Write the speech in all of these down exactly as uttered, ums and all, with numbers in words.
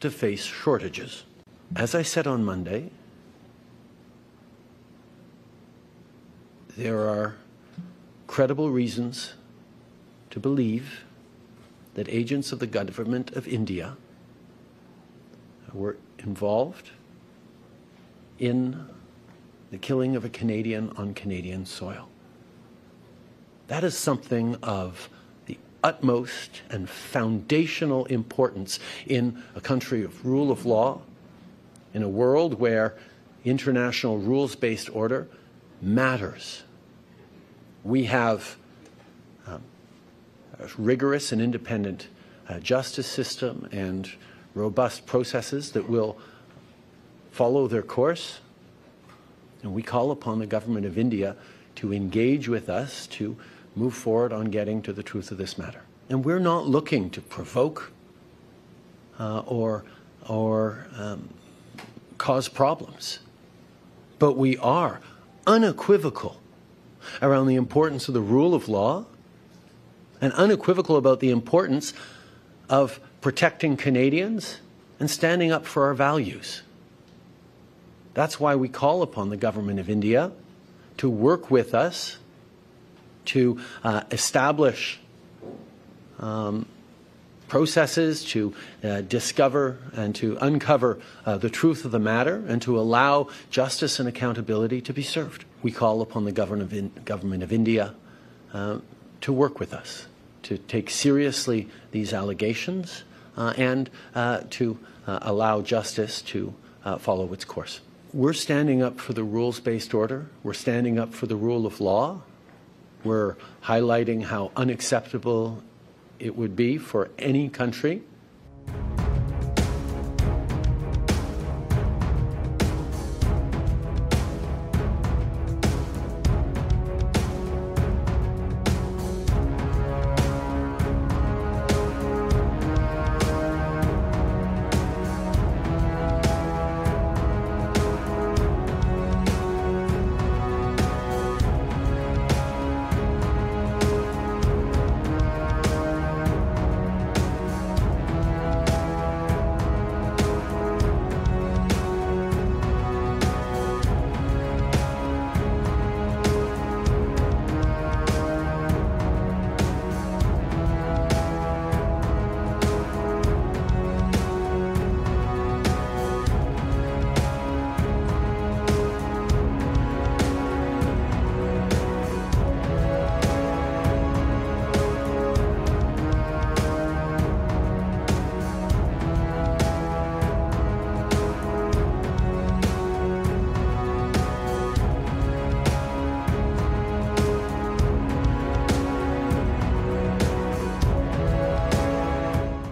to face shortages. As I said on Monday, there are credible reasons to believe that agents of the government of India were involved in the killing of a Canadian on Canadian soil. That is something of the utmost and foundational importance in a country of rule of law, in a world where international rules-based order matters. We have um, a rigorous and independent uh, justice system and robust processes that will follow their course. And we call upon the government of India to engage with us to move forward on getting to the truth of this matter. And we're not looking to provoke uh, or, or um, cause problems, but we are unequivocal around the importance of the rule of law and unequivocal about the importance of protecting Canadians and standing up for our values. That's why we call upon the government of India to work with us to uh, establish um, processes to uh, discover and to uncover uh, the truth of the matter and to allow justice and accountability to be served. We call upon the government of, in government of India uh, to work with us, to take seriously these allegations uh, and uh, to uh, allow justice to uh, follow its course. We're standing up for the rules-based order. We're standing up for the rule of law. We're highlighting how unacceptable it would be for any country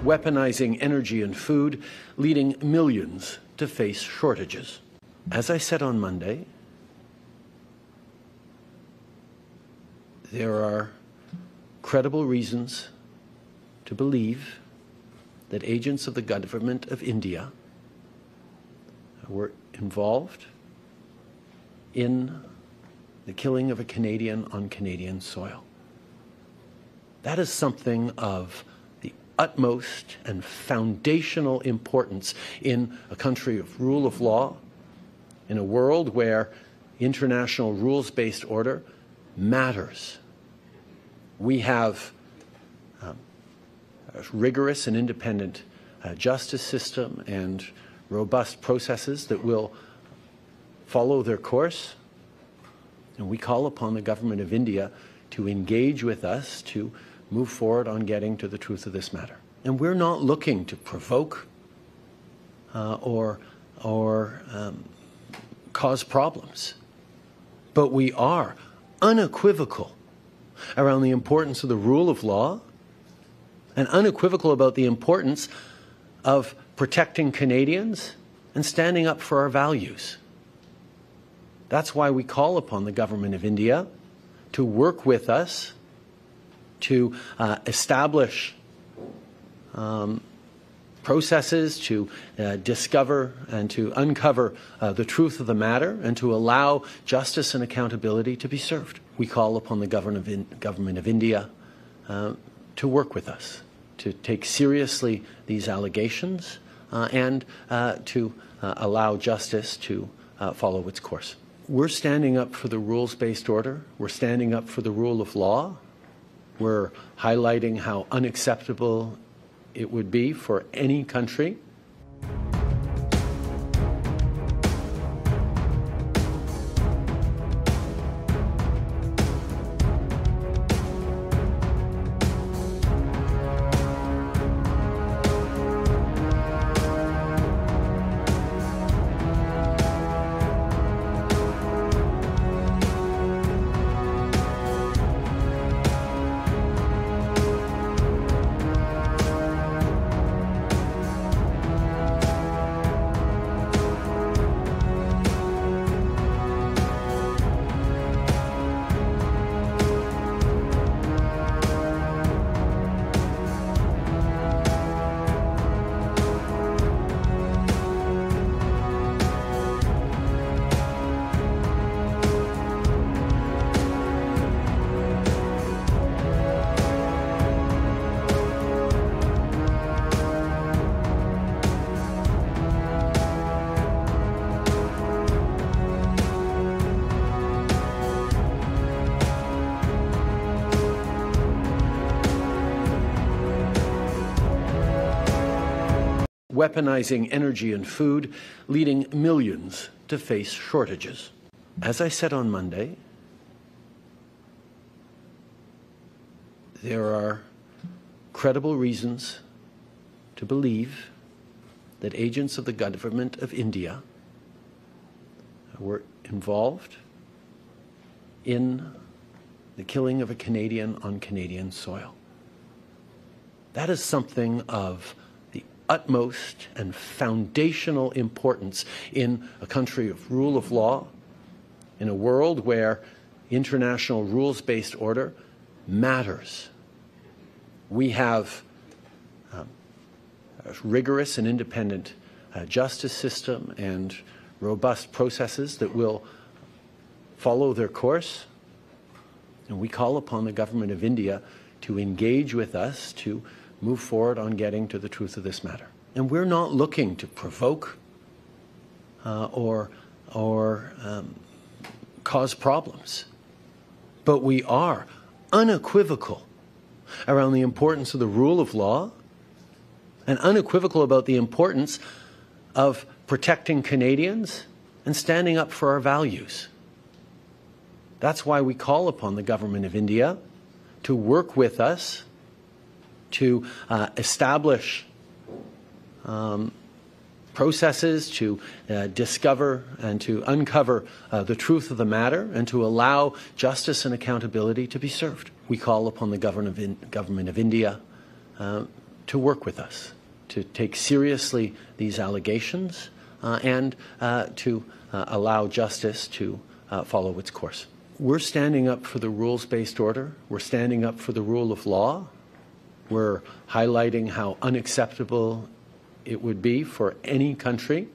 weaponizing energy and food, leading millions to face shortages. As I said on Monday, there are credible reasons to believe that agents of the government of India were involved in the killing of a Canadian on Canadian soil. That is something of utmost and foundational importance in a country of rule of law, in a world where international rules-based order matters. We have um, a rigorous and independent uh, justice system and robust processes that will follow their course. And we call upon the government of India to engage with us to move forward on getting to the truth of this matter. And we're not looking to provoke uh, or, or um, cause problems, but we are unequivocal around the importance of the rule of law and unequivocal about the importance of protecting Canadians and standing up for our values. That's why we call upon the government of India to work with us to uh, establish um, processes, to uh, discover and to uncover uh, the truth of the matter and to allow justice and accountability to be served. We call upon the government of, in government of India uh, to work with us, to take seriously these allegations uh, and uh, to uh, allow justice to uh, follow its course. We're standing up for the rules-based order. We're standing up for the rule of law. We're highlighting how unacceptable it would be for any country. Weaponizing energy and food, leading millions to face shortages. As I said on Monday, there are credible reasons to believe that agents of the government of India were involved in the killing of a Canadian on Canadian soil. That is something of utmost and foundational importance in a country of rule of law, in a world where international rules-based order matters. We have um, a rigorous and independent uh, justice system and robust processes that will follow their course, and we call upon the government of India to engage with us to move forward on getting to the truth of this matter. And we're not looking to provoke uh, or, or um, cause problems, but we are unequivocal around the importance of the rule of law and unequivocal about the importance of protecting Canadians and standing up for our values. That's why we call upon the government of India to work with us to uh, establish um, processes, to uh, discover and to uncover uh, the truth of the matter, and to allow justice and accountability to be served. We call upon the government of India uh, to work with us, to take seriously these allegations uh, and uh, to uh, allow justice to uh, follow its course. We're standing up for the rules-based order. We're standing up for the rule of law. We're highlighting how unacceptable it would be for any country.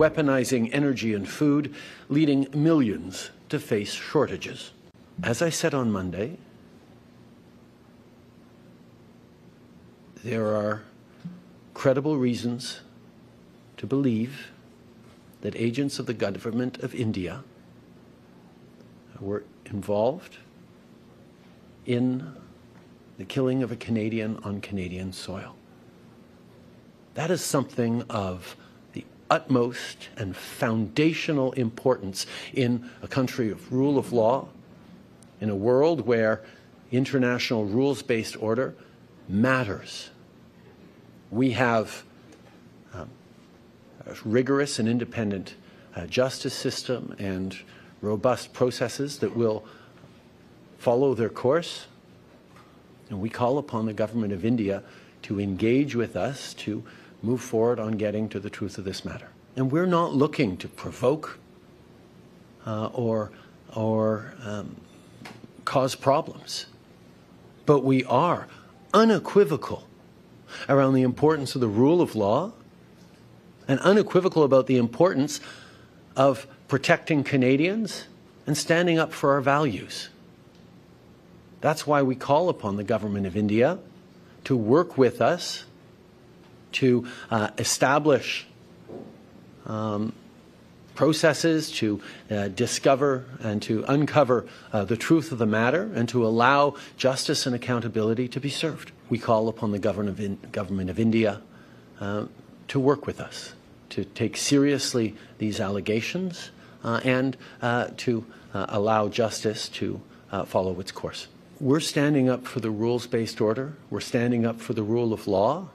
Weaponizing energy and food, leading millions to face shortages. As I said on Monday, there are credible reasons to believe that agents of the government of India were involved in the killing of a Canadian on Canadian soil. That is something of the utmost and foundational importance in a country of rule of law, in a world where international rules-based order matters. We have um, a rigorous and independent uh, justice system and robust processes that will follow their course. And we call upon the government of India to engage with us to move forward on getting to the truth of this matter. And we're not looking to provoke uh, or, or um, cause problems, but we are unequivocal around the importance of the rule of law and unequivocal about the importance of protecting Canadians and standing up for our values. That's why we call upon the government of India to work with us to uh, establish um, processes to uh, discover and to uncover uh, the truth of the matter and to allow justice and accountability to be served. We call upon the government of India uh, to work with us, to take seriously these allegations uh, and uh, to uh, allow justice to uh, follow its course. We're standing up for the rules-based order. We're standing up for the rule of law.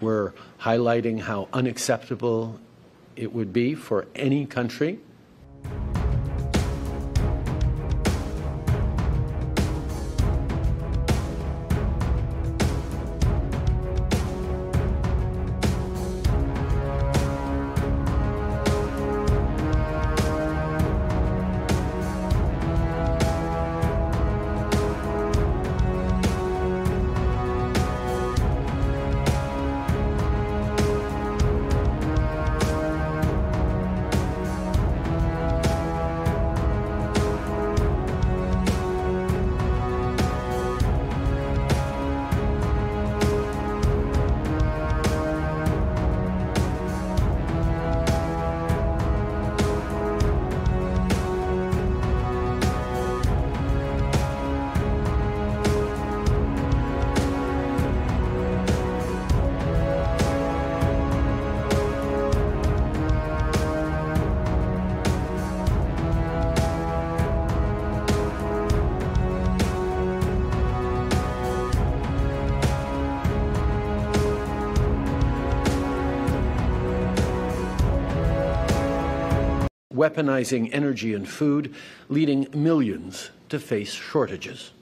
We're highlighting how unacceptable it would be for any country weaponizing energy and food, leading millions to face shortages.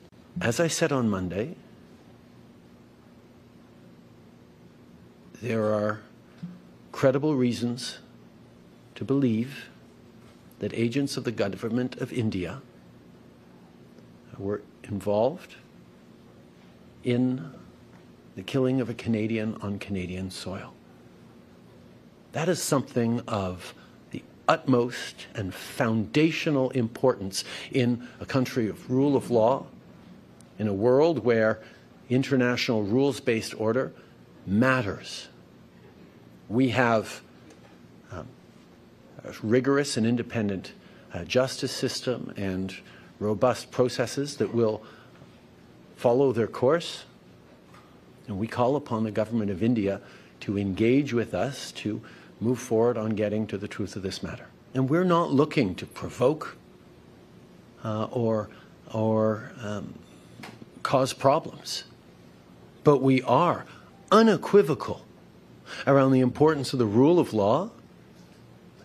As I said on Monday, there are credible reasons to believe that agents of the government of India were involved in the killing of a Canadian on Canadian soil. That is something of utmost and foundational importance in a country of rule of law, in a world where international rules-based order matters. We have um, a rigorous and independent uh, justice system and robust processes that will follow their course. And we call upon the government of India to engage with us to move forward on getting to the truth of this matter. And we're not looking to provoke uh, or, or um, cause problems, but we are unequivocal around the importance of the rule of law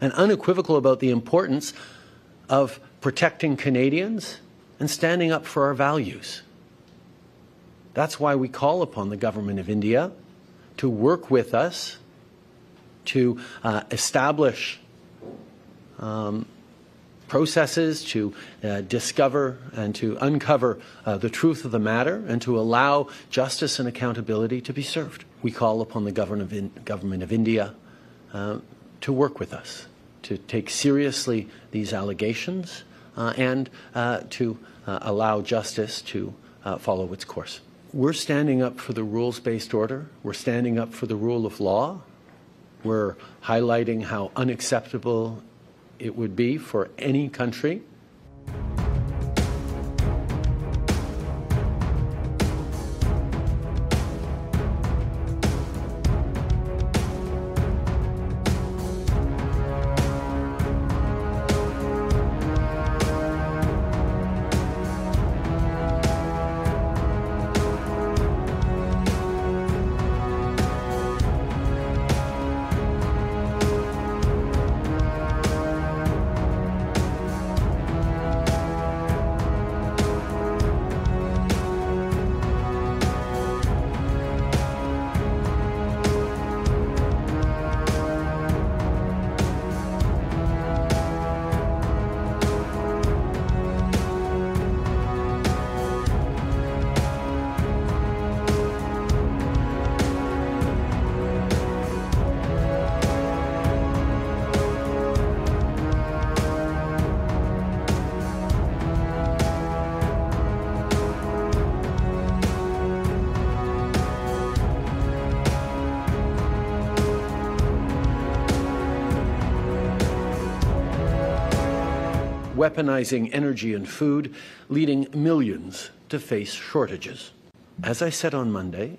and unequivocal about the importance of protecting Canadians and standing up for our values. That's why we call upon the government of India to work with us to uh, establish um, processes, to uh, discover and to uncover uh, the truth of the matter, and to allow justice and accountability to be served. We call upon the government of India uh, to work with us, to take seriously these allegations uh, and uh, to uh, allow justice to uh, follow its course. We're standing up for the rules-based order. We're standing up for the rule of law. We're highlighting how unacceptable it would be for any country. Weaponizing energy and food, leading millions to face shortages. As I said on Monday,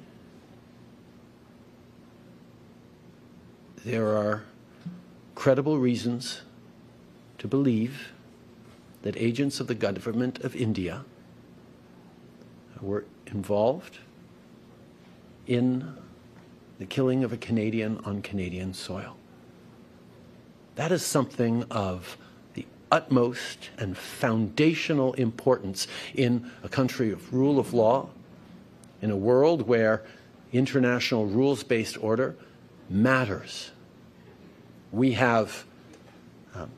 there are credible reasons to believe that agents of the government of India were involved in the killing of a Canadian on Canadian soil. That is something of utmost and foundational importance in a country of rule of law, in a world where international rules-based order matters. We have um,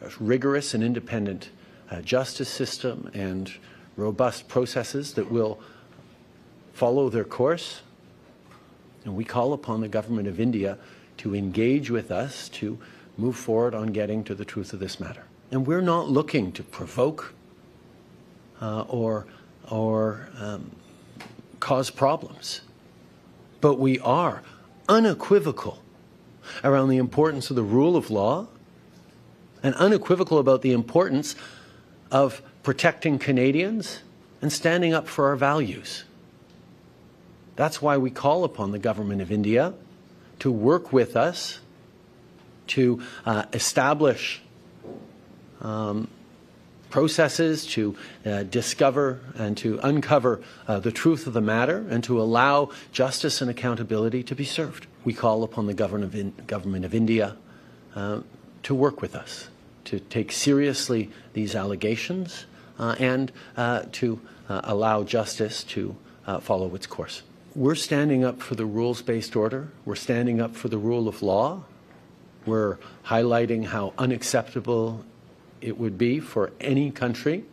a rigorous and independent uh, justice system and robust processes that will follow their course, and we call upon the government of India to engage with us to move forward on getting to the truth of this matter. And we're not looking to provoke uh, or, or um, cause problems, but we are unequivocal around the importance of the rule of law and unequivocal about the importance of protecting Canadians and standing up for our values. That's why we call upon the government of India to work with us to uh, establish um, processes, to uh, discover and to uncover uh, the truth of the matter, and to allow justice and accountability to be served. We call upon the government of, in government of India uh, to work with us, to take seriously these allegations, uh, and uh, to uh, allow justice to uh, follow its course. We're standing up for the rules-based order. We're standing up for the rule of law. We're highlighting how unacceptable it would be for any country.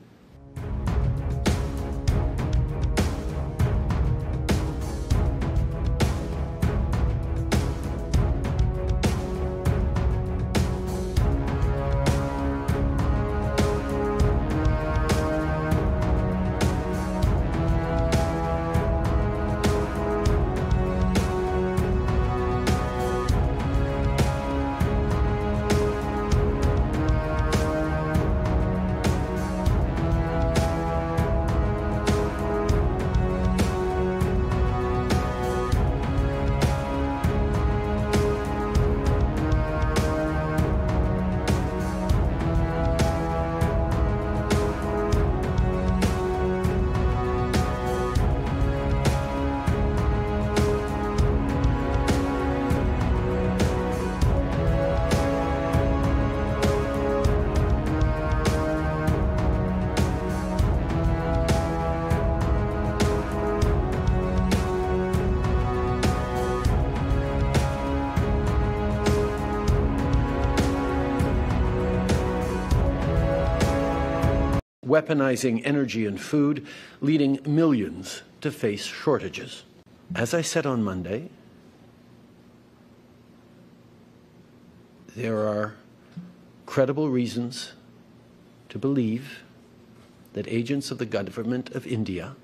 Weaponizing energy and food, leading millions to face shortages. As I said on Monday, there are credible reasons to believe that agents of the government of India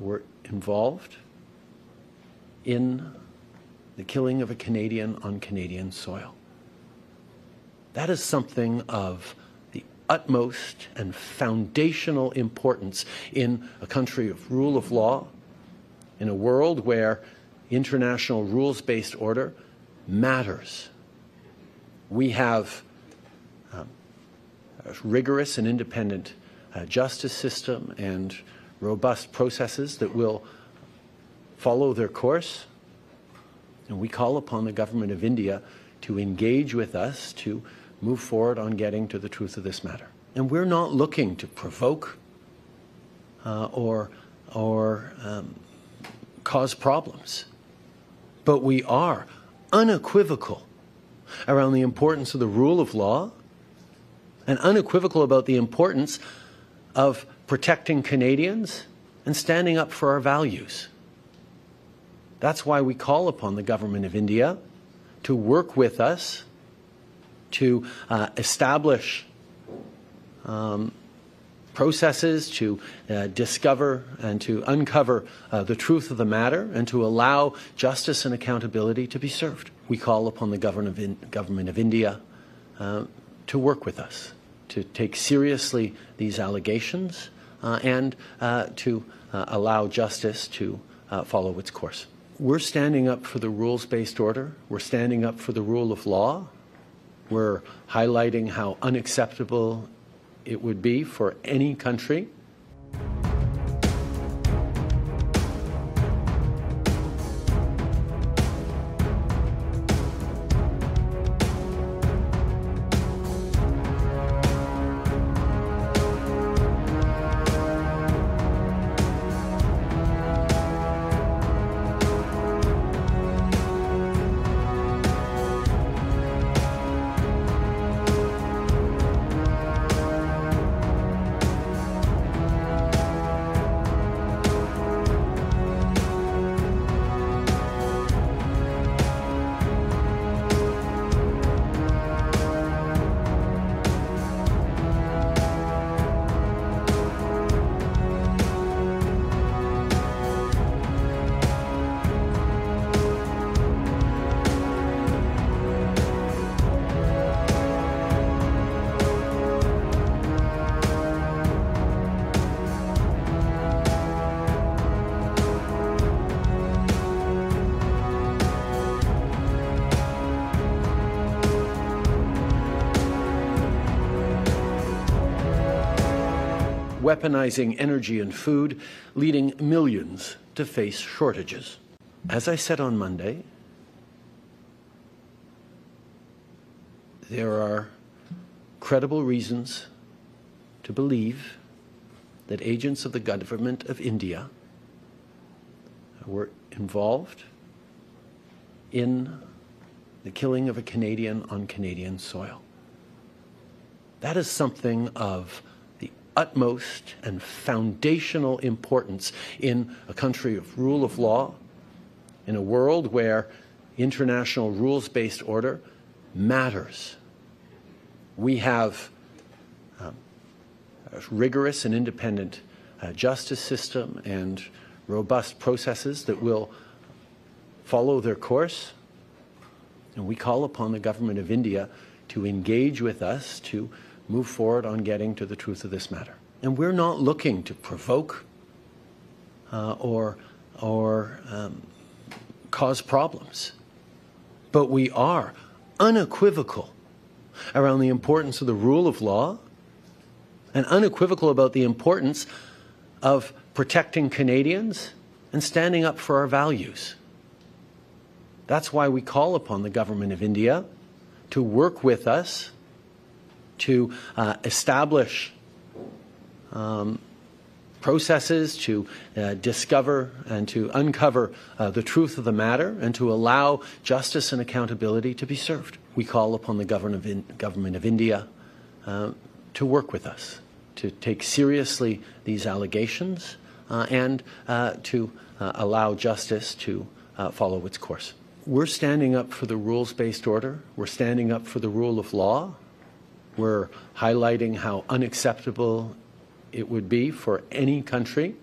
were involved in the killing of a Canadian on Canadian soil. That is something of the utmost and foundational importance in a country of rule of law, in a world where international rules-based order matters. We have um, a rigorous and independent uh, justice system and robust processes that will follow their course. And we call upon the government of India to engage with us to move forward on getting to the truth of this matter. And we're not looking to provoke uh, or, or um, cause problems, but we are unequivocal around the importance of the rule of law and unequivocal about the importance of protecting Canadians and standing up for our values. That's why we call upon the government of India to work with us to uh, establish um, processes, to uh, discover and to uncover uh, the truth of the matter, and to allow justice and accountability to be served. We call upon the government of India uh, to work with us, to take seriously these allegations uh, and uh, to uh, allow justice to uh, follow its course. We're standing up for the rules-based order. We're standing up for the rule of law. We're highlighting how unacceptable it would be for any country weaponizing energy and food, leading millions to face shortages. As I said on Monday, there are credible reasons to believe that agents of the government of India were involved in the killing of a Canadian on Canadian soil. That is something of utmost and foundational importance in a country of rule of law, in a world where international rules-based order matters. We have um, a rigorous and independent uh, justice system and robust processes that will follow their course. And we call upon the government of India to engage with us to move forward on getting to the truth of this matter. And we're not looking to provoke uh, or, or um, cause problems, but we are unequivocal around the importance of the rule of law and unequivocal about the importance of protecting Canadians and standing up for our values. That's why we call upon the government of India to work with us to uh, establish um, processes, to uh, discover and to uncover uh, the truth of the matter, and to allow justice and accountability to be served. We call upon the government of India uh, to work with us, to take seriously these allegations uh, and uh, to uh, allow justice to uh, follow its course. We're standing up for the rules-based order. We're standing up for the rule of law. We're highlighting how unacceptable it would be for any country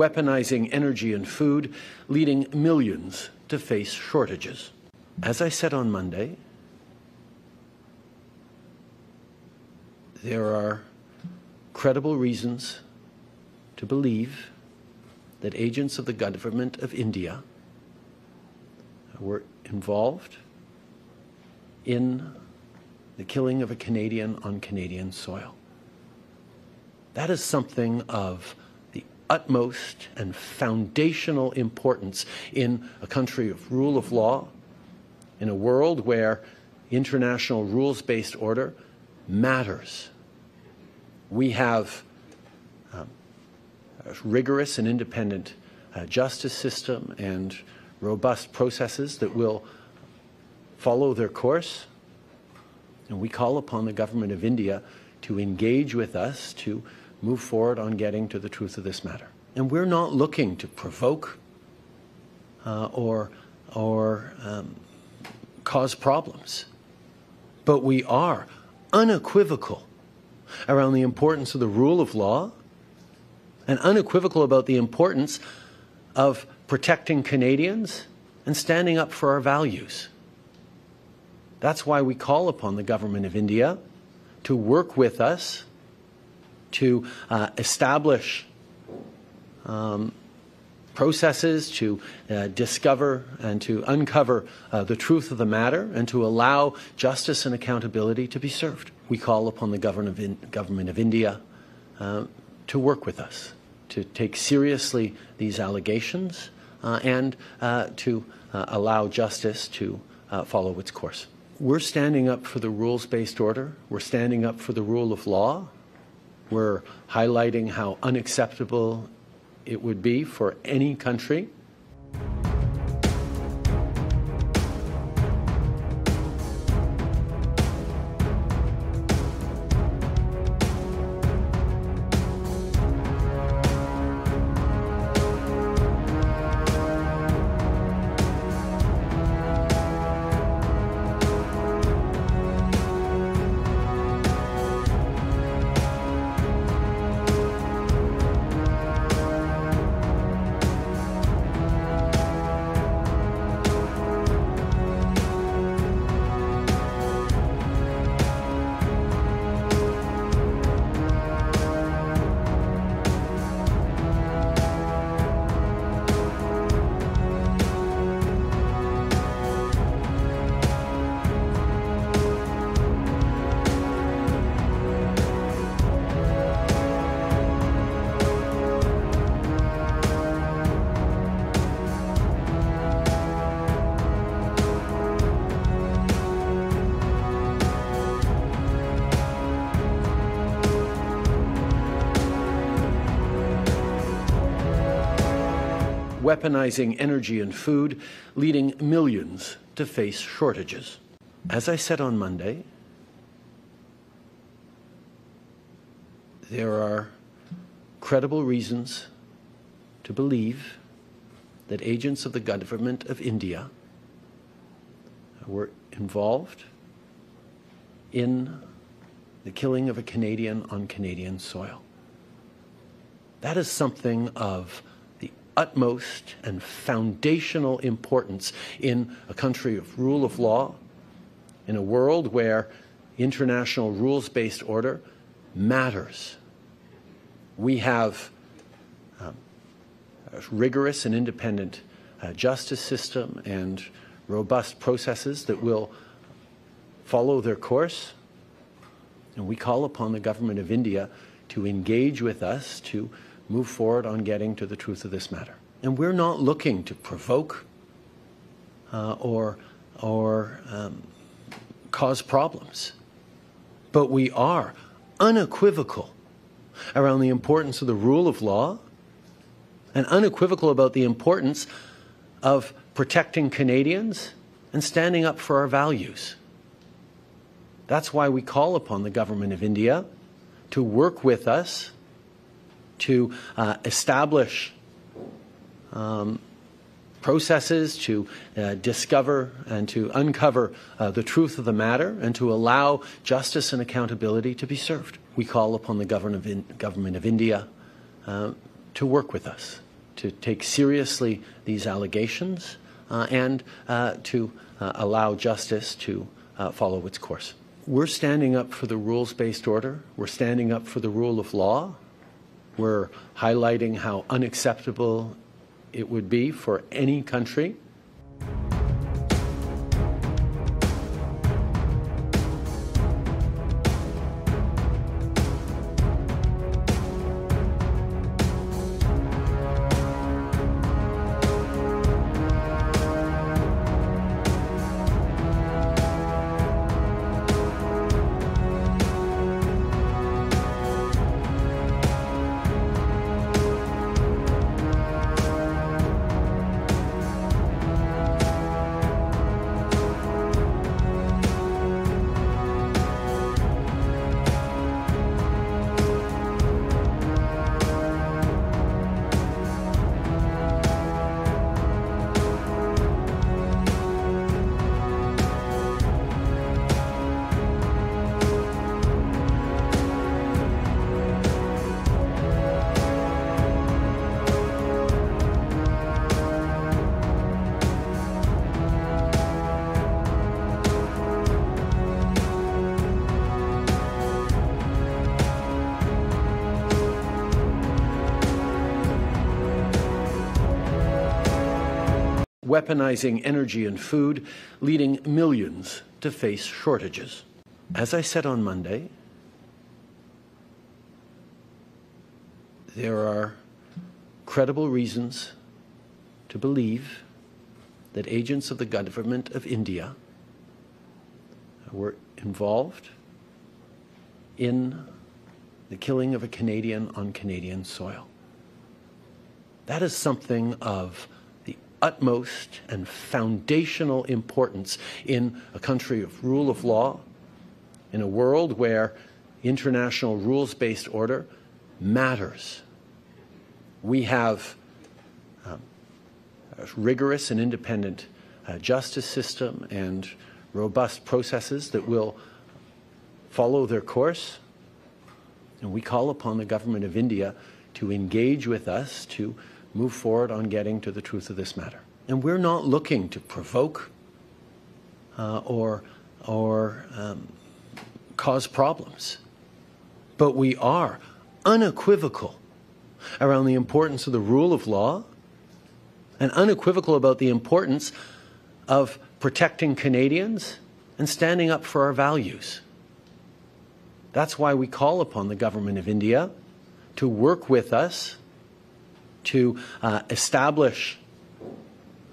weaponizing energy and food, leading millions to face shortages. As I said on Monday, there are credible reasons to believe that agents of the government of India were involved in the killing of a Canadian on Canadian soil. That is something of the utmost and foundational importance in a country of rule of law, in a world where international rules-based order matters. We have um, a rigorous and independent uh, justice system and robust processes that will follow their course, and we call upon the government of India to engage with us to move forward on getting to the truth of this matter. And we're not looking to provoke uh, or, or um, cause problems, but we are unequivocal around the importance of the rule of law and unequivocal about the importance of protecting Canadians and standing up for our values. That's why we call upon the government of India to work with us to uh, establish um, processes, to uh, discover and to uncover uh, the truth of the matter, and to allow justice and accountability to be served. We call upon the government of, in government of India uh, to work with us, to take seriously these allegations uh, and uh, to uh, allow justice to uh, follow its course. We're standing up for the rules-based order. We're standing up for the rule of law. We're highlighting how unacceptable it would be for any country weaponizing energy and food, leading millions to face shortages. As I said on Monday, there are credible reasons to believe that agents of the government of India were involved in the killing of a Canadian on Canadian soil. That is something of utmost and foundational importance in a country of rule of law, in a world where international rules-based order matters. We have um, a rigorous and independent uh, justice system and robust processes that will follow their course, and we call upon the government of India to engage with us to move forward on getting to the truth of this matter. And we're not looking to provoke uh, or, or um, cause problems, but we are unequivocal around the importance of the rule of law and unequivocal about the importance of protecting Canadians and standing up for our values. That's why we call upon the government of India to work with us to uh, establish um, processes, to uh, discover and to uncover uh, the truth of the matter, and to allow justice and accountability to be served. We call upon the government of, in government of India uh, to work with us, to take seriously these allegations uh, and uh, to uh, allow justice to uh, follow its course. We're standing up for the rules-based order. We're standing up for the rule of law. We're highlighting how unacceptable it would be for any country. Weaponizing energy and food, leading millions to face shortages. As I said on Monday, there are credible reasons to believe that agents of the government of India were involved in the killing of a Canadian on Canadian soil. That is something of utmost and foundational importance in a country of rule of law, in a world where international rules-based order matters. We have um, a rigorous and independent uh, justice system and robust processes that will follow their course, and we call upon the government of India to engage with us to move forward on getting to the truth of this matter. And we're not looking to provoke uh, or, or um, cause problems, but we are unequivocal around the importance of the rule of law and unequivocal about the importance of protecting Canadians and standing up for our values. That's why we call upon the government of India to work with us to uh, establish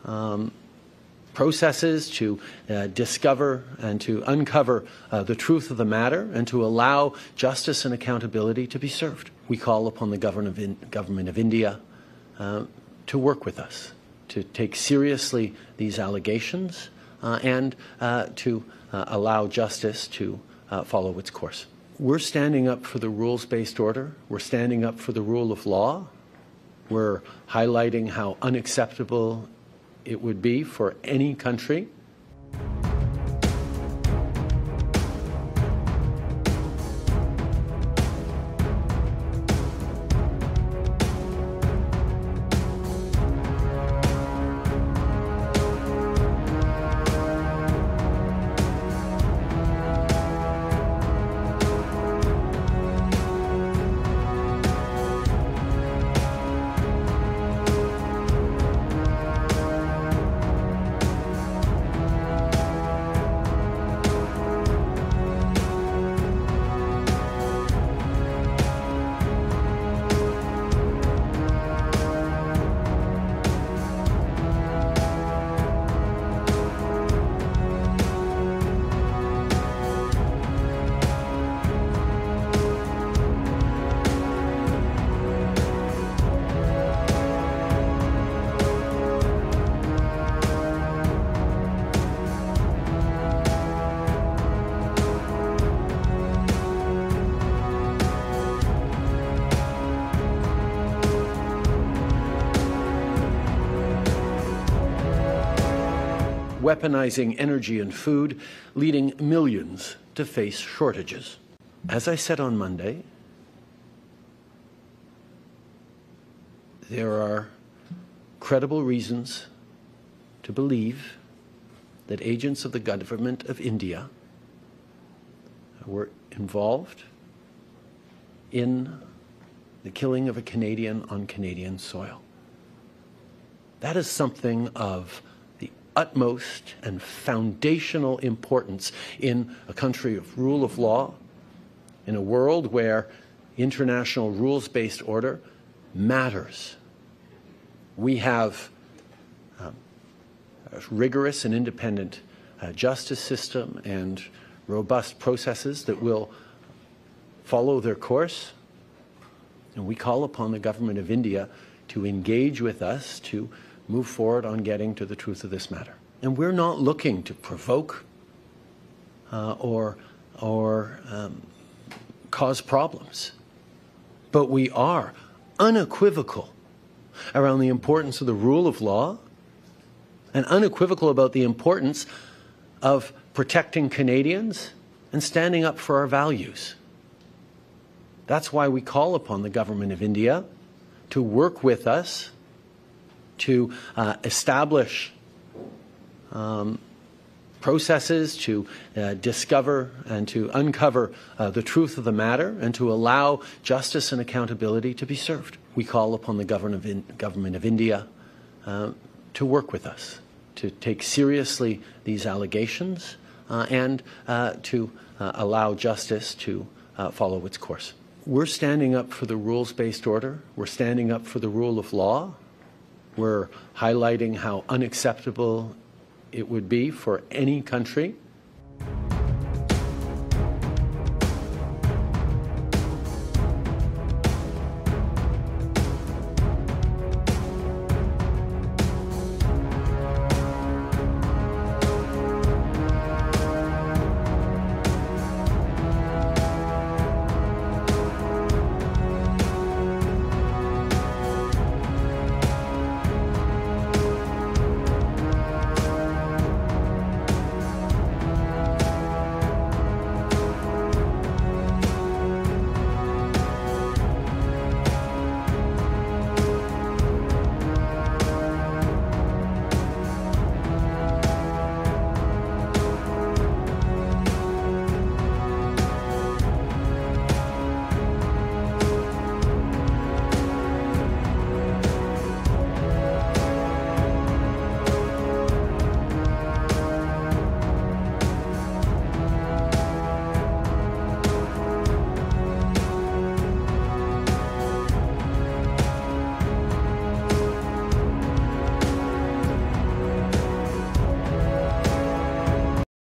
um, processes, to uh, discover and to uncover uh, the truth of the matter, and to allow justice and accountability to be served. We call upon the government of India uh, to work with us, to take seriously these allegations uh, and uh, to uh, allow justice to uh, follow its course. We're standing up for the rules-based order. We're standing up for the rule of law. We're highlighting how unacceptable it would be for any country. Weaponizing energy and food, leading millions to face shortages. As I said on Monday, there are credible reasons to believe that agents of the government of India were involved in the killing of a Canadian on Canadian soil. That is something of the utmost and foundational importance in a country of rule of law, in a world where international rules-based order matters. We have um, a rigorous and independent uh, justice system and robust processes that will follow their course. And we call upon the government of India to engage with us to move forward on getting to the truth of this matter. And we're not looking to provoke uh, or, or um, cause problems, but we are unequivocal around the importance of the rule of law and unequivocal about the importance of protecting Canadians and standing up for our values. That's why we call upon the government of India to work with us to uh, establish um, processes to uh, discover and to uncover uh, the truth of the matter and to allow justice and accountability to be served. We call upon the government of, in government of India uh, to work with us, to take seriously these allegations uh, and uh, to uh, allow justice to uh, follow its course. We're standing up for the rules-based order. We're standing up for the rule of law. We're highlighting how unacceptable it would be for any country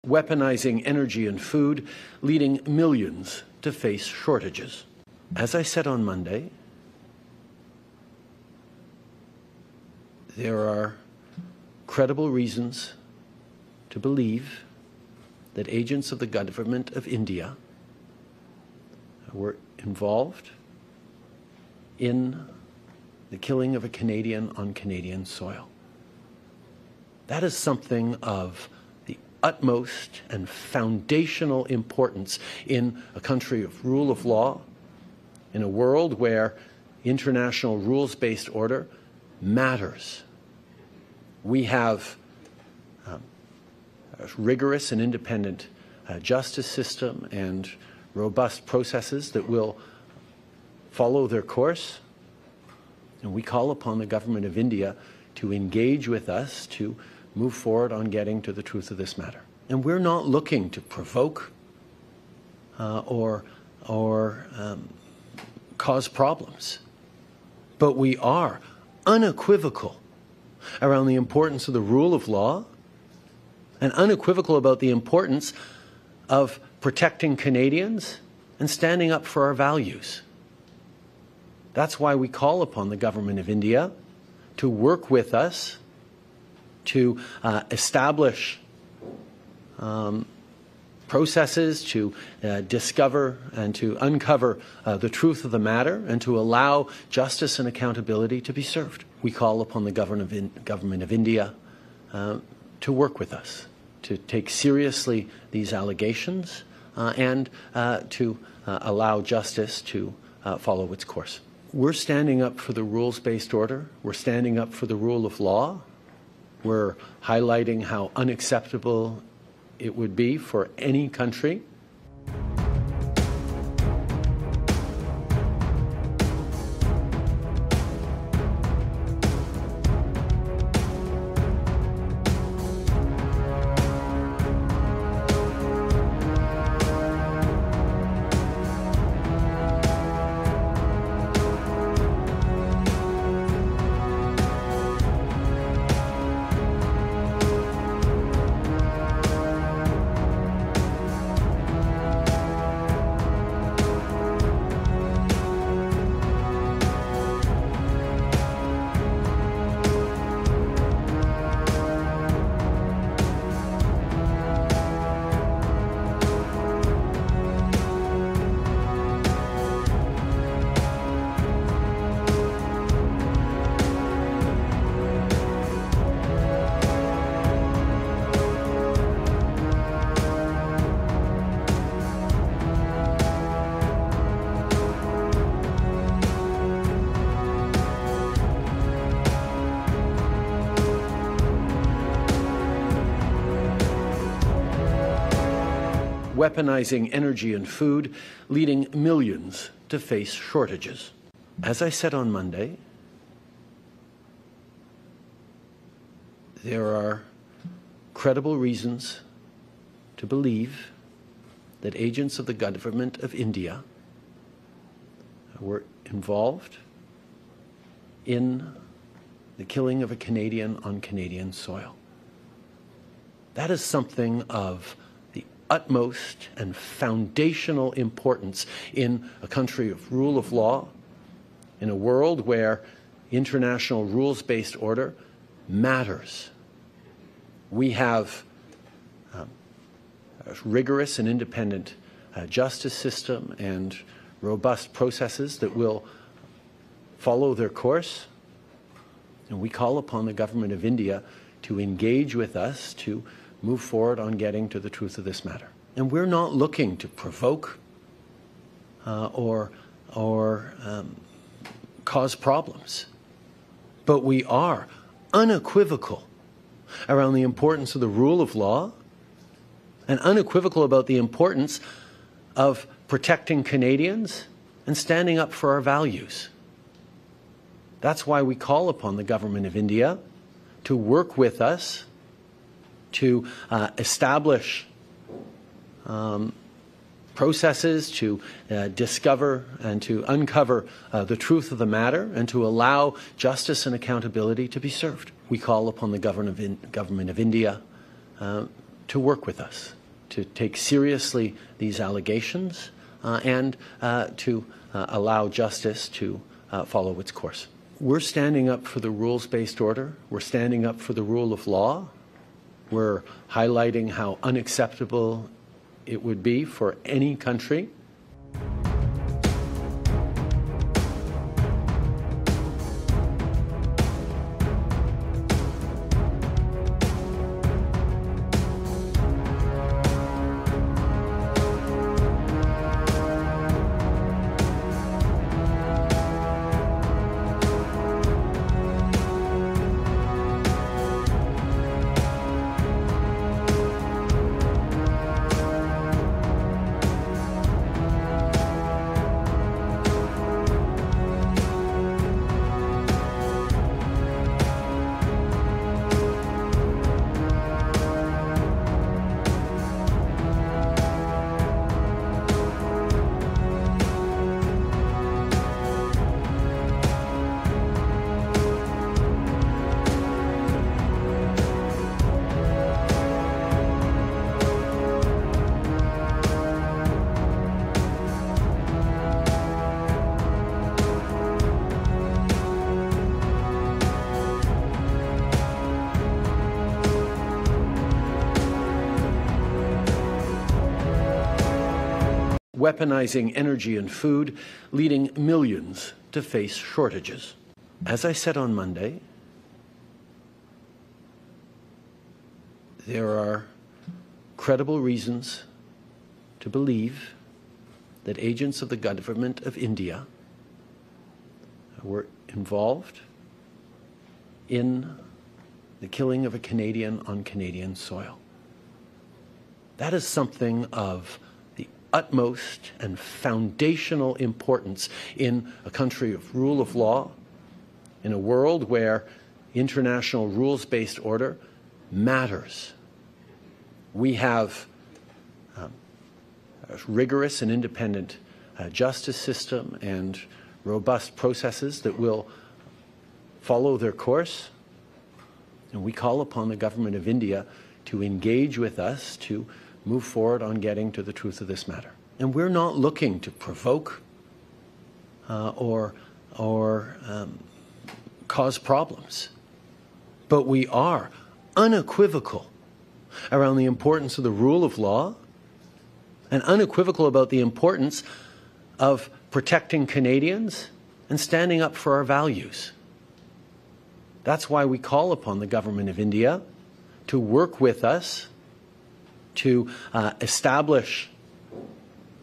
weaponizing energy and food, leading millions to face shortages. As I said on Monday, there are credible reasons to believe that agents of the government of India were involved in the killing of a Canadian on Canadian soil. That is something of utmost and foundational importance in a country of rule of law, in a world where international rules-based order matters. We have um, a rigorous and independent uh, justice system and robust processes that will follow their course. And we call upon the government of India to engage with us to move forward on getting to the truth of this matter. And we're not looking to provoke uh, or, or um, cause problems, but we are unequivocal around the importance of the rule of law and unequivocal about the importance of protecting Canadians and standing up for our values. That's why we call upon the government of India to work with us to uh, establish um, processes, to uh, discover and to uncover uh, the truth of the matter, and to allow justice and accountability to be served. We call upon the government of, in government of India uh, to work with us, to take seriously these allegations uh, and uh, to uh, allow justice to uh, follow its course. we're standing up for the rules-based order. We're standing up for the rule of law. We're highlighting how unacceptable it would be for any country. Weaponizing energy and food, leading millions to face shortages. As I said on Monday, there are credible reasons to believe that agents of the government of India were involved in the killing of a Canadian on Canadian soil. That is something of utmost and foundational importance in a country of rule of law, in a world where international rules-based order matters. We have um, a rigorous and independent uh, justice system and robust processes that will follow their course, and we call upon the government of India to engage with us to move forward on getting to the truth of this matter. And we're not looking to provoke uh, or, or um, cause problems, but we are unequivocal around the importance of the rule of law and unequivocal about the importance of protecting Canadians and standing up for our values. That's why we call upon the government of India to work with us to uh, establish um, processes, to uh, discover and to uncover uh, the truth of the matter, and to allow justice and accountability to be served. We call upon the government of, in government of India uh, to work with us, to take seriously these allegations, uh, and uh, to uh, allow justice to uh, follow its course. We're standing up for the rules-based order. We're standing up for the rule of law. We're highlighting how unacceptable it would be for any country. Weaponizing energy and food, leading millions to face shortages. As I said on Monday, there are credible reasons to believe that agents of the government of India were involved in the killing of a Canadian on Canadian soil. That is something of the utmost and foundational importance in a country of rule of law, in a world where international rules-based order matters. We have um, a rigorous and independent uh, justice system and robust processes that will follow their course. And we call upon the government of India to engage with us to move forward on getting to the truth of this matter. And we're not looking to provoke uh, or, or um, cause problems, but we are unequivocal around the importance of the rule of law and unequivocal about the importance of protecting Canadians and standing up for our values. That's why we call upon the government of India to work with us to uh, establish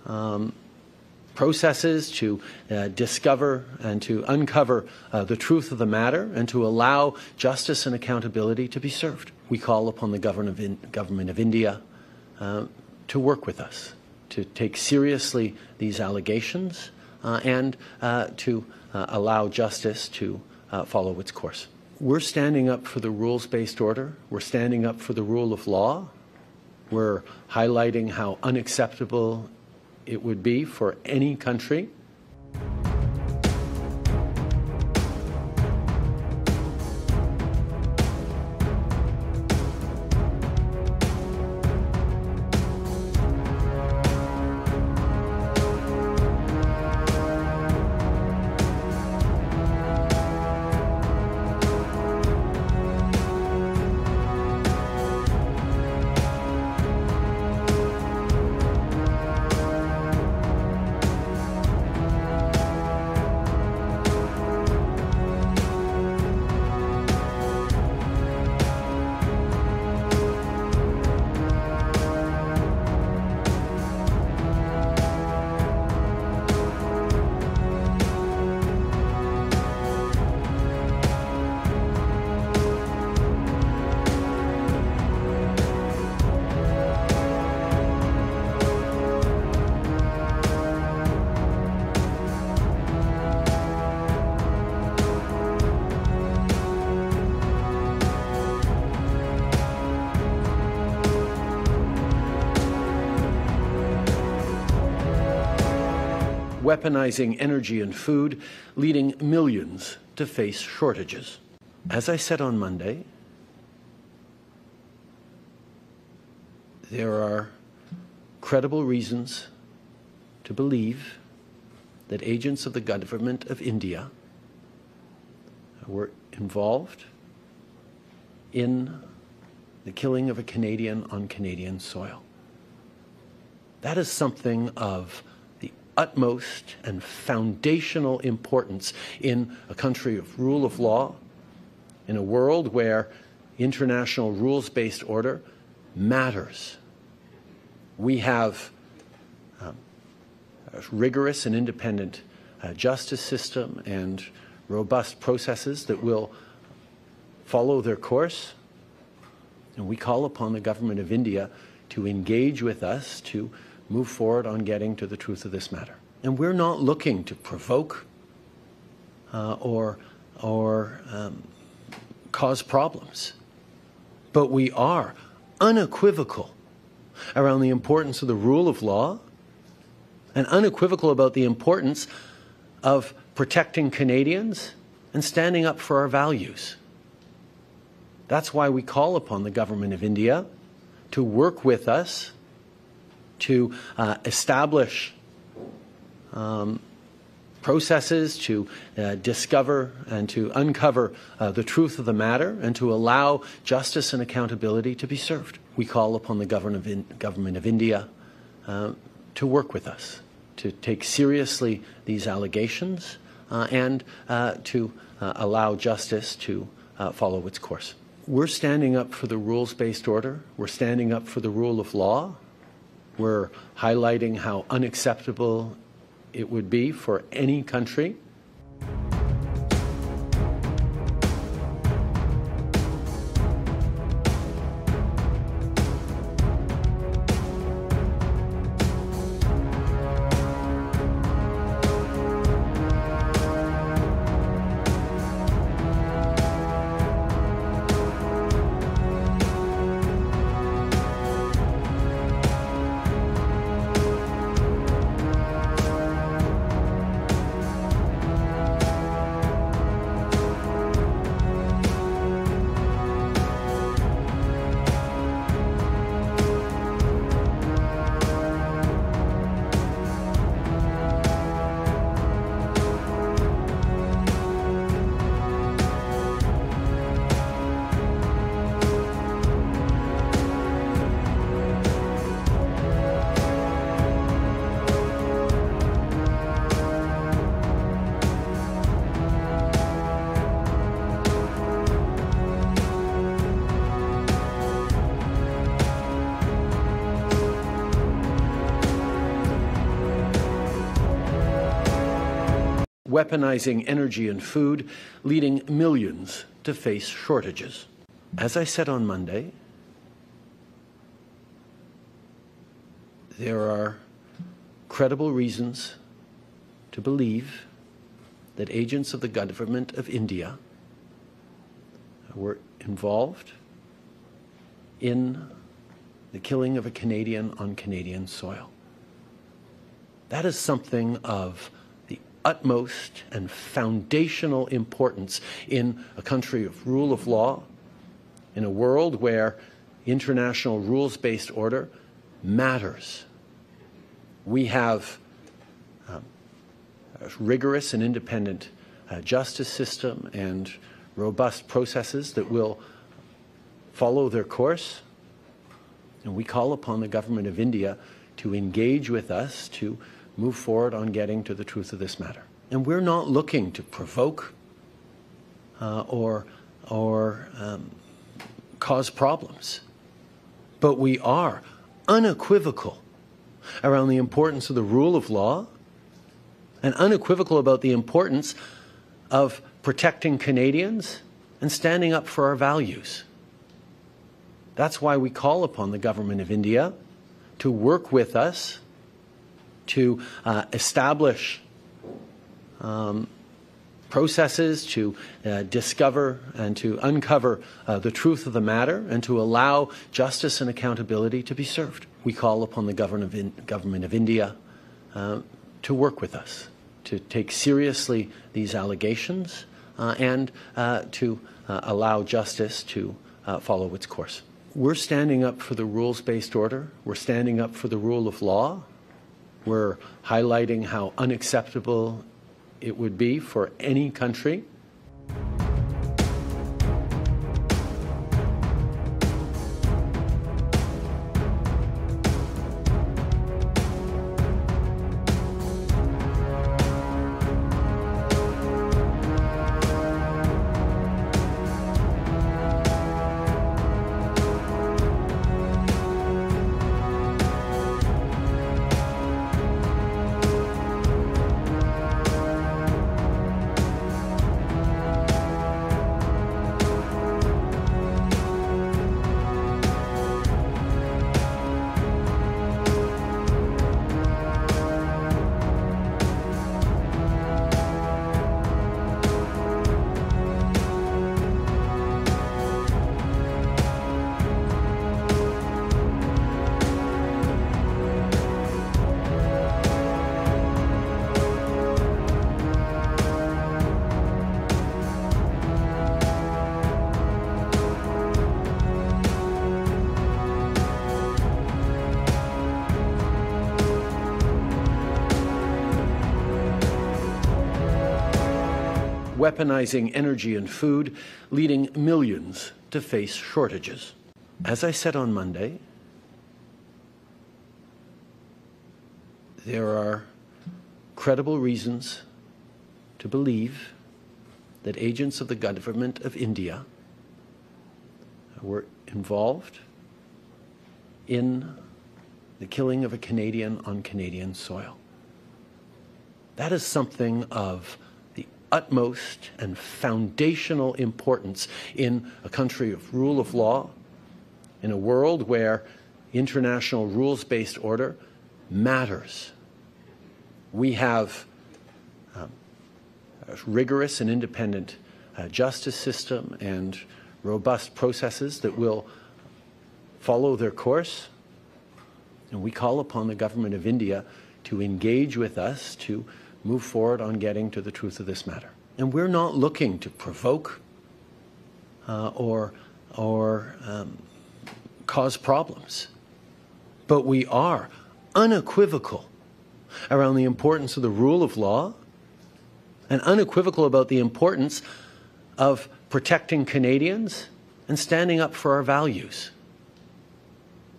um, processes, to uh, discover and to uncover uh, the truth of the matter, and to allow justice and accountability to be served. We call upon the government of, in government of India uh, to work with us, to take seriously these allegations uh, and uh, to uh, allow justice to uh, follow its course. We're standing up for the rules-based order. We're standing up for the rule of law. We're highlighting how unacceptable it would be for any country weaponizing energy and food, leading millions to face shortages. As I said on Monday, there are credible reasons to believe that agents of the government of India were involved in the killing of a Canadian on Canadian soil. That is something of utmost and foundational importance in a country of rule of law, in a world where international rules-based order matters. We have um, a rigorous and independent uh, justice system and robust processes that will follow their course, and we call upon the government of India to engage with us to move forward on getting to the truth of this matter. And we're not looking to provoke uh, or, or um, cause problems, but we are unequivocal around the importance of the rule of law and unequivocal about the importance of protecting Canadians and standing up for our values. That's why we call upon the government of India to work with us to uh, establish um, processes, to uh, discover and to uncover uh, the truth of the matter, and to allow justice and accountability to be served. We call upon the government of, in government of India uh, to work with us, to take seriously these allegations uh, and uh, to uh, allow justice to uh, follow its course. We're standing up for the rules-based order. We're standing up for the rule of law. We're highlighting how unacceptable it would be for any country weaponizing energy and food, leading millions to face shortages. As I said on Monday, there are credible reasons to believe that agents of the government of India were involved in the killing of a Canadian on Canadian soil. That is something of the utmost and foundational importance in a country of rule of law, in a world where international rules-based order matters. We have um, a rigorous and independent uh, justice system and robust processes that will follow their course. And we call upon the government of India to engage with us to move forward on getting to the truth of this matter. And we're not looking to provoke uh, or, or um, cause problems, but we are unequivocal around the importance of the rule of law and unequivocal about the importance of protecting Canadians and standing up for our values. That's why we call upon the government of India to work with us to uh, establish um, processes to uh, discover and to uncover uh, the truth of the matter and to allow justice and accountability to be served. We call upon the government of, in government of India uh, to work with us, to take seriously these allegations uh, and uh, to uh, allow justice to uh, follow its course. We're standing up for the rules-based order. We're standing up for the rule of law. We're highlighting how unacceptable it would be for any country weaponizing energy and food, leading millions to face shortages. As I said on Monday, there are credible reasons to believe that agents of the government of India were involved in the killing of a Canadian on Canadian soil. That is something of utmost and foundational importance in a country of rule of law, in a world where international rules-based order matters. We have um, a rigorous and independent uh, justice system and robust processes that will follow their course. And we call upon the government of India to engage with us to move forward on getting to the truth of this matter. And we're not looking to provoke uh, or, or um, cause problems, but we are unequivocal around the importance of the rule of law and unequivocal about the importance of protecting Canadians and standing up for our values.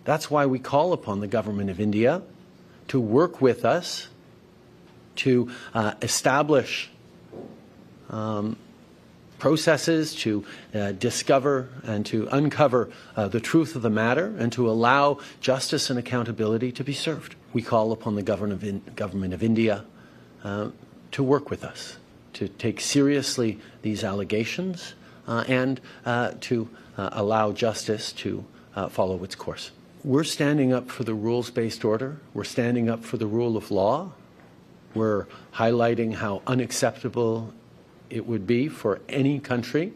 That's why we call upon the government of India to work with us to uh, establish um, processes, to uh, discover and to uncover uh, the truth of the matter and to allow justice and accountability to be served. We call upon the government of, in government of India uh, to work with us, to take seriously these allegations uh, and uh, to uh, allow justice to uh, follow its course. We're standing up for the rules-based order. We're standing up for the rule of law. We're highlighting how unacceptable it would be for any country.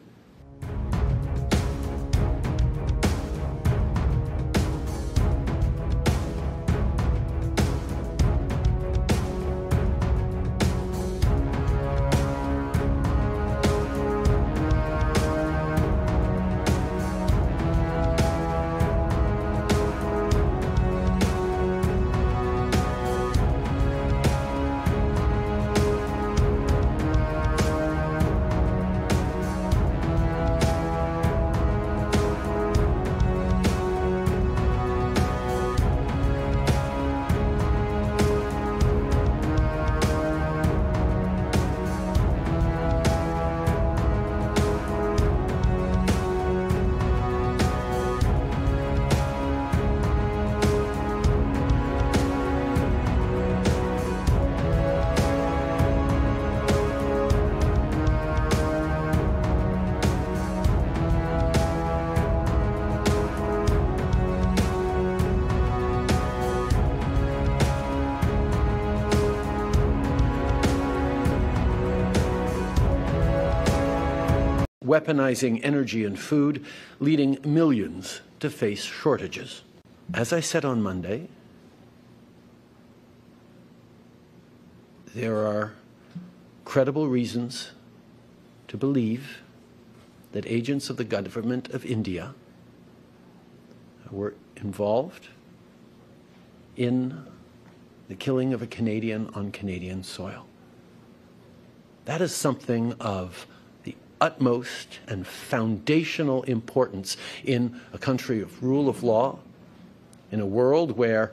Weaponizing energy and food, leading millions to face shortages. As I said on Monday, there are credible reasons to believe that agents of the government of India were involved in the killing of a Canadian on Canadian soil. That is something of utmost and foundational importance in a country of rule of law, in a world where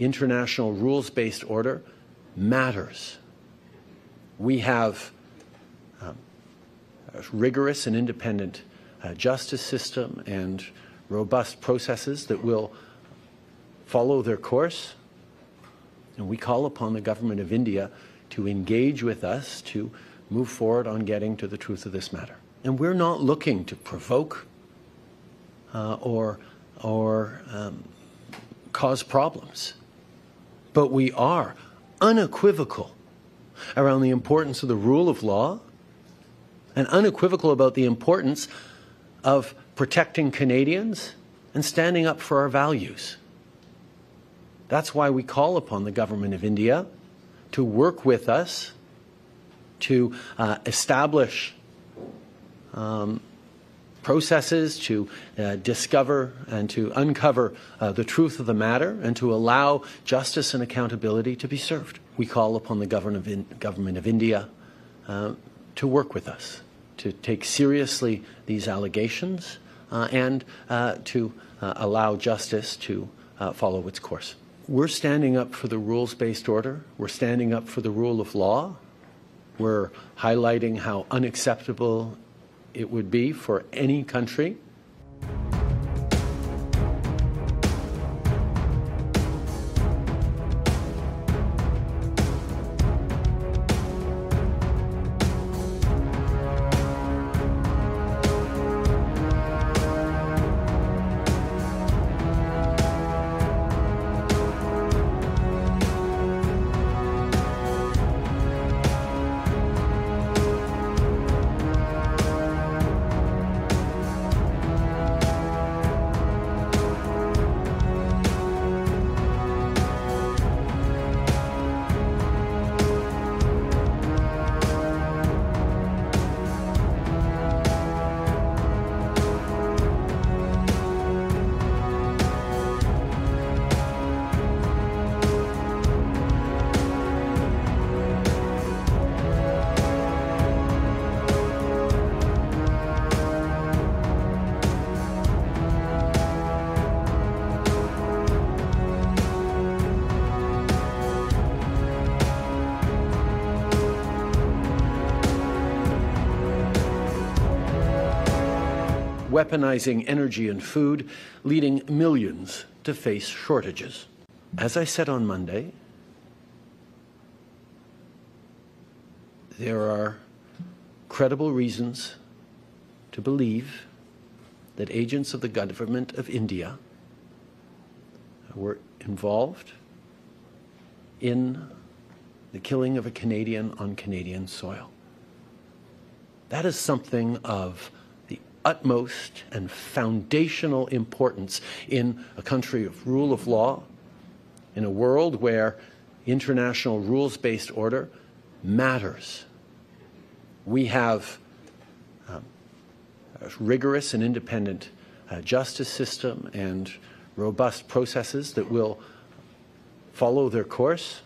international rules-based order matters. We have um, a rigorous and independent uh, justice system and robust processes that will follow their course, and we call upon the government of India to engage with us to move forward on getting to the truth of this matter. And we're not looking to provoke uh, or, or um, cause problems, but we are unequivocal around the importance of the rule of law and unequivocal about the importance of protecting Canadians and standing up for our values. That's why we call upon the government of India to work with us to uh, establish um, processes, to uh, discover and to uncover uh, the truth of the matter, and to allow justice and accountability to be served. We call upon the government of, in government of India uh, to work with us, to take seriously these allegations uh, and uh, to uh, allow justice to uh, follow its course. We're standing up for the rules-based order. We're standing up for the rule of law. We're highlighting how unacceptable it would be for any country. Weaponizing energy and food, leading millions to face shortages. As I said on Monday, there are credible reasons to believe that agents of the government of India were involved in the killing of a Canadian on Canadian soil. That is something of the utmost and foundational importance in a country of rule of law, in a world where international rules-based order matters. We have um, a rigorous and independent uh, justice system and robust processes that will follow their course.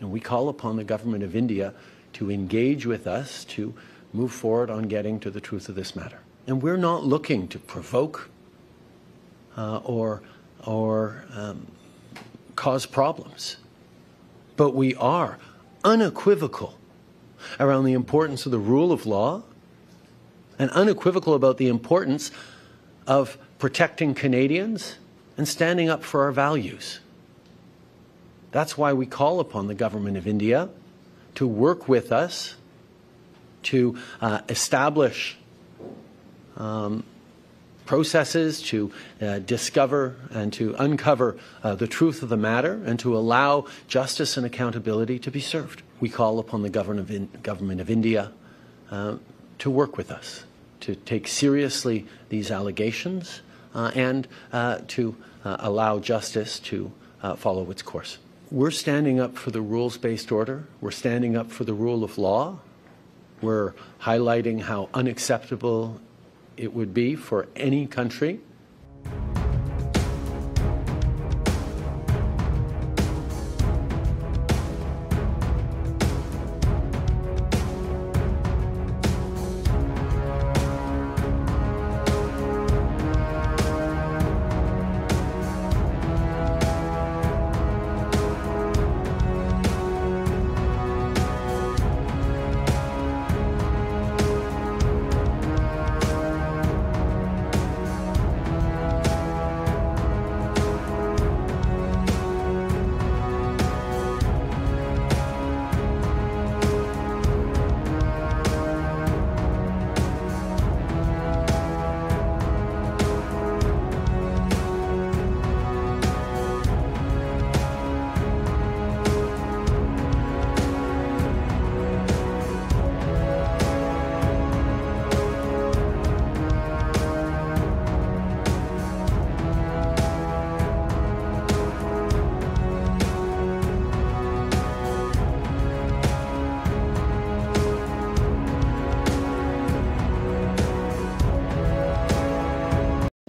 And we call upon the government of India to engage with us to move forward on getting to the truth of this matter. And we're not looking to provoke uh, or, or um, cause problems, but we are unequivocal around the importance of the rule of law and unequivocal about the importance of protecting Canadians and standing up for our values. That's why we call upon the government of India to work with us to uh, establish um, processes to uh, discover and to uncover uh, the truth of the matter and to allow justice and accountability to be served. We call upon the government of India uh, to work with us, to take seriously these allegations uh, and uh, to uh, allow justice to uh, follow its course. We're standing up for the rules-based order. We're standing up for the rule of law. We're highlighting how unacceptable it would be for any country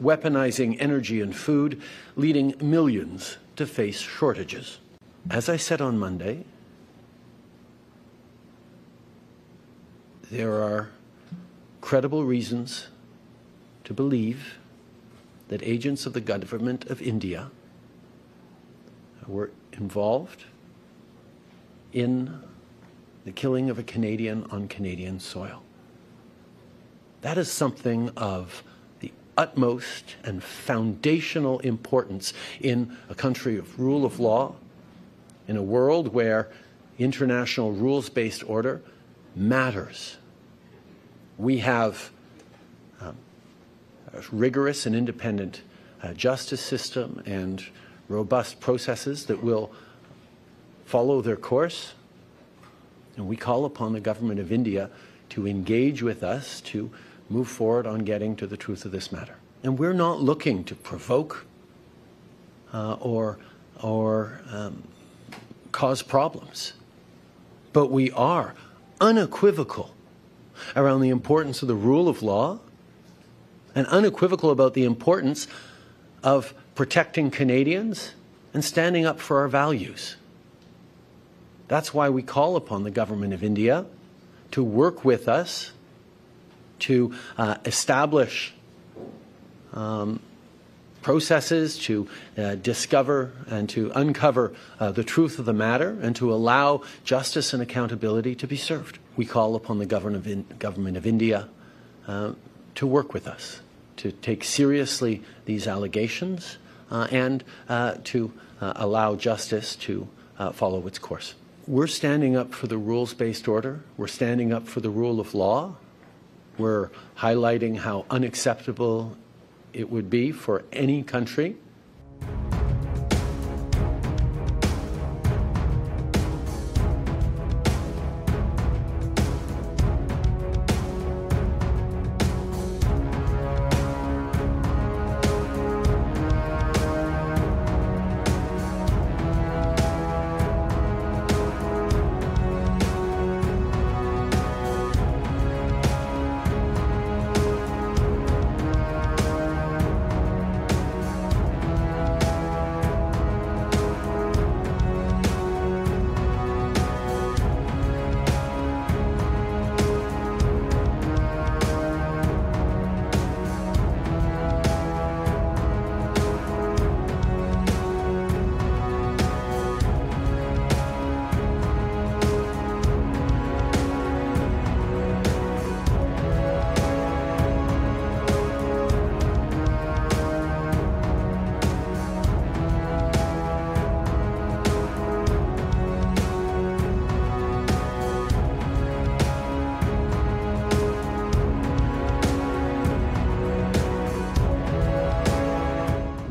weaponizing energy and food, leading millions to face shortages. As I said on Monday, there are credible reasons to believe that agents of the government of India were involved in the killing of a Canadian on Canadian soil. That is something of utmost and foundational importance in a country of rule of law, in a world where international rules-based order matters. We have um, a rigorous and independent uh, justice system and robust processes that will follow their course. And we call upon the government of India to engage with us to move forward on getting to the truth of this matter. And we're not looking to provoke uh, or, or um, cause problems, but we are unequivocal around the importance of the rule of law and unequivocal about the importance of protecting Canadians and standing up for our values. That's why we call upon the government of India to work with us to uh, establish um, processes, to uh, discover and to uncover uh, the truth of the matter, and to allow justice and accountability to be served. We call upon the government of India uh, to work with us, to take seriously these allegations uh, and uh, to uh, allow justice to uh, follow its course. we're standing up for the rules-based order. We're standing up for the rule of law. We're highlighting how unacceptable it would be for any country.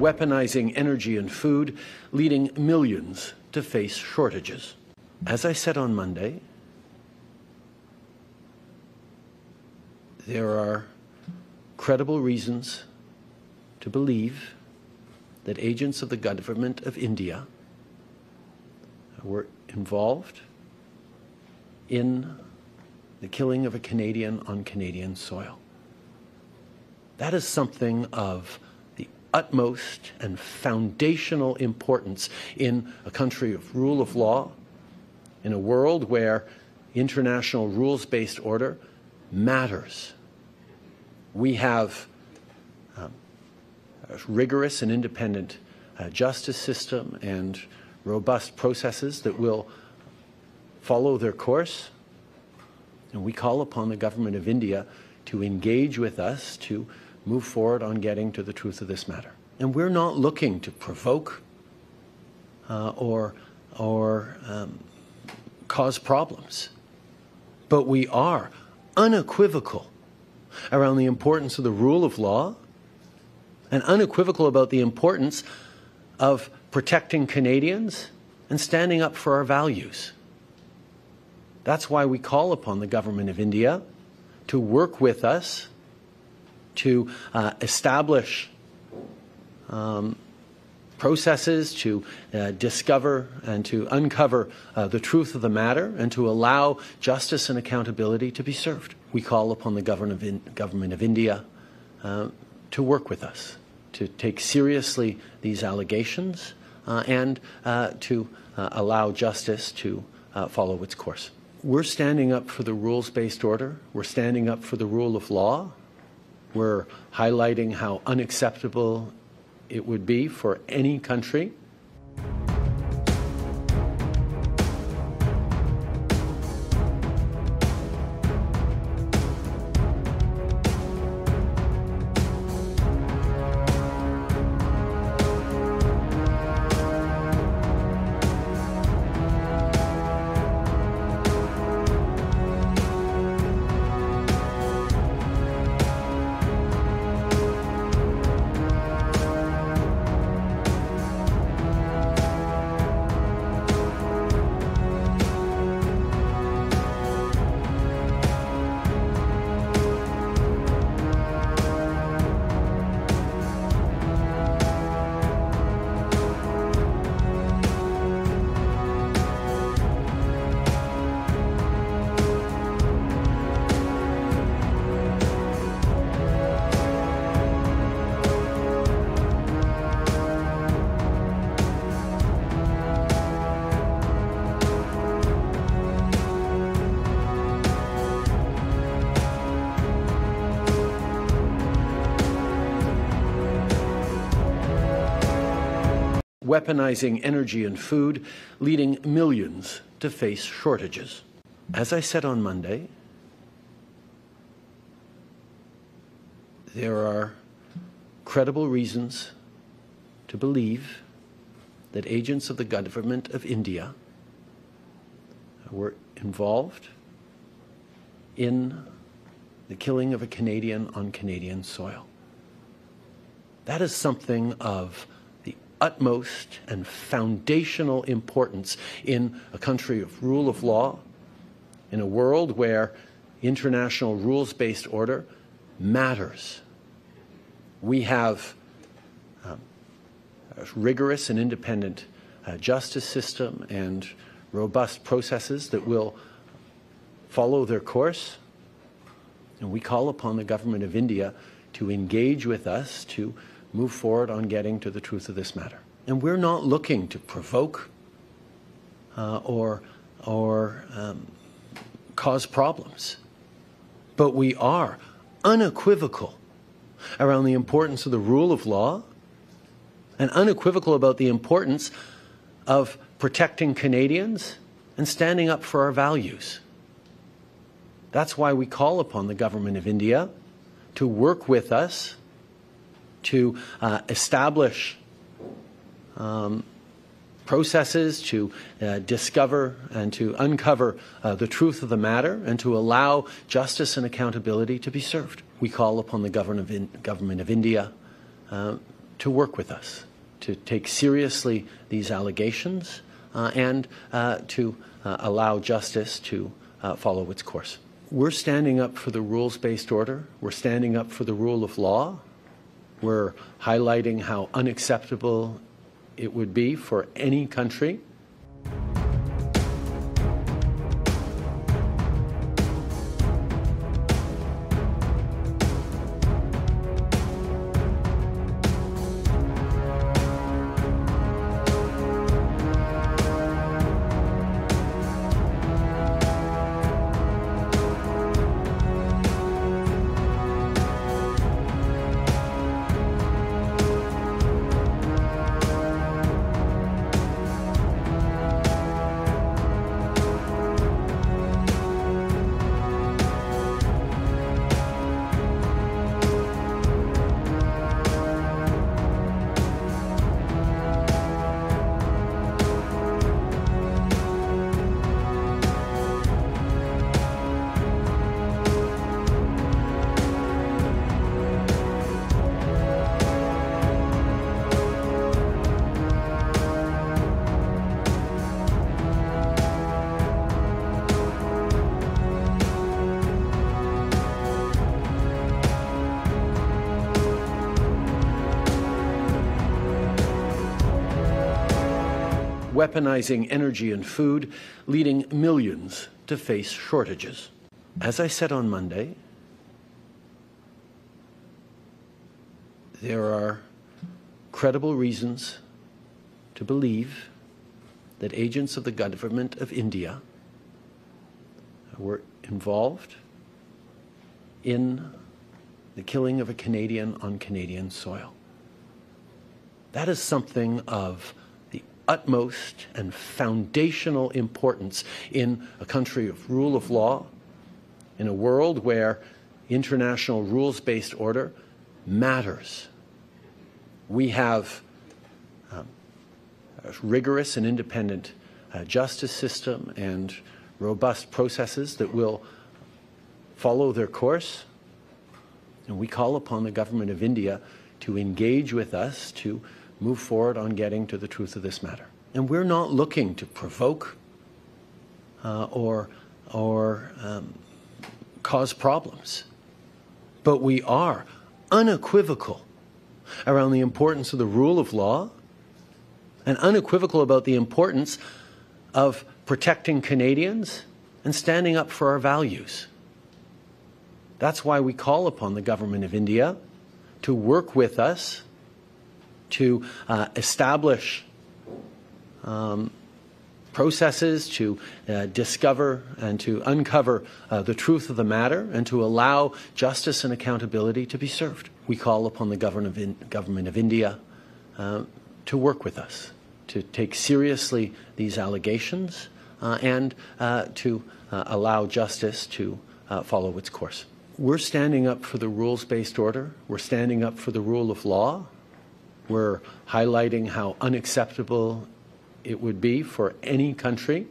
Weaponizing energy and food, leading millions to face shortages. As I said on Monday, there are credible reasons to believe that agents of the government of India were involved in the killing of a Canadian on Canadian soil. That is something of utmost and foundational importance in a country of rule of law, in a world where international rules-based order matters. We have um, a rigorous and independent uh, justice system and robust processes that will follow their course, and we call upon the government of India to engage with us to move forward on getting to the truth of this matter. And we're not looking to provoke uh, or, or um, cause problems, but we are unequivocal around the importance of the rule of law and unequivocal about the importance of protecting Canadians and standing up for our values. That's why we call upon the government of India to work with us to uh, establish um, processes, to uh, discover and to uncover uh, the truth of the matter, and to allow justice and accountability to be served. We call upon the government of India uh, to work with us, to take seriously these allegations, uh, and uh, to uh, allow justice to uh, follow its course. We're standing up for the rules-based order. We're standing up for the rule of law. We're highlighting how unacceptable it would be for any country. Weaponizing energy and food, leading millions to face shortages. As I said on Monday, there are credible reasons to believe that agents of the government of India were involved in the killing of a Canadian on Canadian soil. That is something of the utmost and foundational importance in a country of rule of law, in a world where international rules-based order matters. We have um, a rigorous and independent uh, justice system and robust processes that will follow their course. And we call upon the government of India to engage with us to move forward on getting to the truth of this matter. And we're not looking to provoke uh, or, or um, cause problems, but we are unequivocal around the importance of the rule of law and unequivocal about the importance of protecting Canadians and standing up for our values. That's why we call upon the government of India to work with us to uh, establish um, processes to uh, discover and to uncover uh, the truth of the matter and to allow justice and accountability to be served. We call upon the government of India uh, to work with us, to take seriously these allegations uh, and uh, to uh, allow justice to uh, follow its course. We're standing up for the rules-based order. We're standing up for the rule of law. We're highlighting how unacceptable it would be for any country weaponizing energy and food, leading millions to face shortages. As I said on Monday, there are credible reasons to believe that agents of the government of India were involved in the killing of a Canadian on Canadian soil. That is something of utmost and foundational importance in a country of rule of law, in a world where international rules-based order matters. We have um, a rigorous and independent uh, justice system and robust processes that will follow their course. And we call upon the government of India to engage with us to move forward on getting to the truth of this matter. And we're not looking to provoke uh, or, or um, cause problems, but we are unequivocal around the importance of the rule of law and unequivocal about the importance of protecting Canadians and standing up for our values. That's why we call upon the government of India to work with us to uh, establish um, processes to uh, discover and to uncover uh, the truth of the matter and to allow justice and accountability to be served. We call upon the government of India uh, to work with us, to take seriously these allegations uh, and uh, to uh, allow justice to uh, follow its course. We're standing up for the rules-based order. We're standing up for the rule of law. We're highlighting how unacceptable it would be for any country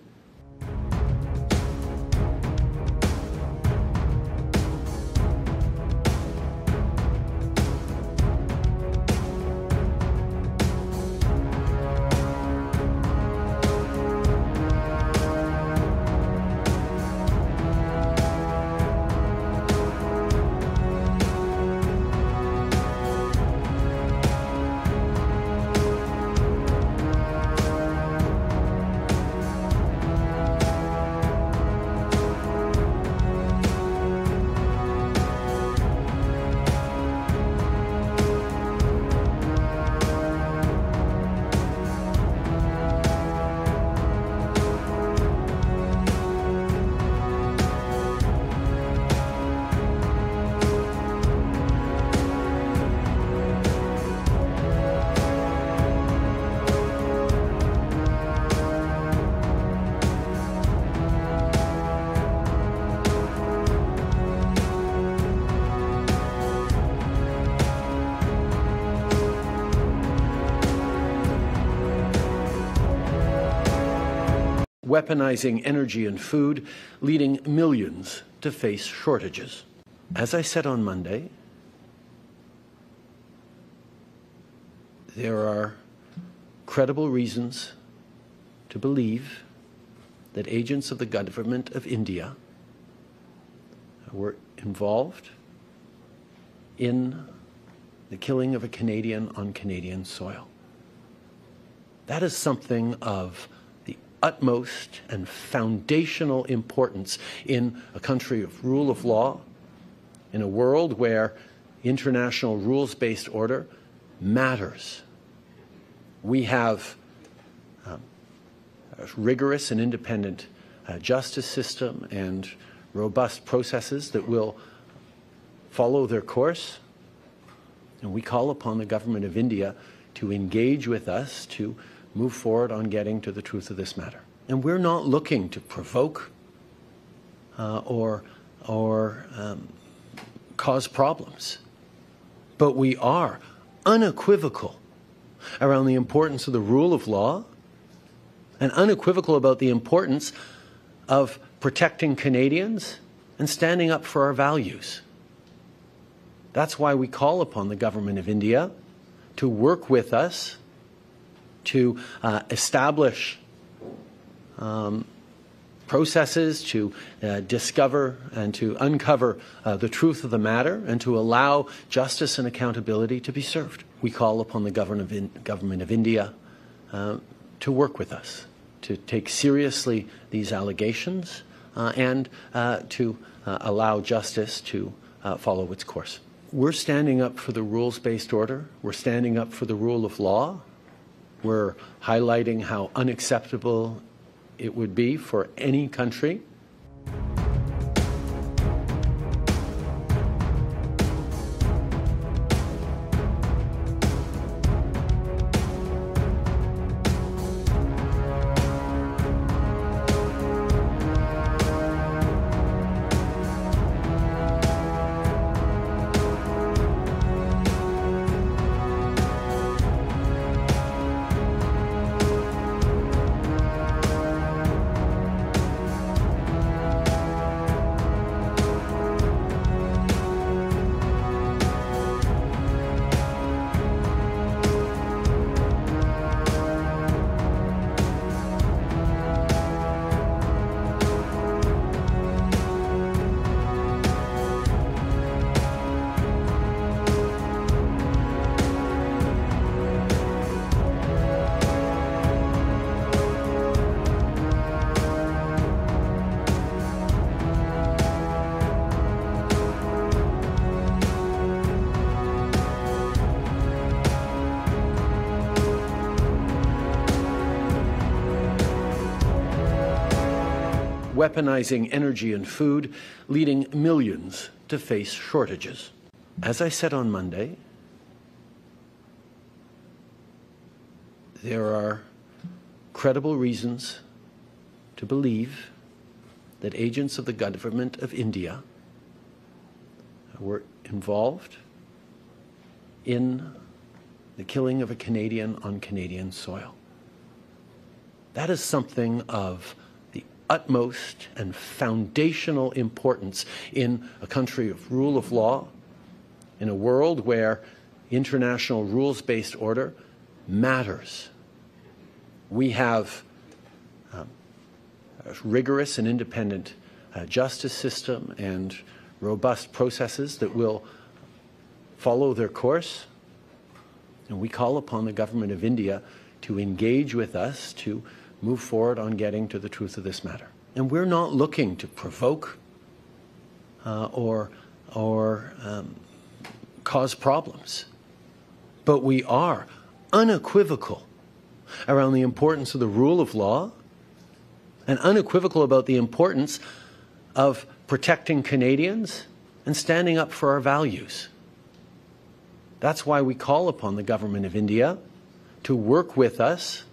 weaponizing energy and food, leading millions to face shortages. As I said on Monday, there are credible reasons to believe that agents of the government of India were involved in the killing of a Canadian on Canadian soil. That is something of the utmost and foundational importance in a country of rule of law, in a world where international rules-based order matters. We have um, a rigorous and independent uh, justice system and robust processes that will follow their course. And we call upon the government of India to engage with us to move forward on getting to the truth of this matter. And we're not looking to provoke uh, or, or um, cause problems, but we are unequivocal around the importance of the rule of law and unequivocal about the importance of protecting Canadians and standing up for our values. That's why we call upon the government of India to work with us to uh, establish um, processes to uh, discover and to uncover uh, the truth of the matter and to allow justice and accountability to be served. We call upon the government of India uh, to work with us, to take seriously these allegations uh, and uh, to uh, allow justice to uh, follow its course. We're standing up for the rules-based order. We're standing up for the rule of law. We're highlighting how unacceptable it would be for any country weaponizing energy and food, leading millions to face shortages. As I said on Monday, there are credible reasons to believe that agents of the government of India were involved in the killing of a Canadian on Canadian soil. That is something of utmost and foundational importance in a country of rule of law, in a world where international rules-based order matters. We have um, a rigorous and independent uh, justice system and robust processes that will follow their course. And we call upon the government of India to engage with us to move forward on getting to the truth of this matter. And we're not looking to provoke uh, or, or um, cause problems, but we are unequivocal around the importance of the rule of law and unequivocal about the importance of protecting Canadians and standing up for our values. That's why we call upon the government of India to work with us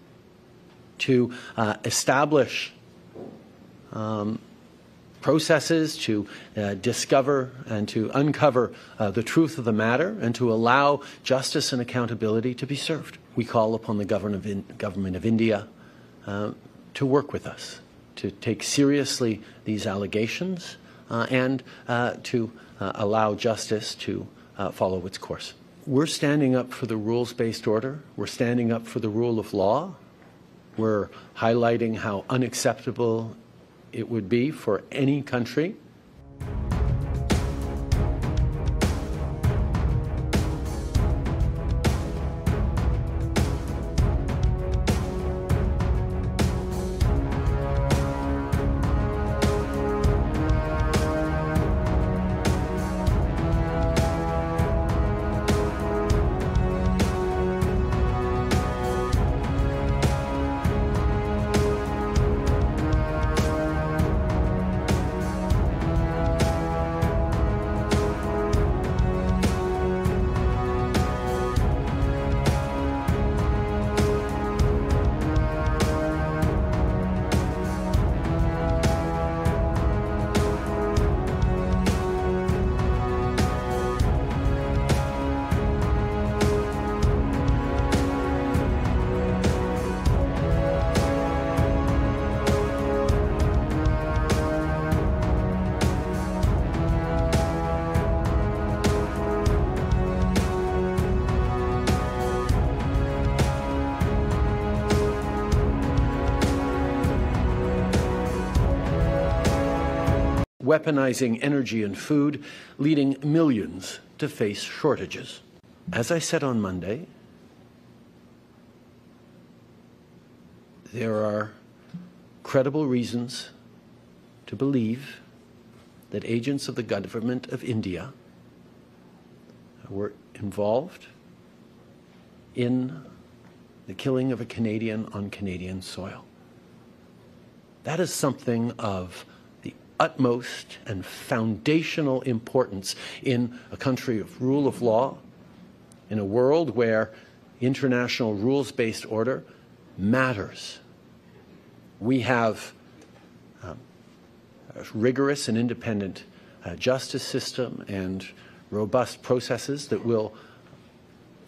to uh, establish um, processes, to uh, discover and to uncover uh, the truth of the matter and to allow justice and accountability to be served. We call upon the government of, in government of India uh, to work with us, to take seriously these allegations uh, and uh, to uh, allow justice to uh, follow its course. We're standing up for the rules-based order. We're standing up for the rule of law. We're highlighting how unacceptable it would be for any country. Weaponizing energy and food, leading millions to face shortages. As I said on Monday, there are credible reasons to believe that agents of the government of India were involved in the killing of a Canadian on Canadian soil. That is something of utmost and foundational importance in a country of rule of law, in a world where international rules-based order matters. We have um, a rigorous and independent uh, justice system and robust processes that will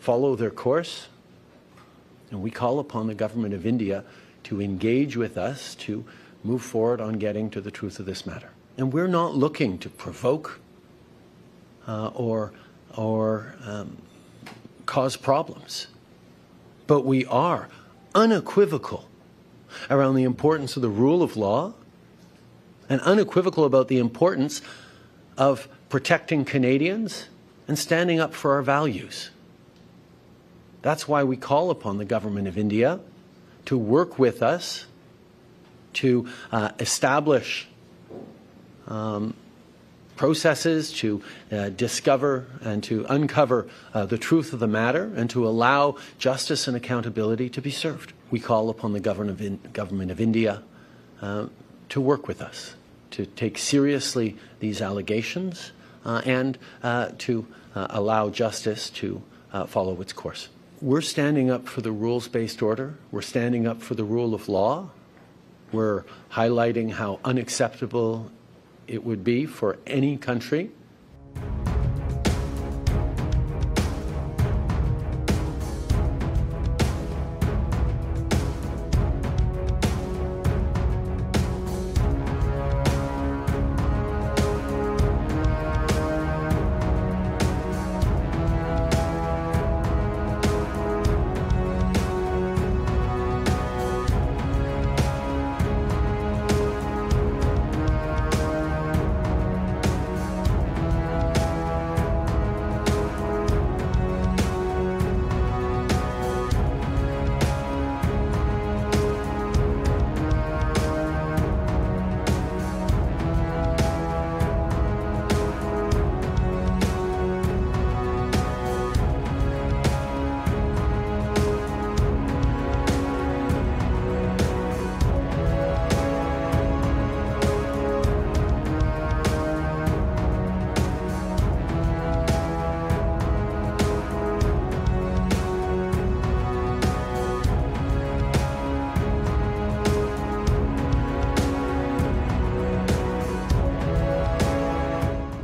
follow their course, and we call upon the government of India to engage with us to move forward on getting to the truth of this matter. And we're not looking to provoke uh, or, or um, cause problems, but we are unequivocal around the importance of the rule of law and unequivocal about the importance of protecting Canadians and standing up for our values. That's why we call upon the government of India to work with us to uh, establish um, processes, to uh, discover and to uncover uh, the truth of the matter, and to allow justice and accountability to be served. We call upon the government of, in government of India uh, to work with us, to take seriously these allegations uh, and uh, to uh, allow justice to uh, follow its course. We're standing up for the rules-based order. We're standing up for the rule of law. We're highlighting how unacceptable it would be for any country.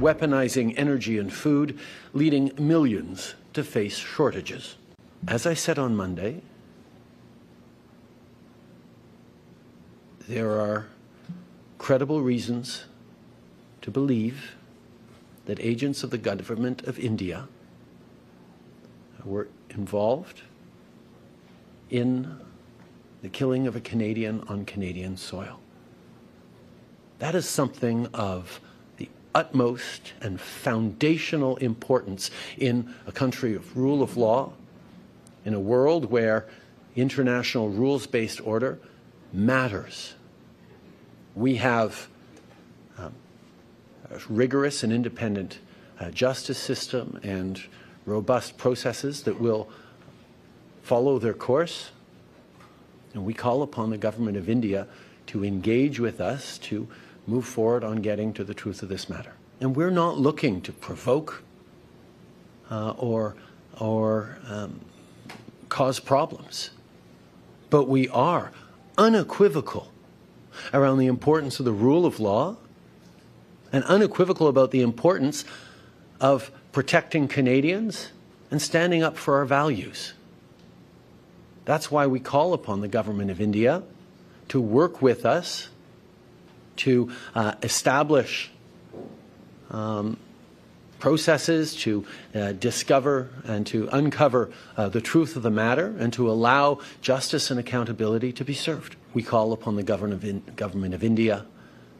Weaponizing energy and food, leading millions to face shortages. As I said on Monday, there are credible reasons to believe that agents of the government of India were involved in the killing of a Canadian on Canadian soil. That is something of the utmost and foundational importance in a country of rule of law, in a world where international rules-based order matters. We have um, a rigorous and independent uh, justice system and robust processes that will follow their course. And we call upon the government of India to engage with us to move forward on getting to the truth of this matter. And we're not looking to provoke uh, or, or um, cause problems, but we are unequivocal around the importance of the rule of law and unequivocal about the importance of protecting Canadians and standing up for our values. That's why we call upon the government of India to work with us to uh, establish um, processes to uh, discover and to uncover uh, the truth of the matter and to allow justice and accountability to be served. We call upon the government of India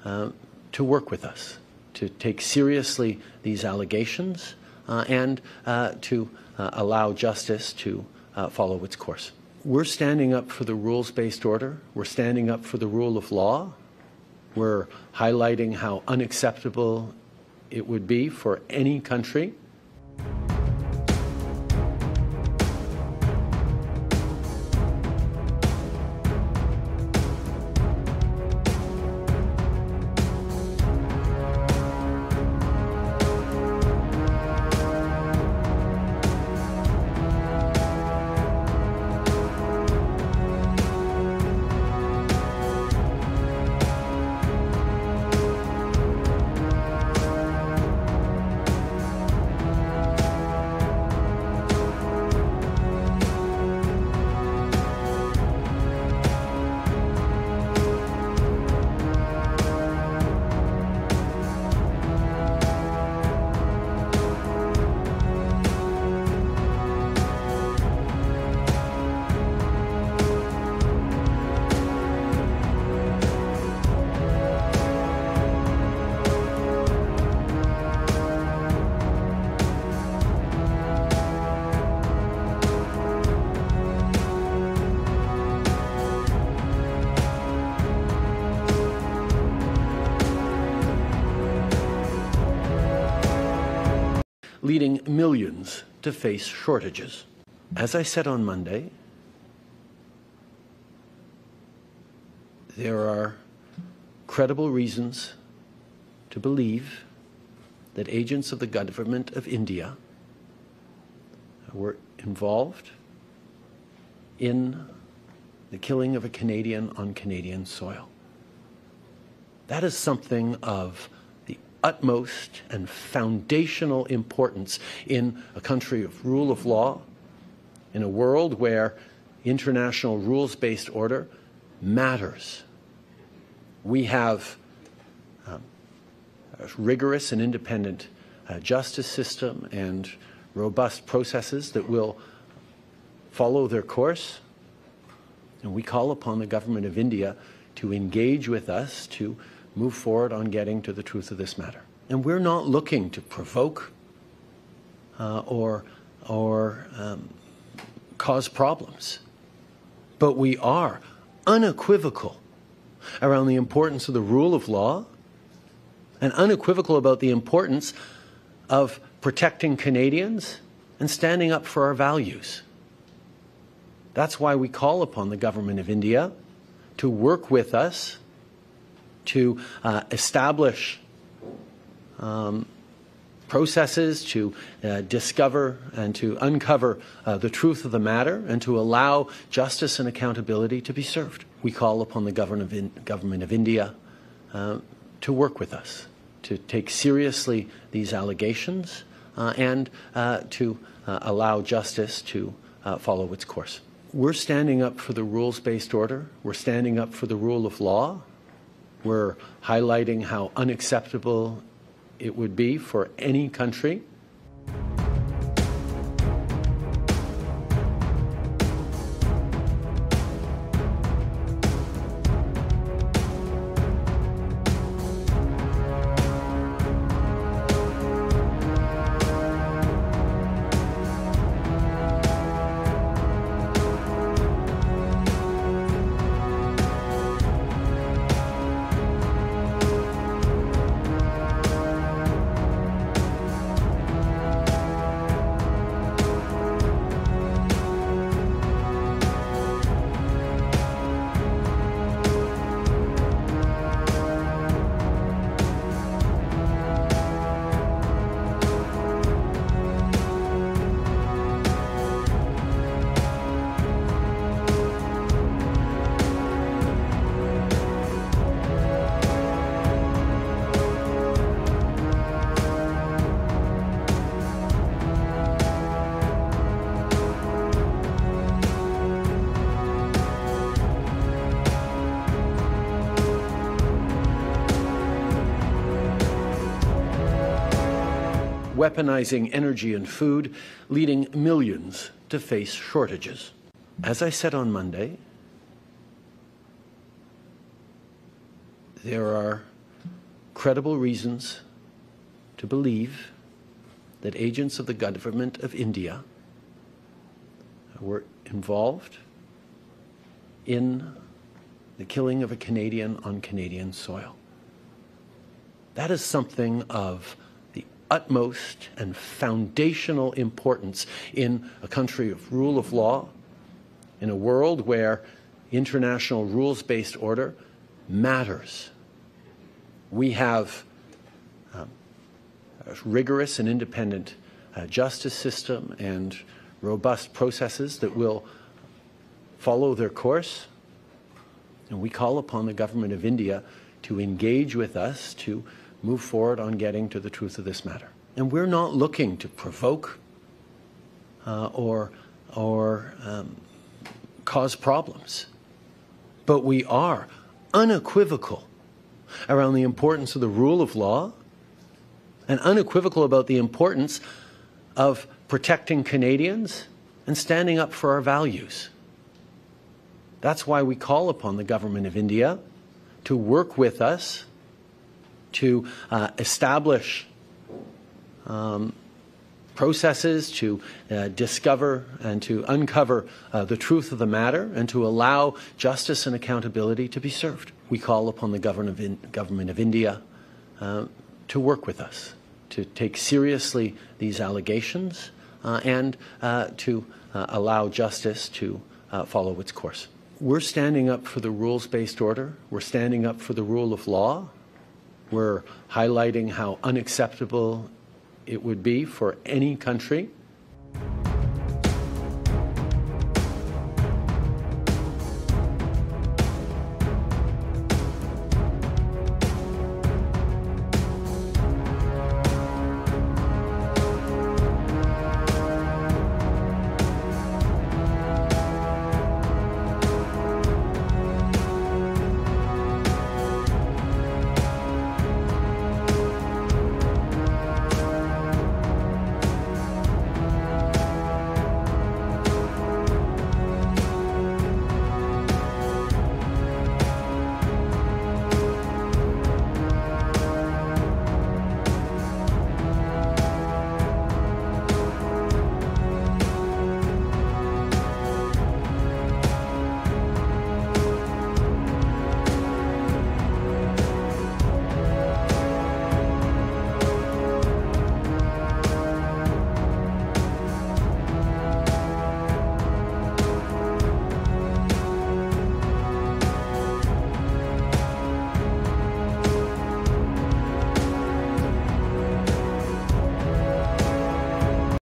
uh, to work with us, to take seriously these allegations uh, and uh, to uh, allow justice to uh, follow its course. We're standing up for the rules-based order. We're standing up for the rule of law. We're highlighting how unacceptable it would be for any country leading millions to face shortages. As I said on Monday, there are credible reasons to believe that agents of the government of India were involved in the killing of a Canadian on Canadian soil. That is something of utmost and foundational importance in a country of rule of law, in a world where international rules-based order matters. We have um, a rigorous and independent uh, justice system and robust processes that will follow their course. And we call upon the government of India to engage with us to move forward on getting to the truth of this matter. And we're not looking to provoke uh, or, or um, cause problems, but we are unequivocal around the importance of the rule of law and unequivocal about the importance of protecting Canadians and standing up for our values. That's why we call upon the government of India to work with us to uh, establish um, processes, to uh, discover and to uncover uh, the truth of the matter, and to allow justice and accountability to be served. We call upon the government of India uh, to work with us, to take seriously these allegations uh, and uh, to uh, allow justice to uh, follow its course. We're standing up for the rules-based order. We're standing up for the rule of law. We're highlighting how unacceptable it would be for any country. Weaponizing energy and food, leading millions to face shortages. As I said on Monday, there are credible reasons to believe that agents of the government of India were involved in the killing of a Canadian on Canadian soil. That is something of utmost and foundational importance in a country of rule of law, in a world where international rules-based order matters. We have um, a rigorous and independent uh, justice system and robust processes that will follow their course, and we call upon the government of India to engage with us to move forward on getting to the truth of this matter. And we're not looking to provoke uh, or, or um, cause problems, but we are unequivocal around the importance of the rule of law and unequivocal about the importance of protecting Canadians and standing up for our values. That's why we call upon the government of India to work with us to uh, establish um, processes, to uh, discover and to uncover uh, the truth of the matter, and to allow justice and accountability to be served. We call upon the government of, in government of India uh, to work with us, to take seriously these allegations, uh, and uh, to uh, allow justice to uh, follow its course. We're standing up for the rules-based order. We're standing up for the rule of law. We're highlighting how unacceptable it would be for any country.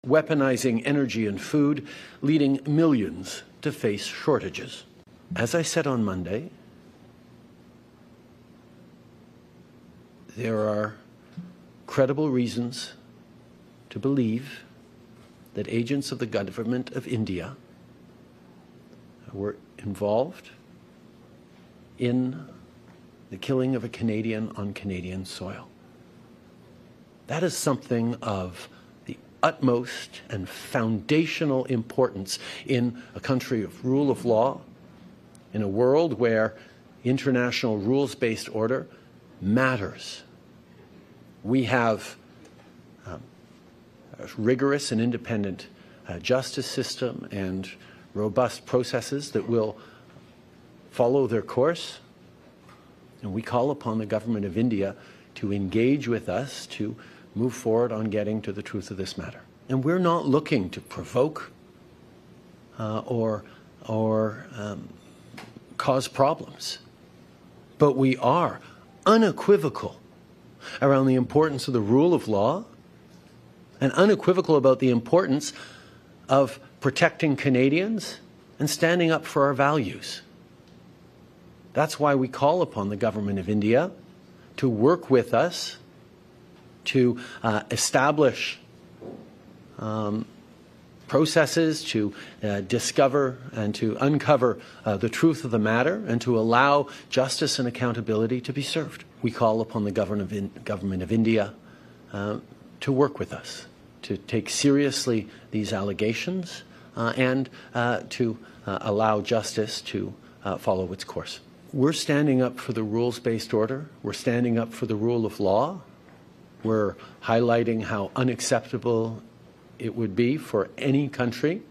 Weaponizing energy and food, leading millions to face shortages. As I said on Monday, there are credible reasons to believe that agents of the government of India were involved in the killing of a Canadian on Canadian soil. That is something of the utmost and foundational importance in a country of rule of law, in a world where international rules-based order matters. We have um, a rigorous and independent uh, justice system and robust processes that will follow their course. And we call upon the government of India to engage with us to move forward on getting to the truth of this matter. And we're not looking to provoke uh, or, or um, cause problems, but we are unequivocal around the importance of the rule of law and unequivocal about the importance of protecting Canadians and standing up for our values. That's why we call upon the government of India to work with us to uh, establish um, processes, to uh, discover and to uncover uh, the truth of the matter, and to allow justice and accountability to be served. We call upon the government of, in government of India uh, to work with us, to take seriously these allegations uh, and uh, to uh, allow justice to uh, follow its course. We're standing up for the rules-based order. We're standing up for the rule of law. We're highlighting how unacceptable it would be for any country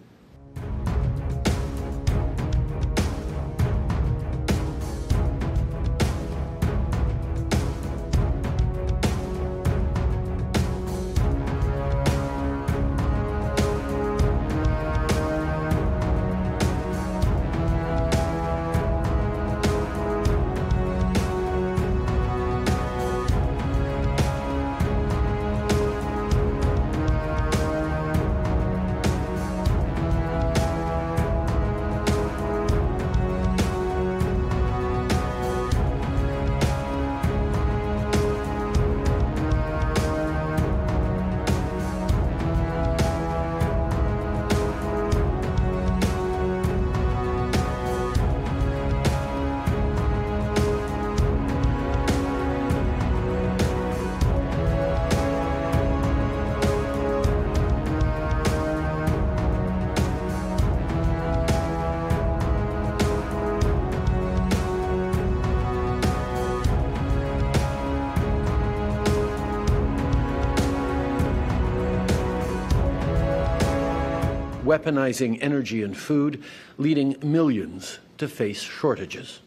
weaponizing energy and food, leading millions to face shortages.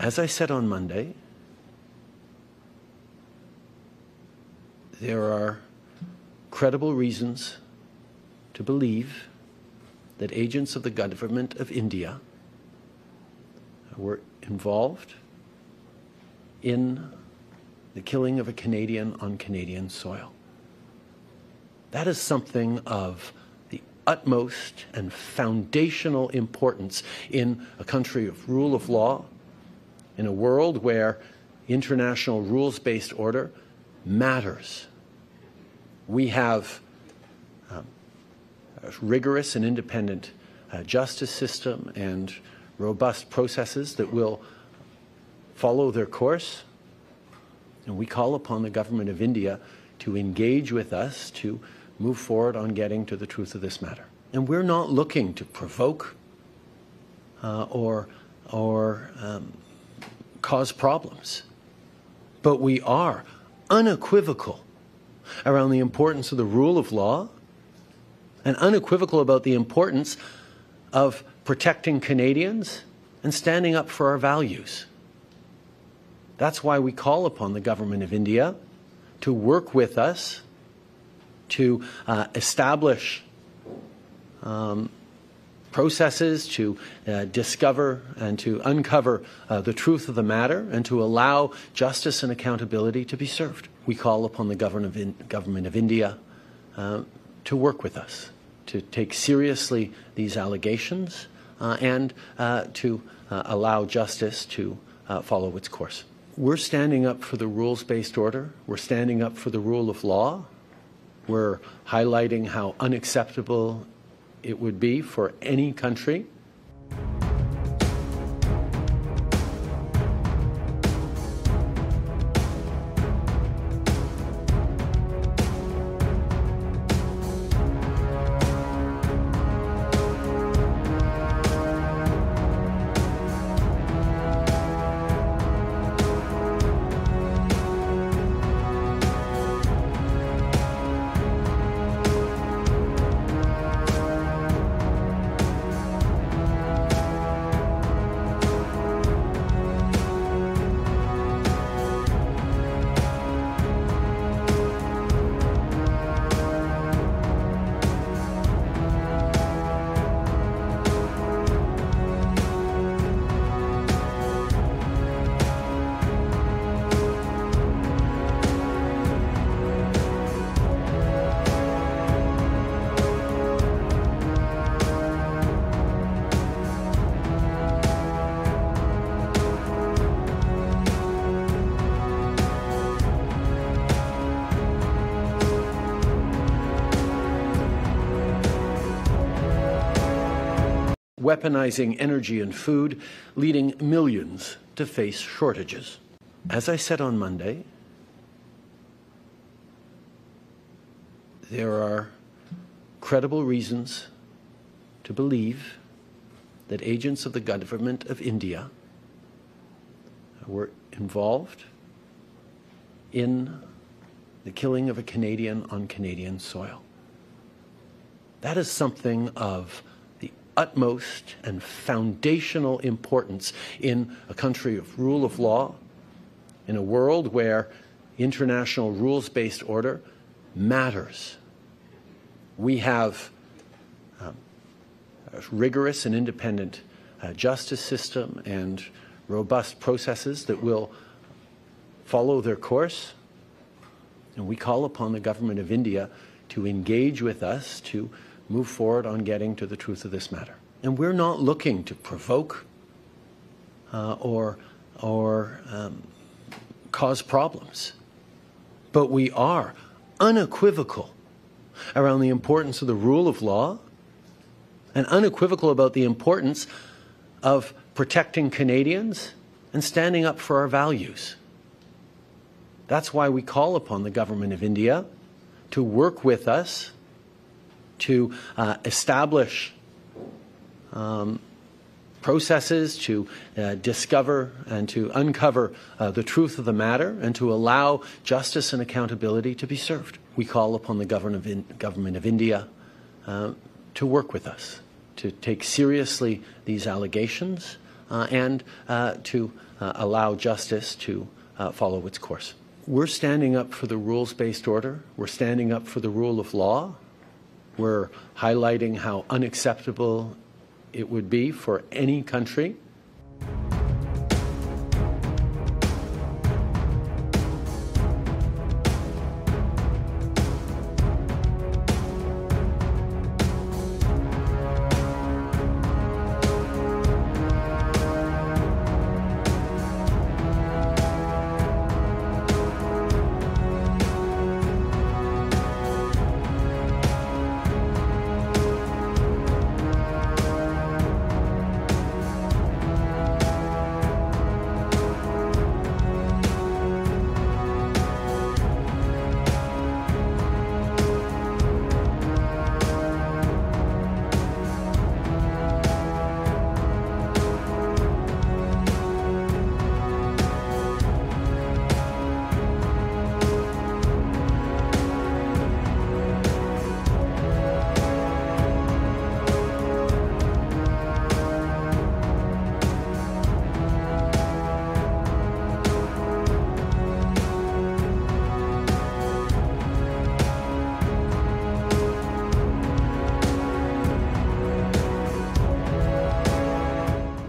As I said on Monday, there are credible reasons to believe that agents of the government of India were involved in the killing of a Canadian on Canadian soil. That is something of utmost and foundational importance in a country of rule of law, in a world where international rules-based order matters. We have um, a rigorous and independent uh, justice system and robust processes that will follow their course. And we call upon the government of India to engage with us to move forward on getting to the truth of this matter. And we're not looking to provoke uh, or, or um, cause problems, but we are unequivocal around the importance of the rule of law and unequivocal about the importance of protecting Canadians and standing up for our values. That's why we call upon the government of India to work with us to uh, establish um, processes, to uh, discover and to uncover uh, the truth of the matter, and to allow justice and accountability to be served. We call upon the government of, in government of India uh, to work with us, to take seriously these allegations uh, and uh, to uh, allow justice to uh, follow its course. We're standing up for the rules-based order. We're standing up for the rule of law. We're highlighting how unacceptable it would be for any country weaponizing energy and food, leading millions to face shortages. As I said on Monday, there are credible reasons to believe that agents of the government of India were involved in the killing of a Canadian on Canadian soil. That is something of the utmost and foundational importance in a country of rule of law, in a world where international rules-based order matters. We have um, a rigorous and independent uh, justice system and robust processes that will follow their course. And we call upon the government of India to engage with us to move forward on getting to the truth of this matter. And we're not looking to provoke uh, or, or um, cause problems, but we are unequivocal around the importance of the rule of law and unequivocal about the importance of protecting Canadians and standing up for our values. That's why we call upon the government of India to work with us to uh, establish um, processes, to uh, discover and to uncover uh, the truth of the matter, and to allow justice and accountability to be served. We call upon the government of, in government of India uh, to work with us, to take seriously these allegations uh, and uh, to uh, allow justice to uh, follow its course. We're standing up for the rules-based order. We're standing up for the rule of law. We're highlighting how unacceptable it would be for any country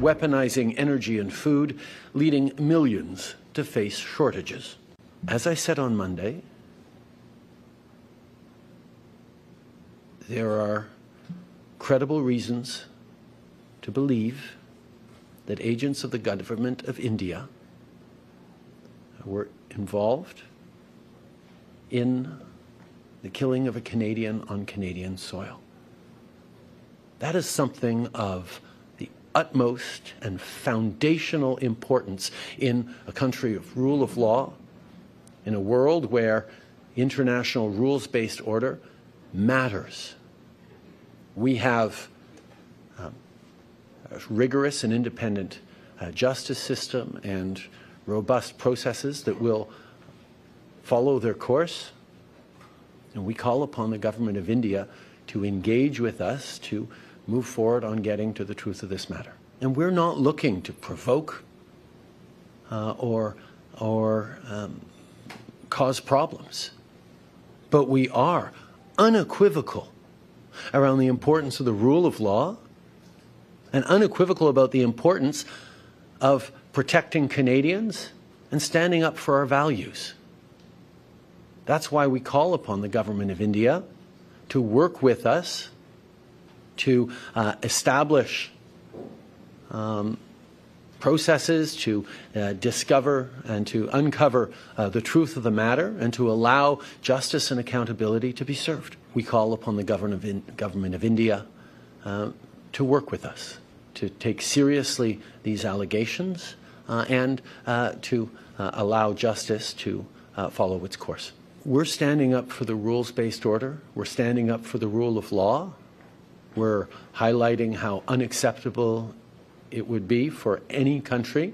weaponizing energy and food, leading millions to face shortages. As I said on Monday, there are credible reasons to believe that agents of the government of India were involved in the killing of a Canadian on Canadian soil. That is something of utmost and foundational importance in a country of rule of law, in a world where international rules-based order matters. We have um, a rigorous and independent uh, justice system and robust processes that will follow their course. And we call upon the government of India to engage with us to move forward on getting to the truth of this matter. And we're not looking to provoke uh, or, or um, cause problems, but we are unequivocal around the importance of the rule of law and unequivocal about the importance of protecting Canadians and standing up for our values. That's why we call upon the government of India to work with us to uh, establish um, processes, to uh, discover and to uncover uh, the truth of the matter, and to allow justice and accountability to be served. We call upon the government of, in government of India uh, to work with us. to take seriously these allegations uh, and uh, to uh, allow justice to uh, follow its course. We're standing up for the rules-based order. We're standing up for the rule of law. We're highlighting how unacceptable it would be for any country.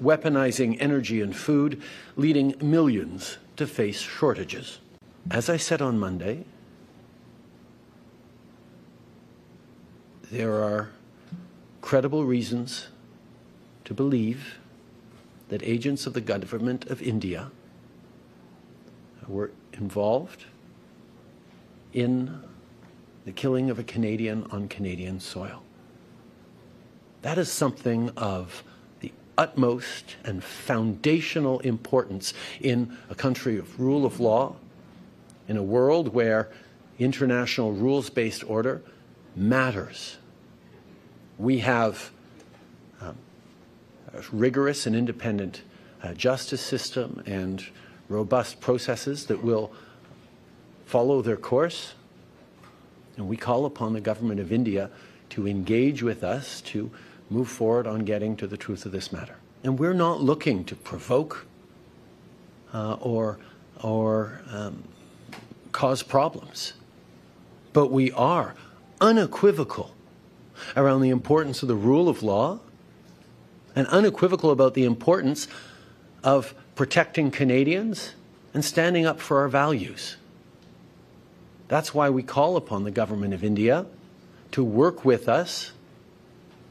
Weaponizing energy and food, leading millions to face shortages. As I said on Monday, there are credible reasons to believe that agents of the government of India were involved in the killing of a Canadian on Canadian soil. That is something of utmost and foundational importance in a country of rule of law, in a world where international rules-based order matters. We have um, a rigorous and independent uh, justice system and robust processes that will follow their course, and we call upon the government of India to engage with us to move forward on getting to the truth of this matter. And we're not looking to provoke uh, or, or um, cause problems, but we are unequivocal around the importance of the rule of law and unequivocal about the importance of protecting Canadians and standing up for our values. That's why we call upon the government of India to work with us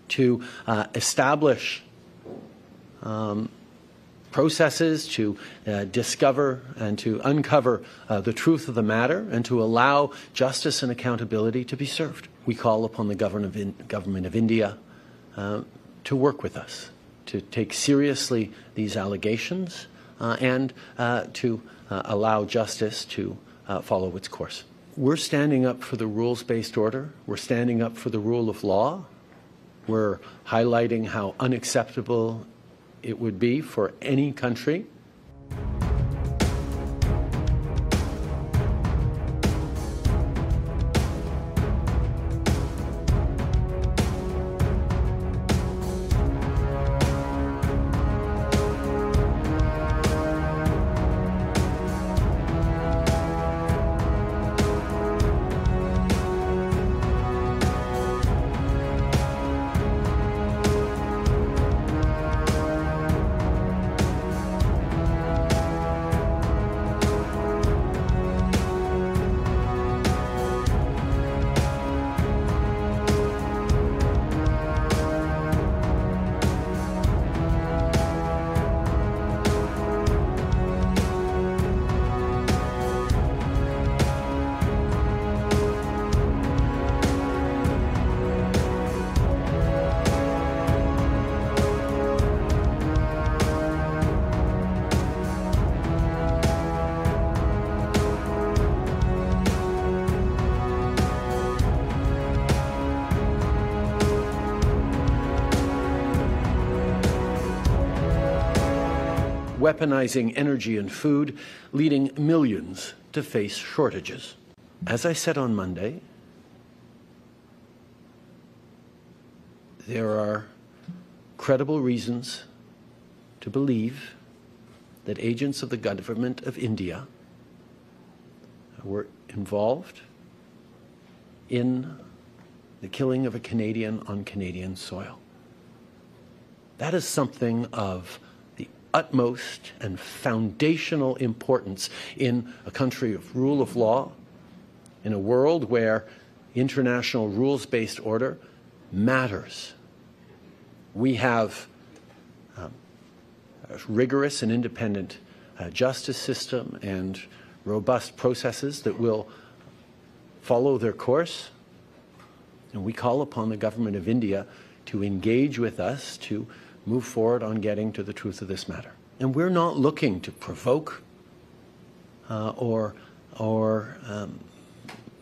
to uh, establish um, processes, to uh, discover and to uncover uh, the truth of the matter, and to allow justice and accountability to be served. We call upon the government of, in government of India uh, to work with us, to take seriously these allegations uh, and uh, to uh, allow justice to uh, follow its course. We're standing up for the rules-based order. We're standing up for the rule of law. We're highlighting how unacceptable it would be for any country. Weaponizing energy and food, leading millions to face shortages. As I said on Monday, there are credible reasons to believe that agents of the government of India were involved in the killing of a Canadian on Canadian soil. That is something of the utmost and foundational importance in a country of rule of law, in a world where international rules-based order matters. We have um, a rigorous and independent uh, justice system and robust processes that will follow their course. And we call upon the government of India to engage with us to move forward on getting to the truth of this matter. And we're not looking to provoke uh, or, or um,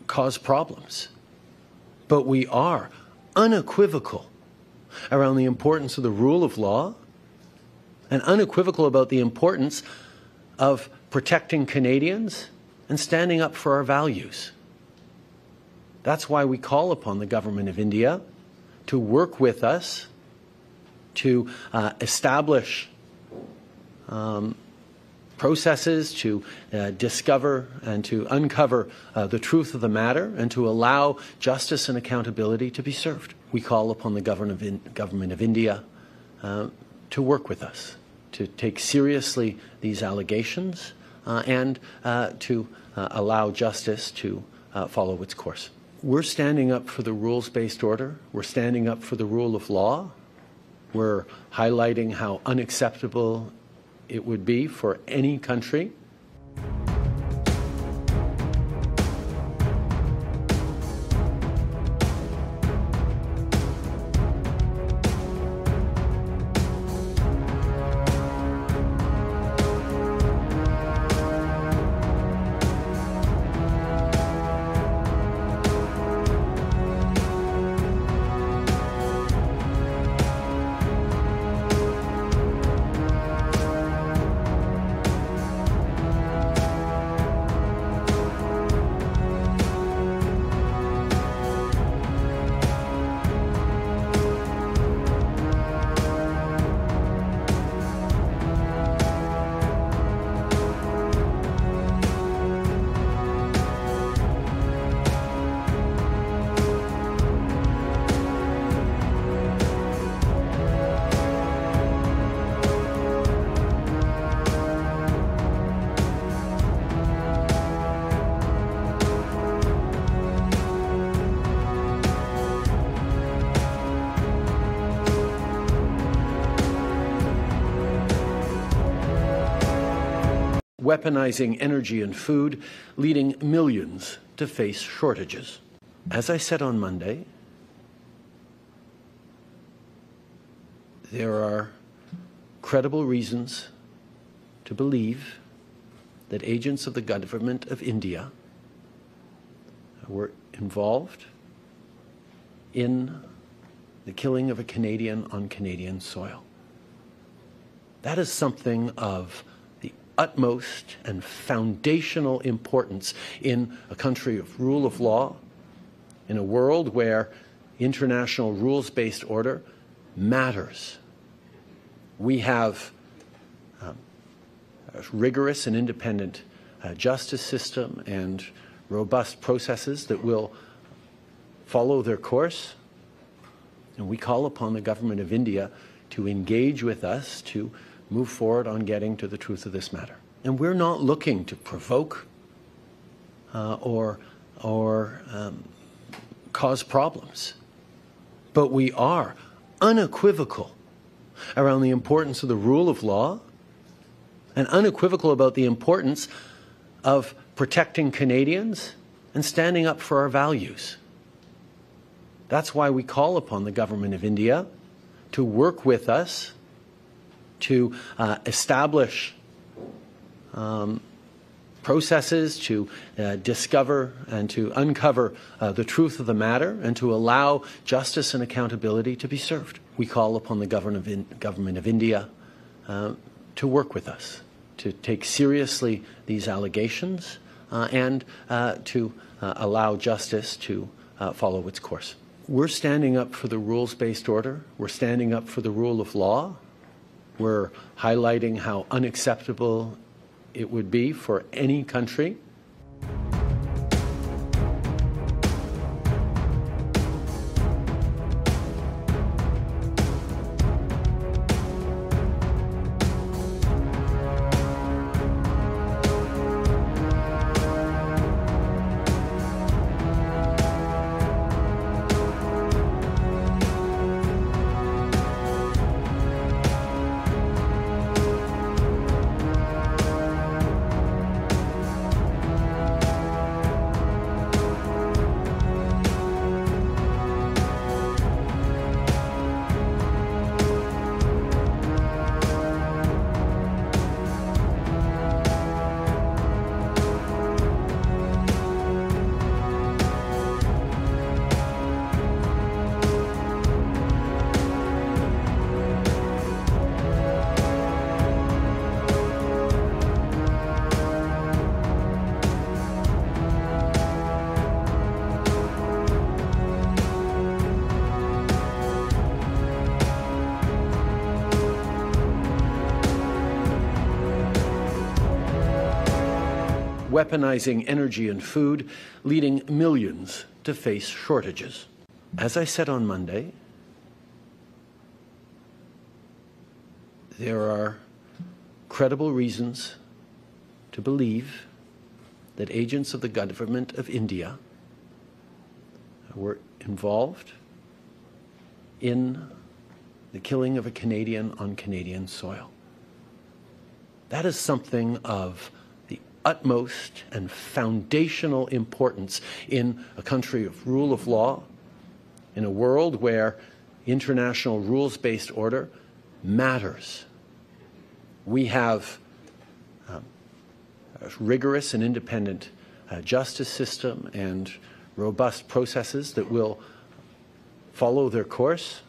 cause problems, but we are unequivocal around the importance of the rule of law and unequivocal about the importance of protecting Canadians and standing up for our values. That's why we call upon the government of India to work with us to uh, establish um, processes to uh, discover and to uncover uh, the truth of the matter and to allow justice and accountability to be served. We call upon the government of India uh, to work with us, to take seriously these allegations uh, and uh, to uh, allow justice to uh, follow its course. We're standing up for the rules-based order. We're standing up for the rule of law. We're highlighting how unacceptable it would be for any country weaponizing energy and food, leading millions to face shortages. As I said on Monday, there are credible reasons to believe that agents of the government of India were involved in the killing of a Canadian on Canadian soil. That is something of utmost and foundational importance in a country of rule of law, in a world where international rules-based order matters. We have um, a rigorous and independent uh, justice system and robust processes that will follow their course. And we call upon the government of India to engage with us to move forward on getting to the truth of this matter. And we're not looking to provoke uh, or, or um, cause problems, but we are unequivocal around the importance of the rule of law and unequivocal about the importance of protecting Canadians and standing up for our values. That's why we call upon the government of India to work with us to uh, establish um, processes, to uh, discover and to uncover uh, the truth of the matter, and to allow justice and accountability to be served. We call upon the government of India uh, to work with us, to take seriously these allegations uh, and uh, to uh, allow justice to uh, follow its course. we're standing up for the rules-based order. We're standing up for the rule of law. We're highlighting how unacceptable it would be for any country. Weaponizing energy and food, leading millions to face shortages. As I said on Monday, there are credible reasons to believe that agents of the government of India were involved in the killing of a Canadian on Canadian soil. That is something of utmost and foundational importance in a country of rule of law, in a world where international rules-based order matters. We have um, a rigorous and independent uh, justice system and robust processes that will follow their course,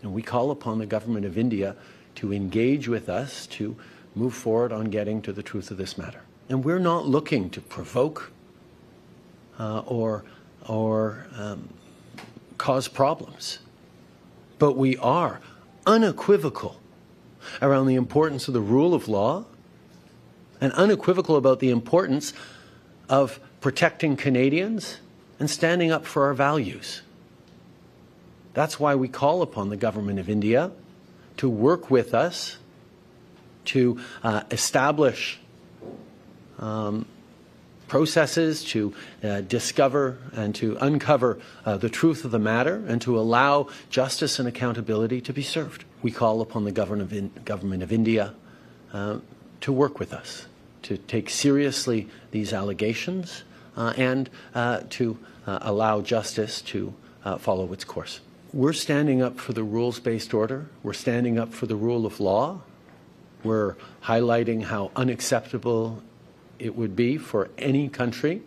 and we call upon the government of India to engage with us to move forward on getting to the truth of this matter. And we're not looking to provoke uh, or, or um, cause problems, but we are unequivocal around the importance of the rule of law and unequivocal about the importance of protecting Canadians and standing up for our values. That's why we call upon the government of India to work with us to uh, establish um, processes, to uh, discover and to uncover uh, the truth of the matter, and to allow justice and accountability to be served. We call upon the government of, in government of India uh, to work with us, to take seriously these allegations, uh, and uh, to uh, allow justice to uh, follow its course. We're standing up for the rules-based order. We're standing up for the rule of law. We're highlighting how unacceptable it would be for any country.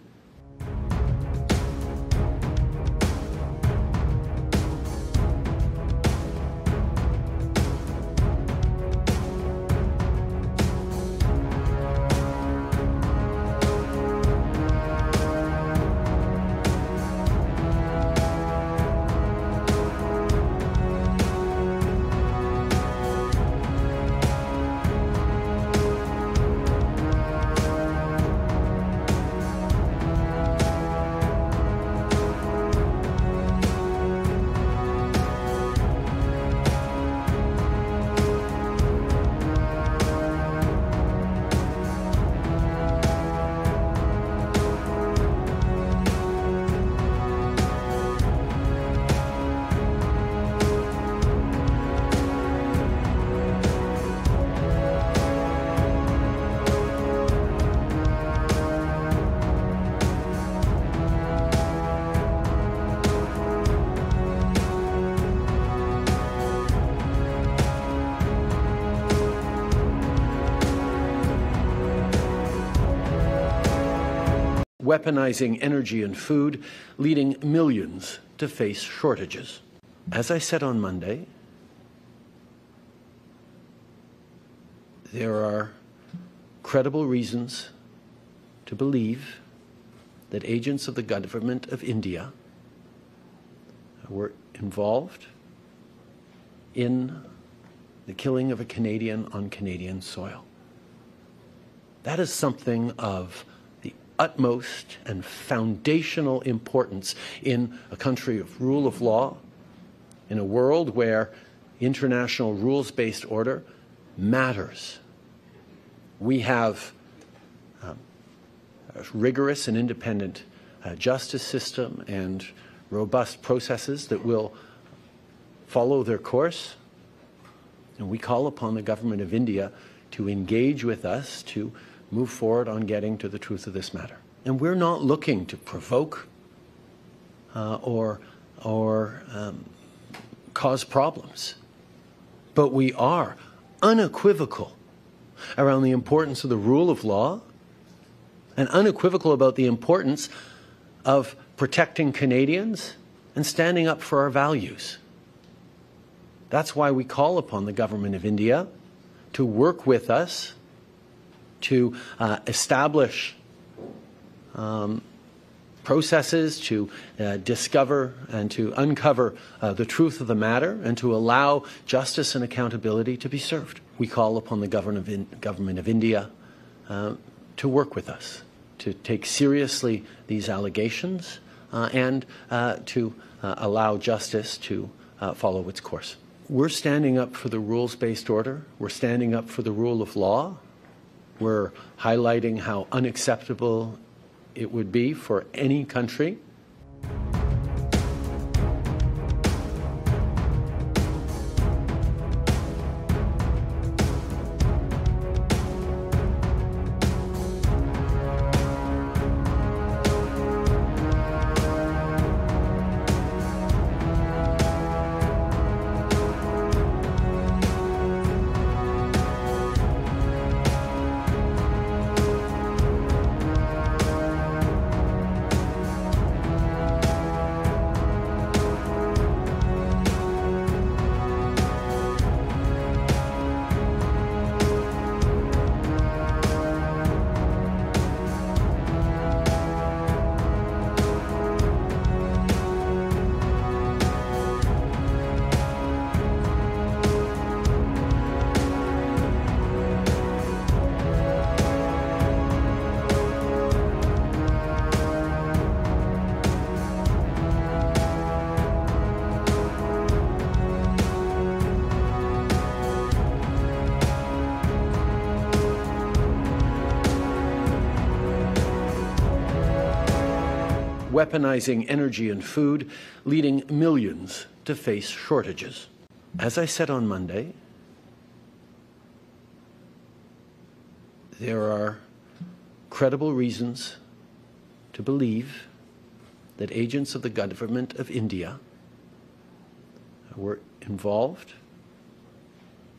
Weaponizing energy and food, leading millions to face shortages. As I said on Monday, there are credible reasons to believe that agents of the government of India were involved in the killing of a Canadian on Canadian soil. That is something of the utmost and foundational importance in a country of rule of law, in a world where international rules-based order matters. We have um, a rigorous and independent uh, justice system and robust processes that will follow their course. And we call upon the government of India to engage with us to move forward on getting to the truth of this matter. And we're not looking to provoke uh, or, or um, cause problems, but we are unequivocal around the importance of the rule of law and unequivocal about the importance of protecting Canadians and standing up for our values. That's why we call upon the government of India to work with us to uh, establish um, processes to uh, discover and to uncover uh, the truth of the matter and to allow justice and accountability to be served. We call upon the government of India uh, to work with us, to take seriously these allegations uh, and uh, to uh, allow justice to uh, follow its course. We're standing up for the rules-based order. We're standing up for the rule of law. We're highlighting how unacceptable it would be for any country weaponizing energy and food, leading millions to face shortages. As I said on Monday, there are credible reasons to believe that agents of the government of India were involved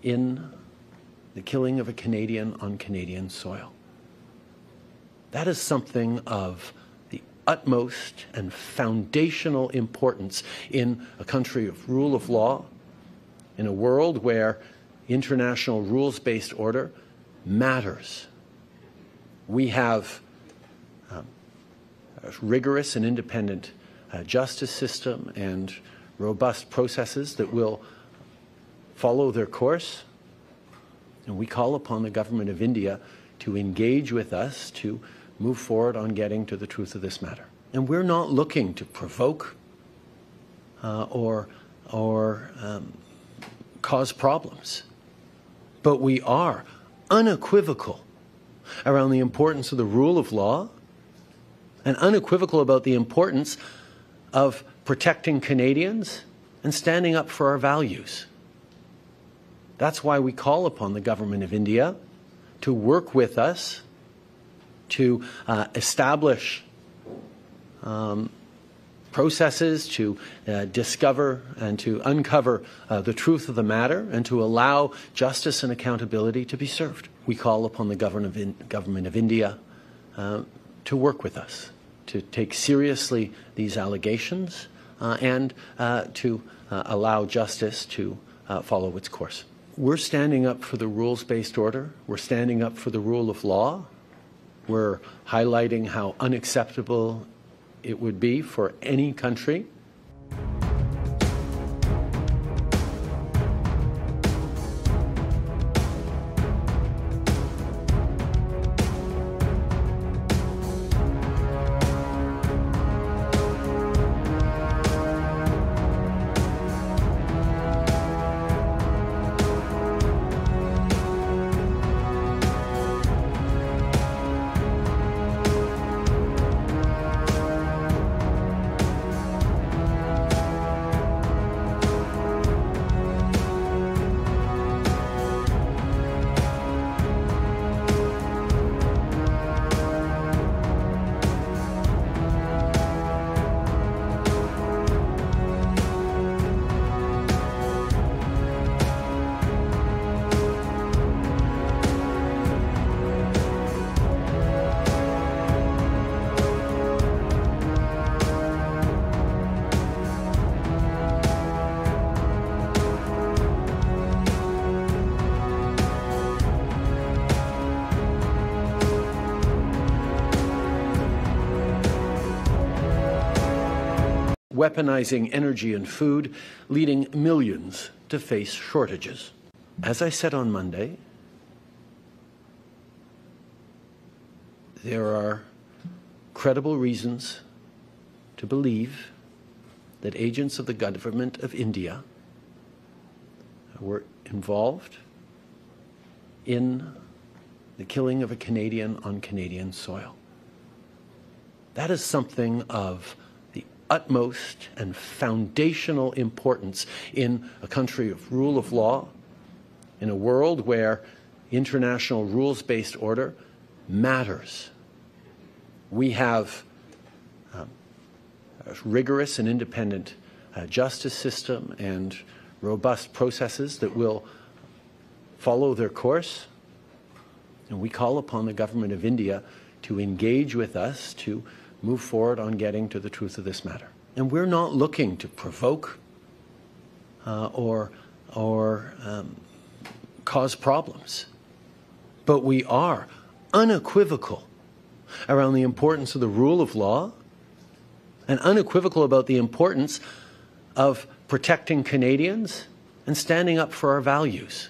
in the killing of a Canadian on Canadian soil. That is something of utmost and foundational importance in a country of rule of law, in a world where international rules-based order matters. We have um, a rigorous and independent uh, justice system and robust processes that will follow their course. And we call upon the government of India to engage with us to move forward on getting to the truth of this matter. And we're not looking to provoke uh, or, or um, cause problems, but we are unequivocal around the importance of the rule of law and unequivocal about the importance of protecting Canadians and standing up for our values. That's why we call upon the government of India to work with us to uh, establish um, processes, to uh, discover and to uncover uh, the truth of the matter, and to allow justice and accountability to be served. We call upon the government of India uh, to work with us, to take seriously these allegations uh, and uh, to uh, allow justice to uh, follow its course. We're standing up for the rules-based order. We're standing up for the rule of law. We're highlighting how unacceptable it would be for any country weaponizing energy and food, leading millions to face shortages. As I said on Monday, there are credible reasons to believe that agents of the government of India were involved in the killing of a Canadian on Canadian soil. That is something of the utmost and foundational importance in a country of rule of law, in a world where international rules-based order matters. We have um, a rigorous and independent uh, justice system and robust processes that will follow their course. And we call upon the government of India to engage with us to move forward on getting to the truth of this matter. And we're not looking to provoke uh, or, or um, cause problems, but we are unequivocal around the importance of the rule of law and unequivocal about the importance of protecting Canadians and standing up for our values.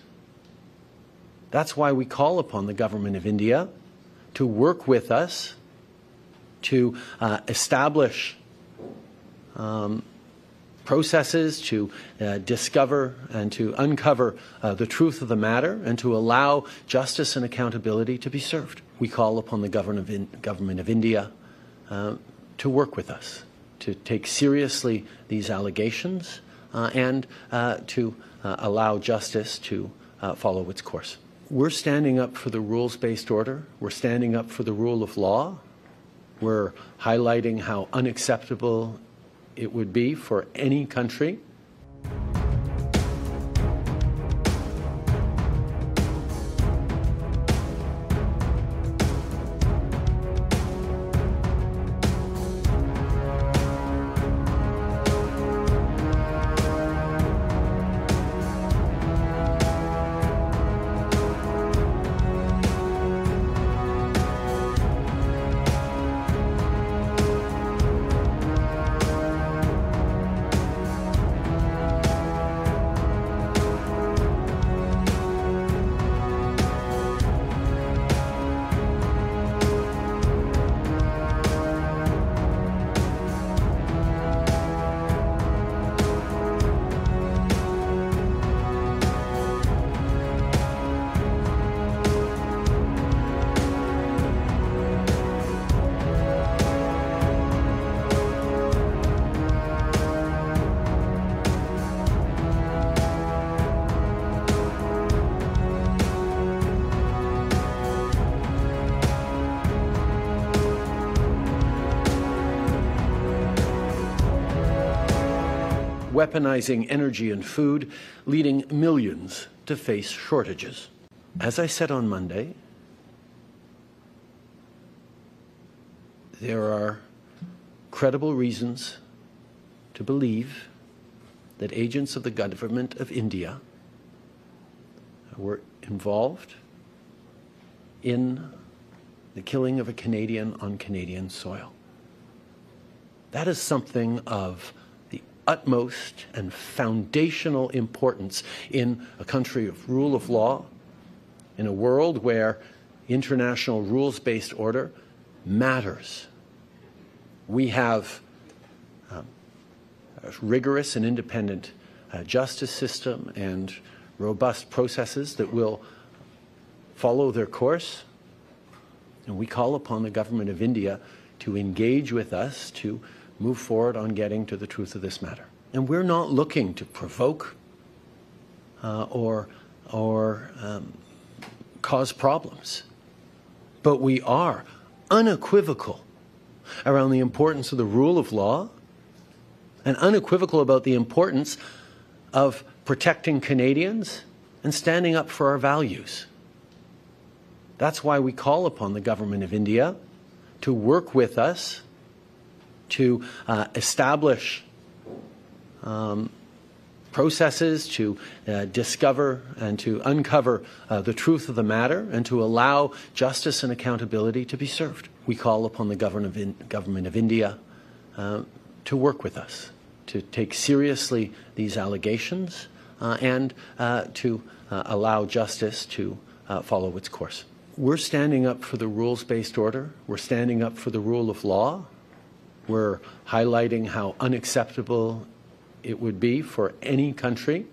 That's why we call upon the government of India to work with us to uh, establish um, processes to uh, discover and to uncover uh, the truth of the matter and to allow justice and accountability to be served. We call upon the government of, in government of India uh, to work with us, to take seriously these allegations uh, and uh, to uh, allow justice to uh, follow its course. We're standing up for the rules-based order. We're standing up for the rule of law. We're highlighting how unacceptable it would be for any country weaponizing energy and food, leading millions to face shortages. As I said on Monday, there are credible reasons to believe that agents of the government of India were involved in the killing of a Canadian on Canadian soil. That is something of utmost and foundational importance in a country of rule of law, in a world where international rules-based order matters. We have um, a rigorous and independent uh, justice system and robust processes that will follow their course. And we call upon the government of India to engage with us to move forward on getting to the truth of this matter. And we're not looking to provoke uh, or, or um, cause problems, but we are unequivocal around the importance of the rule of law and unequivocal about the importance of protecting Canadians and standing up for our values. That's why we call upon the government of India to work with us to uh, establish um, processes, to uh, discover and to uncover uh, the truth of the matter, and to allow justice and accountability to be served. We call upon the government of, in government of India uh, to work with us, to take seriously these allegations uh, and uh, to uh, allow justice to uh, follow its course. We're standing up for the rules-based order. We're standing up for the rule of law. We're highlighting how unacceptable it would be for any country.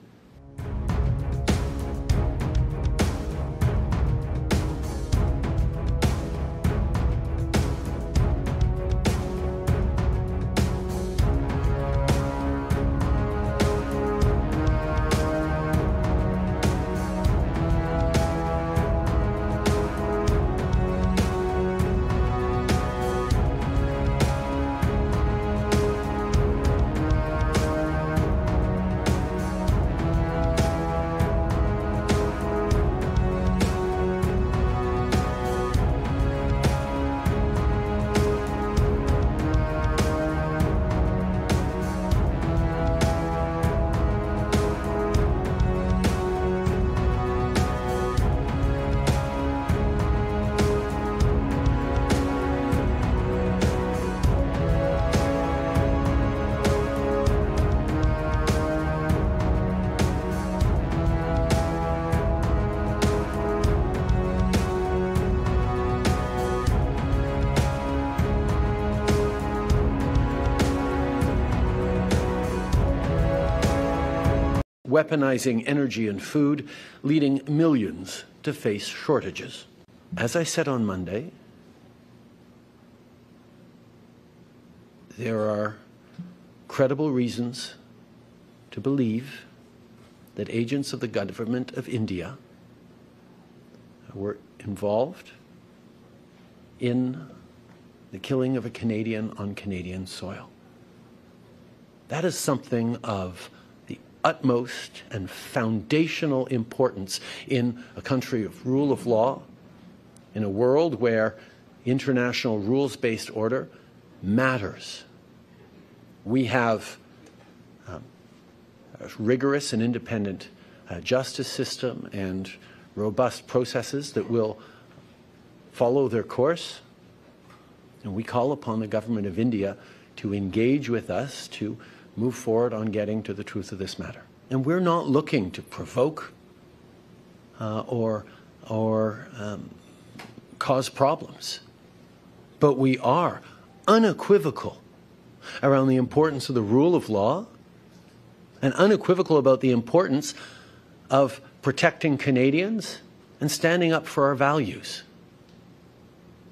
Weaponizing energy and food, leading millions to face shortages. As I said on Monday, there are credible reasons to believe that agents of the government of India were involved in the killing of a Canadian on Canadian soil. That is something of utmost and foundational importance in a country of rule of law, in a world where international rules-based order matters. We have um, a rigorous and independent uh, justice system and robust processes that will follow their course, and we call upon the government of India to engage with us to move forward on getting to the truth of this matter. And we're not looking to provoke uh, or, or um, cause problems, but we are unequivocal around the importance of the rule of law and unequivocal about the importance of protecting Canadians and standing up for our values.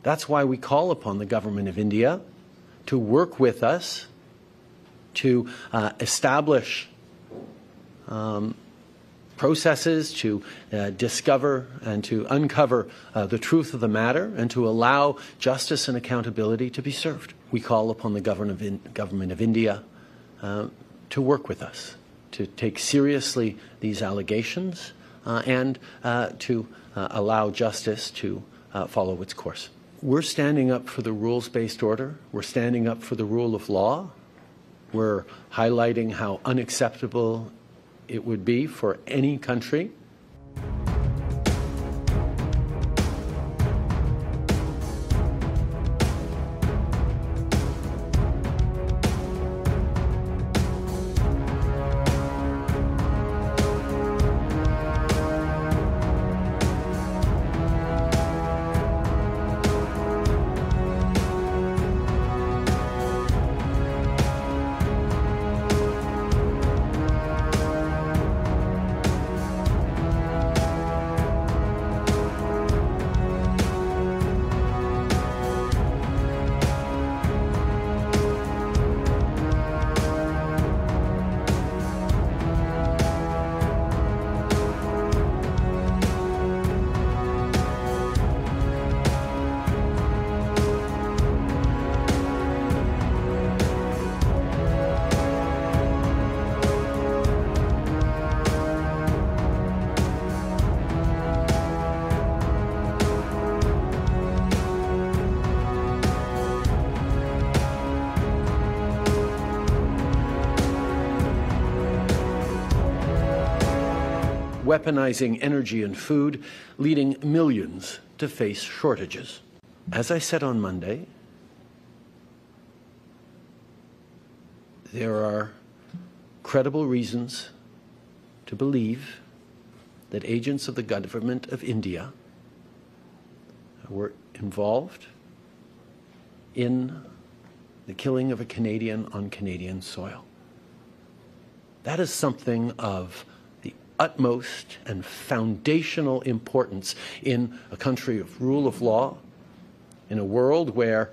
That's why we call upon the government of India to work with us to uh, establish um, processes, to uh, discover and to uncover uh, the truth of the matter, and to allow justice and accountability to be served. We call upon the government of, in government of India uh, to work with us, to take seriously these allegations uh, and uh, to uh, allow justice to uh, follow its course. We're standing up for the rules-based order. We're standing up for the rule of law. We're highlighting how unacceptable it would be for any country. Weaponizing energy and food, leading millions to face shortages. As I said on Monday, there are credible reasons to believe that agents of the government of India were involved in the killing of a Canadian on Canadian soil. That is something of the utmost and foundational importance in a country of rule of law, in a world where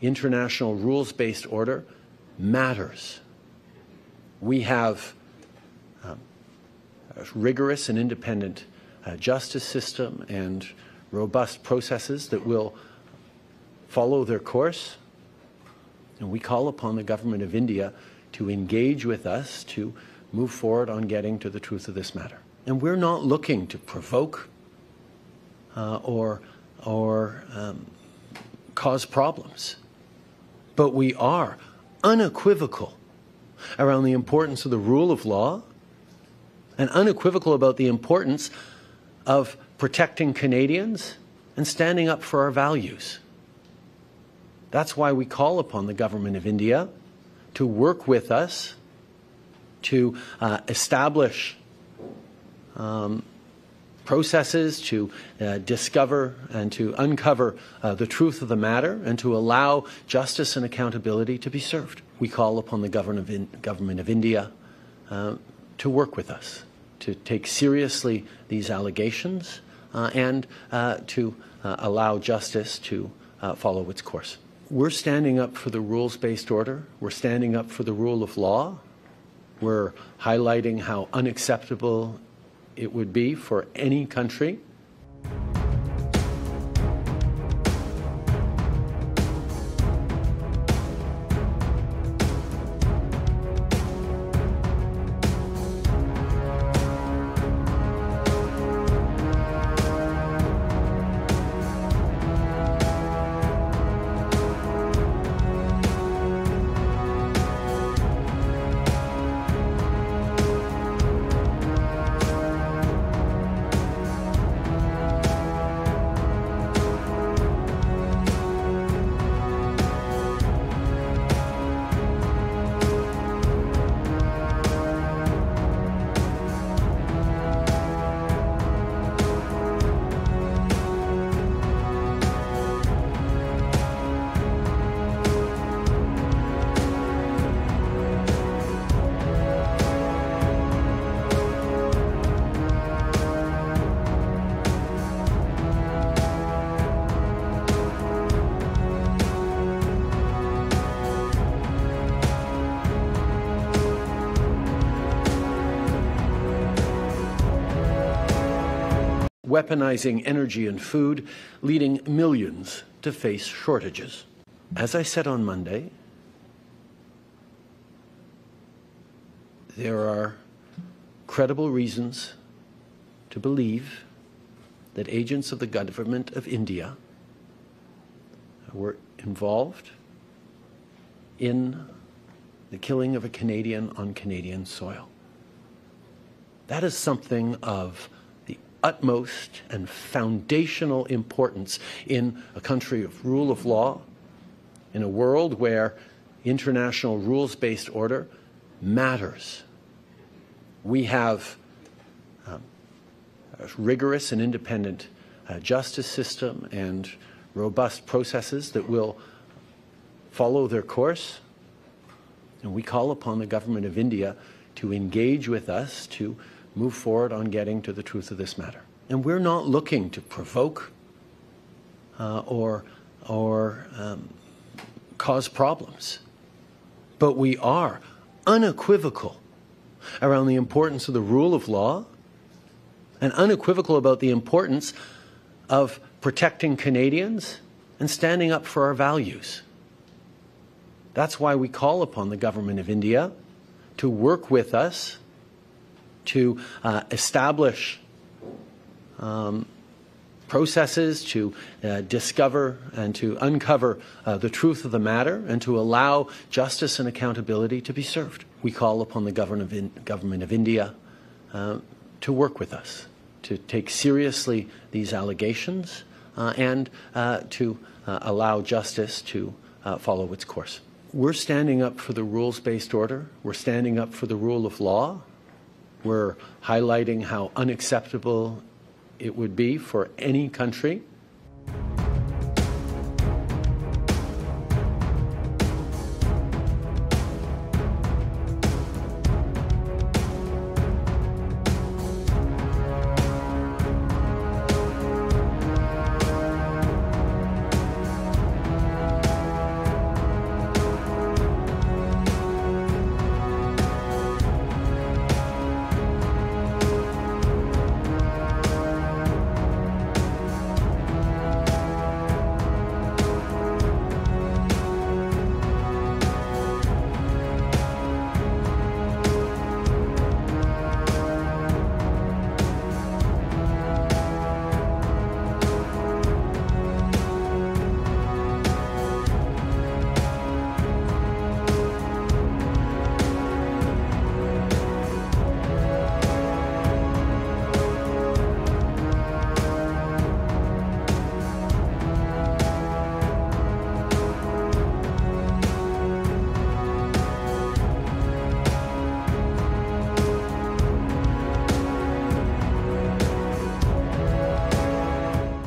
international rules-based order matters. We have um, a rigorous and independent uh, justice system and robust processes that will follow their course. And we call upon the government of India to engage with us to move forward on getting to the truth of this matter. And we're not looking to provoke uh, or, or um, cause problems, but we are unequivocal around the importance of the rule of law and unequivocal about the importance of protecting Canadians and standing up for our values. That's why we call upon the government of India to work with us to uh, establish um, processes to uh, discover and to uncover uh, the truth of the matter and to allow justice and accountability to be served. We call upon the government of, in government of India uh, to work with us, to take seriously these allegations uh, and uh, to uh, allow justice to uh, follow its course. We're standing up for the rules-based order. We're standing up for the rule of law. We're highlighting how unacceptable it would be for any country weaponizing energy and food, leading millions to face shortages. As I said on Monday, there are credible reasons to believe that agents of the government of India were involved in the killing of a Canadian on Canadian soil. That is something of utmost and foundational importance in a country of rule of law, in a world where international rules-based order matters. We have um, a rigorous and independent uh, justice system and robust processes that will follow their course. And we call upon the government of India to engage with us to move forward on getting to the truth of this matter. And we're not looking to provoke uh, or, or um, cause problems, but we are unequivocal around the importance of the rule of law and unequivocal about the importance of protecting Canadians and standing up for our values. That's why we call upon the government of India to work with us to uh, establish um, processes, to uh, discover and to uncover uh, the truth of the matter, and to allow justice and accountability to be served. We call upon the government of India uh, to work with us, to take seriously these allegations uh, and uh, to uh, allow justice to uh, follow its course. we're standing up for the rules-based order. We're standing up for the rule of law. We're highlighting how unacceptable it would be for any country.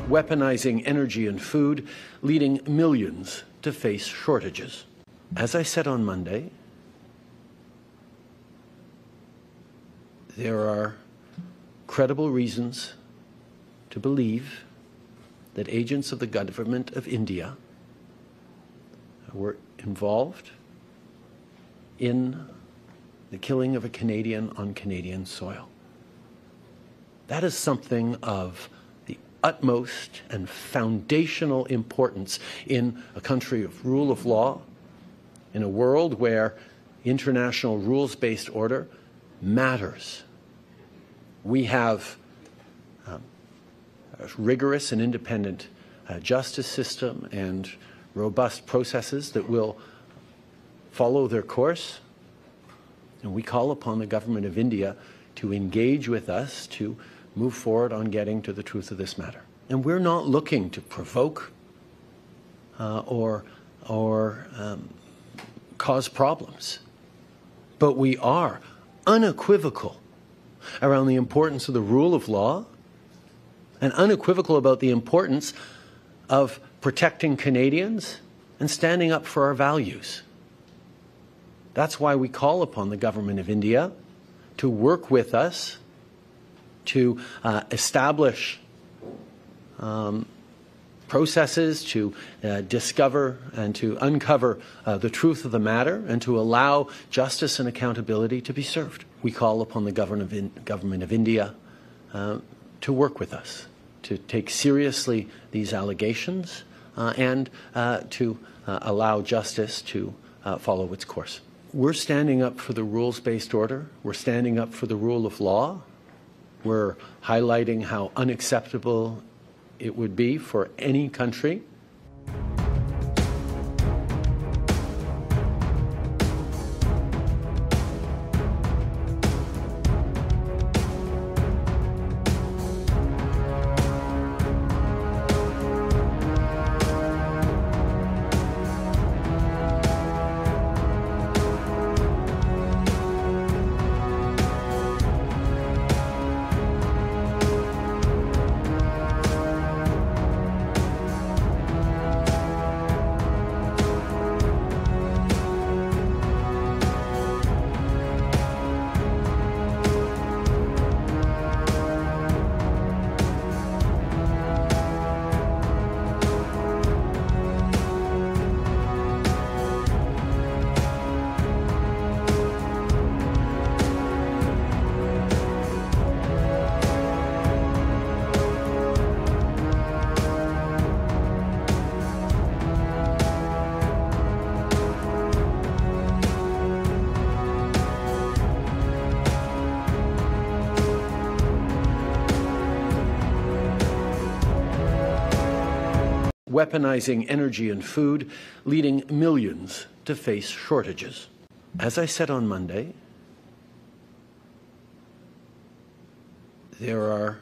Weaponizing energy and food, leading millions to face shortages. As I said on Monday, there are credible reasons to believe that agents of the government of India were involved in the killing of a Canadian on Canadian soil. That is something of utmost and foundational importance in a country of rule of law, in a world where international rules-based order matters. We have um, a rigorous and independent uh, justice system and robust processes that will follow their course, and we call upon the government of India to engage with us to move forward on getting to the truth of this matter. And we're not looking to provoke uh, or, or um, cause problems, but we are unequivocal around the importance of the rule of law and unequivocal about the importance of protecting Canadians and standing up for our values. That's why we call upon the government of India to work with us to uh, establish um, processes, to uh, discover and to uncover uh, the truth of the matter, and to allow justice and accountability to be served. We call upon the government of, in government of India uh, to work with us, to take seriously these allegations, uh, and uh, to uh, allow justice to uh, follow its course. We're standing up for the rules-based order. We're standing up for the rule of law. We're highlighting how unacceptable it would be for any country. Weaponizing energy and food, leading millions to face shortages. As I said on Monday, there are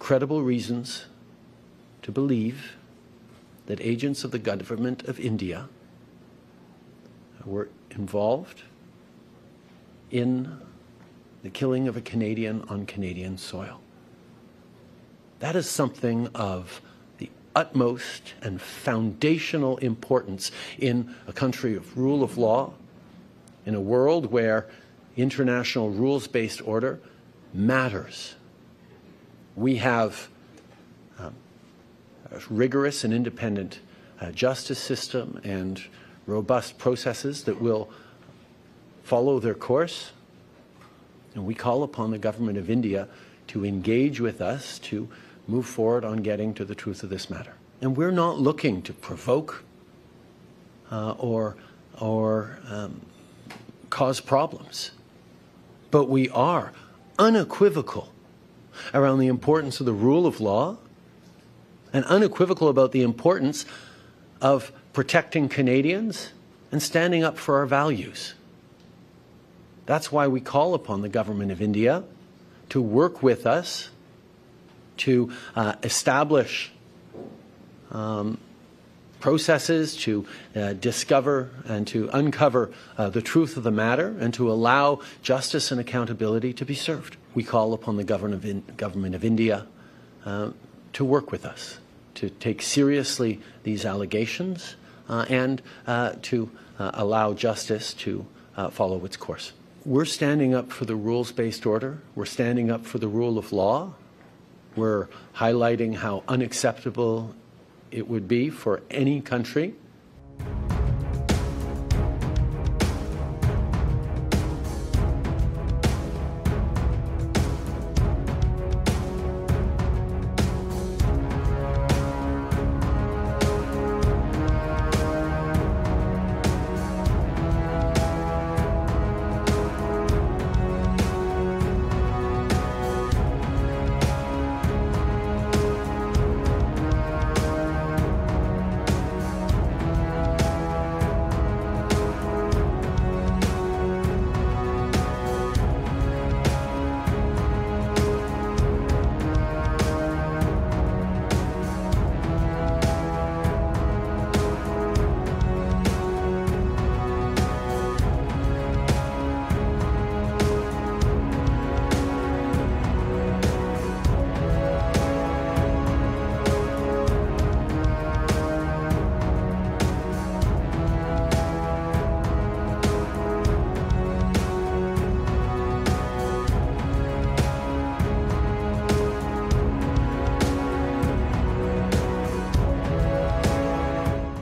credible reasons to believe that agents of the government of India were involved in the killing of a Canadian on Canadian soil. That is something of the utmost and foundational importance in a country of rule of law, in a world where international rules-based order matters. We have um, a rigorous and independent uh, justice system and robust processes that will follow their course. And we call upon the government of India to engage with us to move forward on getting to the truth of this matter. And we're not looking to provoke uh, or, or um, cause problems, but we are unequivocal around the importance of the rule of law and unequivocal about the importance of protecting Canadians and standing up for our values. That's why we call upon the government of India to work with us to uh, establish um, processes to uh, discover and to uncover uh, the truth of the matter and to allow justice and accountability to be served. We call upon the government of, in government of India uh, to work with us, to take seriously these allegations uh, and uh, to uh, allow justice to uh, follow its course. We're standing up for the rules-based order. We're standing up for the rule of law. We're highlighting how unacceptable it would be for any country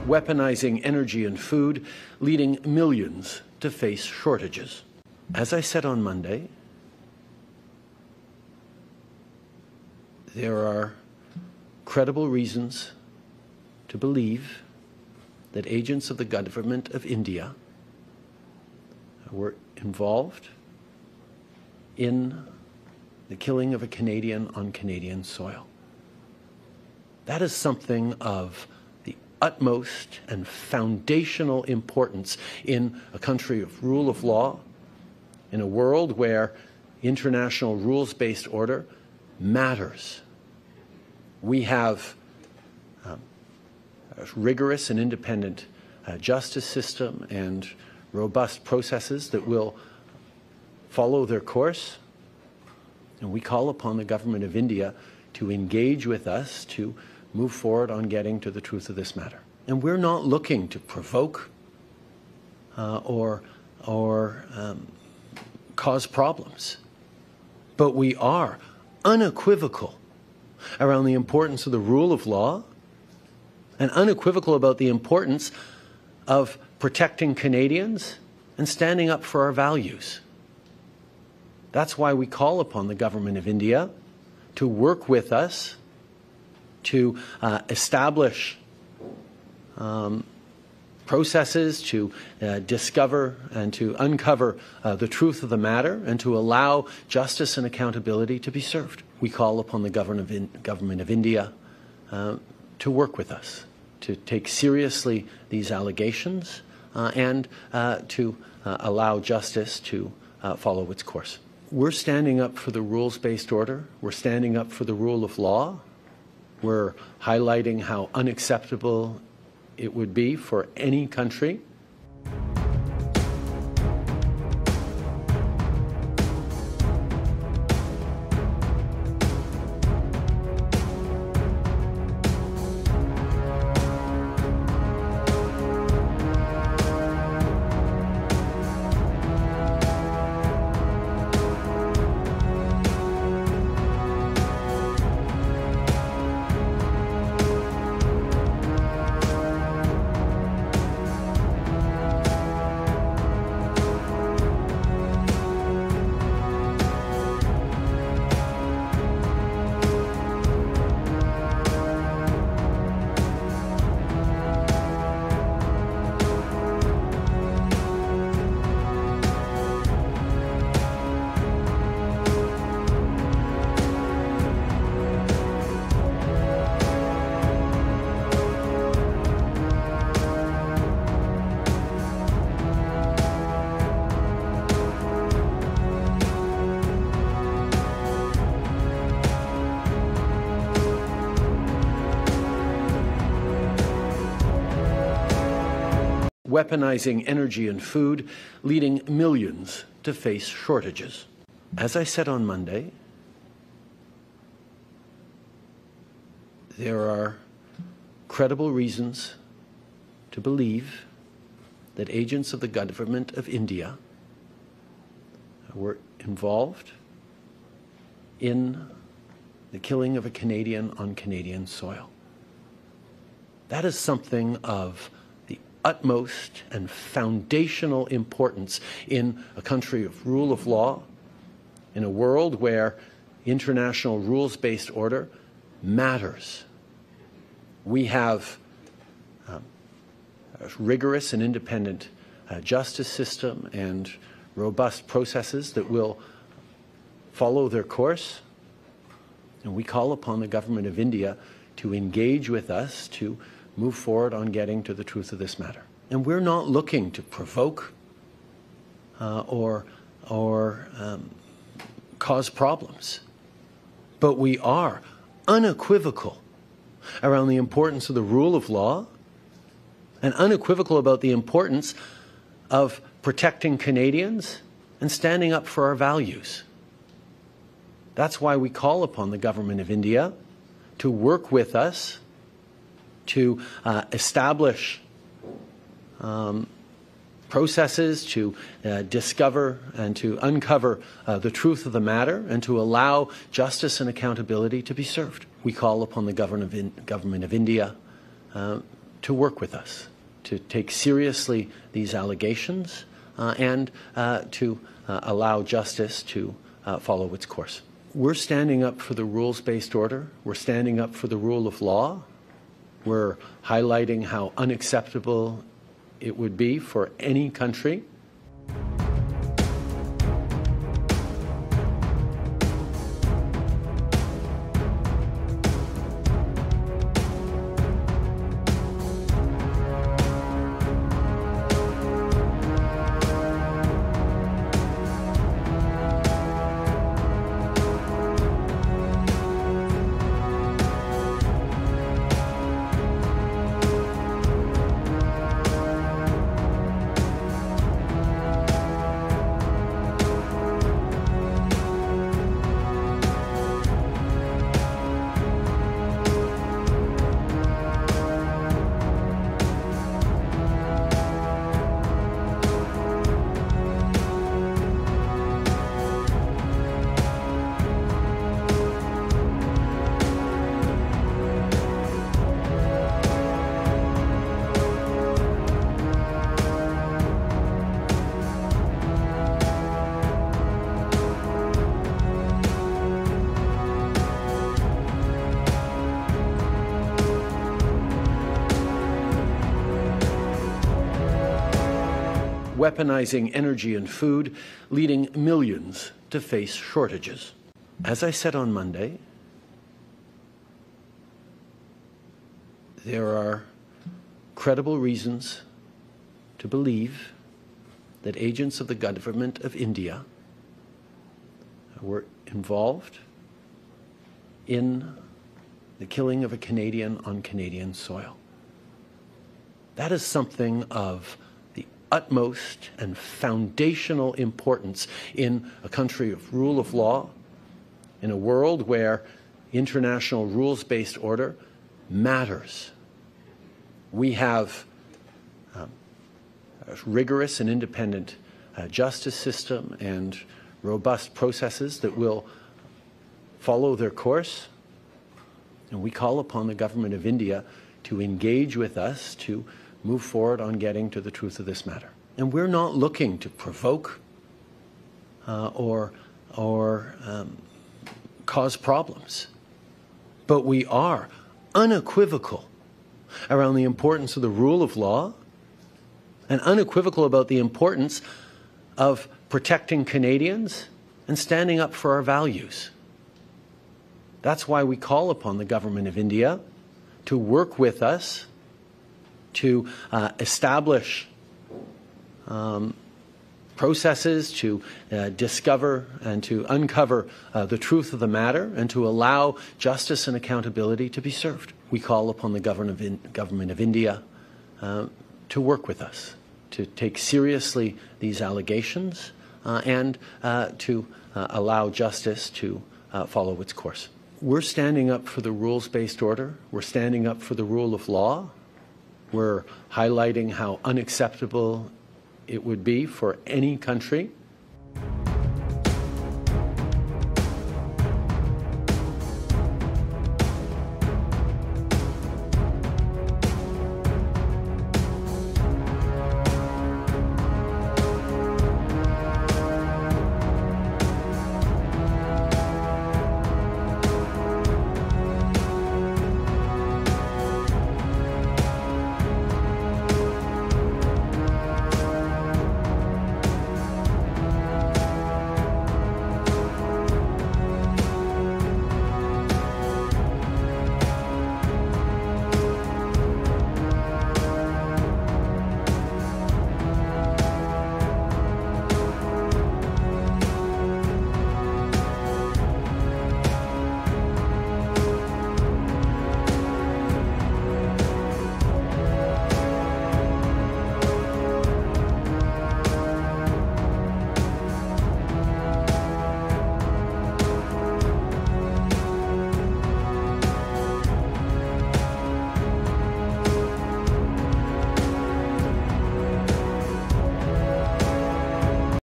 weaponizing energy and food, leading millions to face shortages. As I said on Monday, there are credible reasons to believe that agents of the government of India were involved in the killing of a Canadian on Canadian soil. That is something of utmost and foundational importance in a country of rule of law, in a world where international rules-based order matters. We have um, a rigorous and independent uh, justice system and robust processes that will follow their course. And we call upon the government of India to engage with us to move forward on getting to the truth of this matter. And we're not looking to provoke uh, or, or um, cause problems, but we are unequivocal around the importance of the rule of law and unequivocal about the importance of protecting Canadians and standing up for our values. That's why we call upon the government of India to work with us to uh, establish um, processes, to uh, discover and to uncover uh, the truth of the matter, and to allow justice and accountability to be served. We call upon the government of, in government of India uh, to work with us, to take seriously these allegations uh, and uh, to uh, allow justice to uh, follow its course. We're standing up for the rules-based order. We're standing up for the rule of law. We're highlighting how unacceptable it would be for any country weaponizing energy and food, leading millions to face shortages. As I said on Monday, there are credible reasons to believe that agents of the government of India were involved in the killing of a Canadian on Canadian soil. That is something of the utmost and foundational importance in a country of rule of law, in a world where international rules-based order matters. We have um, a rigorous and independent uh, justice system and robust processes that will follow their course. And we call upon the government of India to engage with us to move forward on getting to the truth of this matter. And we're not looking to provoke uh, or, or um, cause problems, but we are unequivocal around the importance of the rule of law and unequivocal about the importance of protecting Canadians and standing up for our values. That's why we call upon the government of India to work with us to uh, establish um, processes, to uh, discover and to uncover uh, the truth of the matter, and to allow justice and accountability to be served. We call upon the government of, in government of India uh, to work with us, to take seriously these allegations uh, and uh, to uh, allow justice to uh, follow its course. We're standing up for the rules-based order. We're standing up for the rule of law. We're highlighting how unacceptable it would be for any country weaponizing energy and food, leading millions to face shortages. As I said on Monday, there are credible reasons to believe that agents of the government of India were involved in the killing of a Canadian on Canadian soil. That is something of utmost and foundational importance in a country of rule of law, in a world where international rules-based order matters. We have um, a rigorous and independent uh, justice system and robust processes that will follow their course, and we call upon the government of India to engage with us to move forward on getting to the truth of this matter. And we're not looking to provoke uh, or, or um, cause problems, but we are unequivocal around the importance of the rule of law and unequivocal about the importance of protecting Canadians and standing up for our values. That's why we call upon the government of India to work with us to uh, establish um, processes, to uh, discover and to uncover uh, the truth of the matter, and to allow justice and accountability to be served. We call upon the government of, in government of India uh, to work with us, to take seriously these allegations uh, and uh, to uh, allow justice to uh, follow its course. We're standing up for the rules-based order. We're standing up for the rule of law. We're highlighting how unacceptable it would be for any country.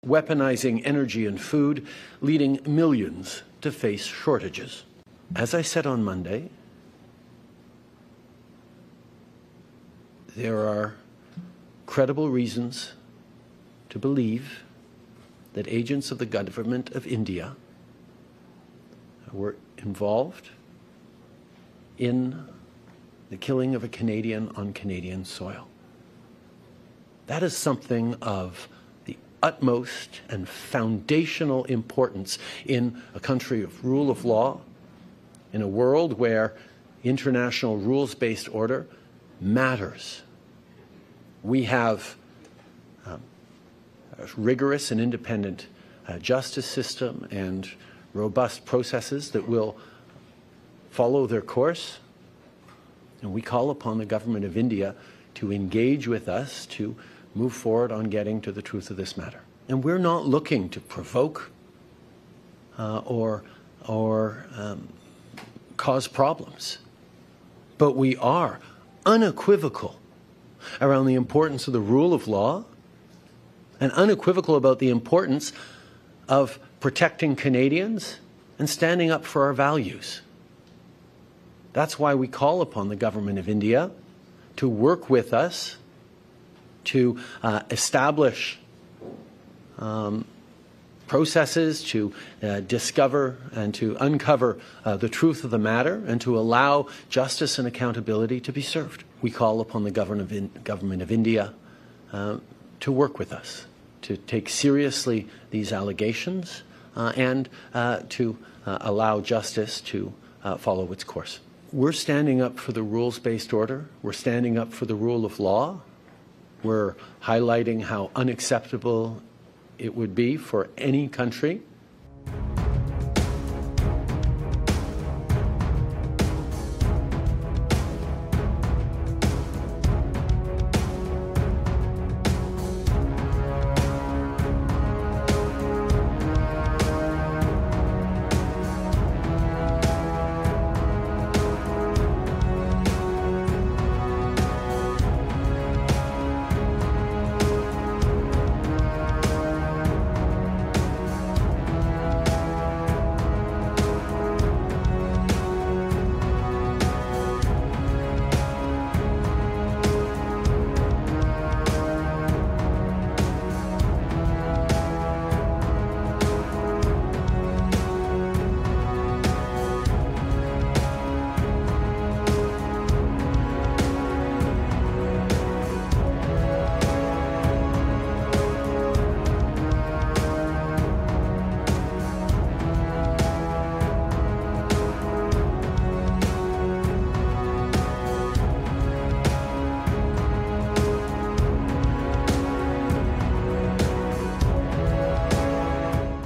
Weaponizing energy and food, leading millions to face shortages. As I said on Monday, there are credible reasons to believe that agents of the government of India were involved in the killing of a Canadian on Canadian soil. That is something of utmost and foundational importance in a country of rule of law, in a world where international rules-based order matters. We have um, a rigorous and independent uh, justice system and robust processes that will follow their course, and we call upon the government of India to engage with us to move forward on getting to the truth of this matter. And we're not looking to provoke uh, or, or um, cause problems, but we are unequivocal around the importance of the rule of law and unequivocal about the importance of protecting Canadians and standing up for our values. That's why we call upon the government of India to work with us to uh, establish um, processes, to uh, discover and to uncover uh, the truth of the matter, and to allow justice and accountability to be served. We call upon the government of, in government of India uh, to work with us, to take seriously these allegations uh, and uh, to uh, allow justice to uh, follow its course. We're standing up for the rules-based order. We're standing up for the rule of law. We're highlighting how unacceptable it would be for any country.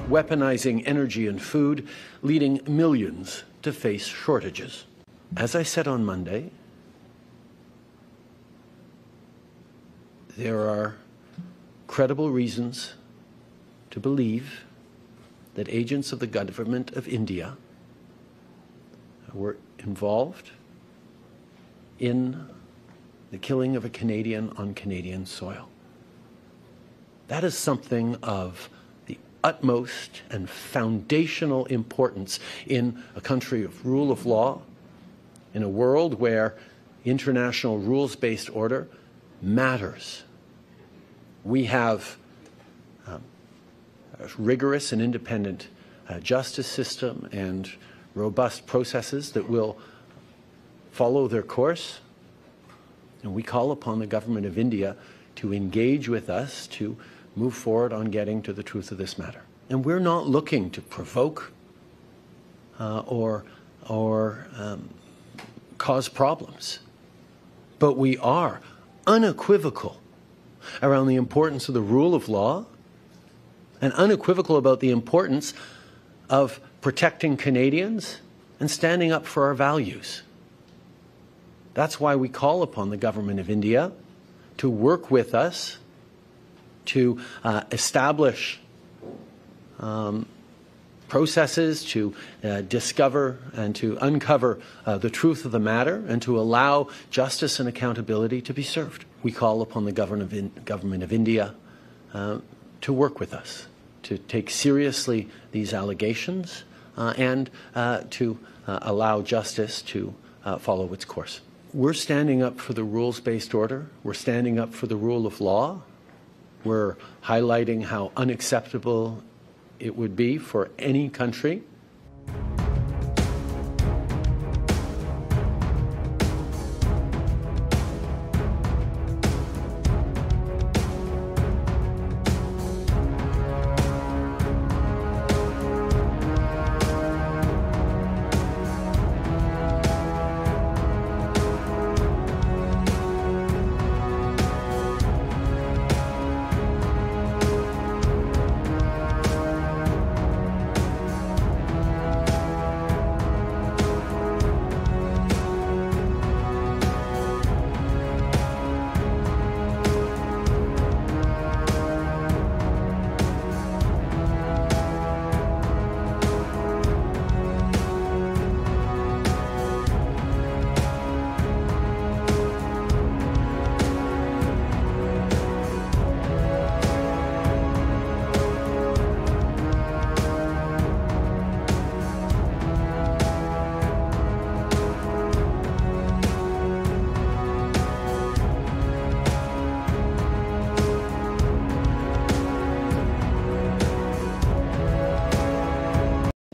Weaponizing energy and food, leading millions to face shortages. As I said on Monday, there are credible reasons to believe that agents of the government of India were involved in the killing of a Canadian on Canadian soil. That is something of the utmost and foundational importance in a country of rule of law, in a world where international rules-based order matters. We have um, a rigorous and independent uh, justice system and robust processes that will follow their course. And we call upon the government of India to engage with us to move forward on getting to the truth of this matter. And we're not looking to provoke uh, or, or um, cause problems, but we are unequivocal around the importance of the rule of law and unequivocal about the importance of protecting Canadians and standing up for our values. That's why we call upon the government of India to work with us to uh, establish um, processes to uh, discover and to uncover uh, the truth of the matter and to allow justice and accountability to be served. We call upon the government of India uh, to work with us, to take seriously these allegations uh, and uh, to uh, allow justice to uh, follow its course. We're standing up for the rules-based order. We're standing up for the rule of law. We're highlighting how unacceptable it would be for any country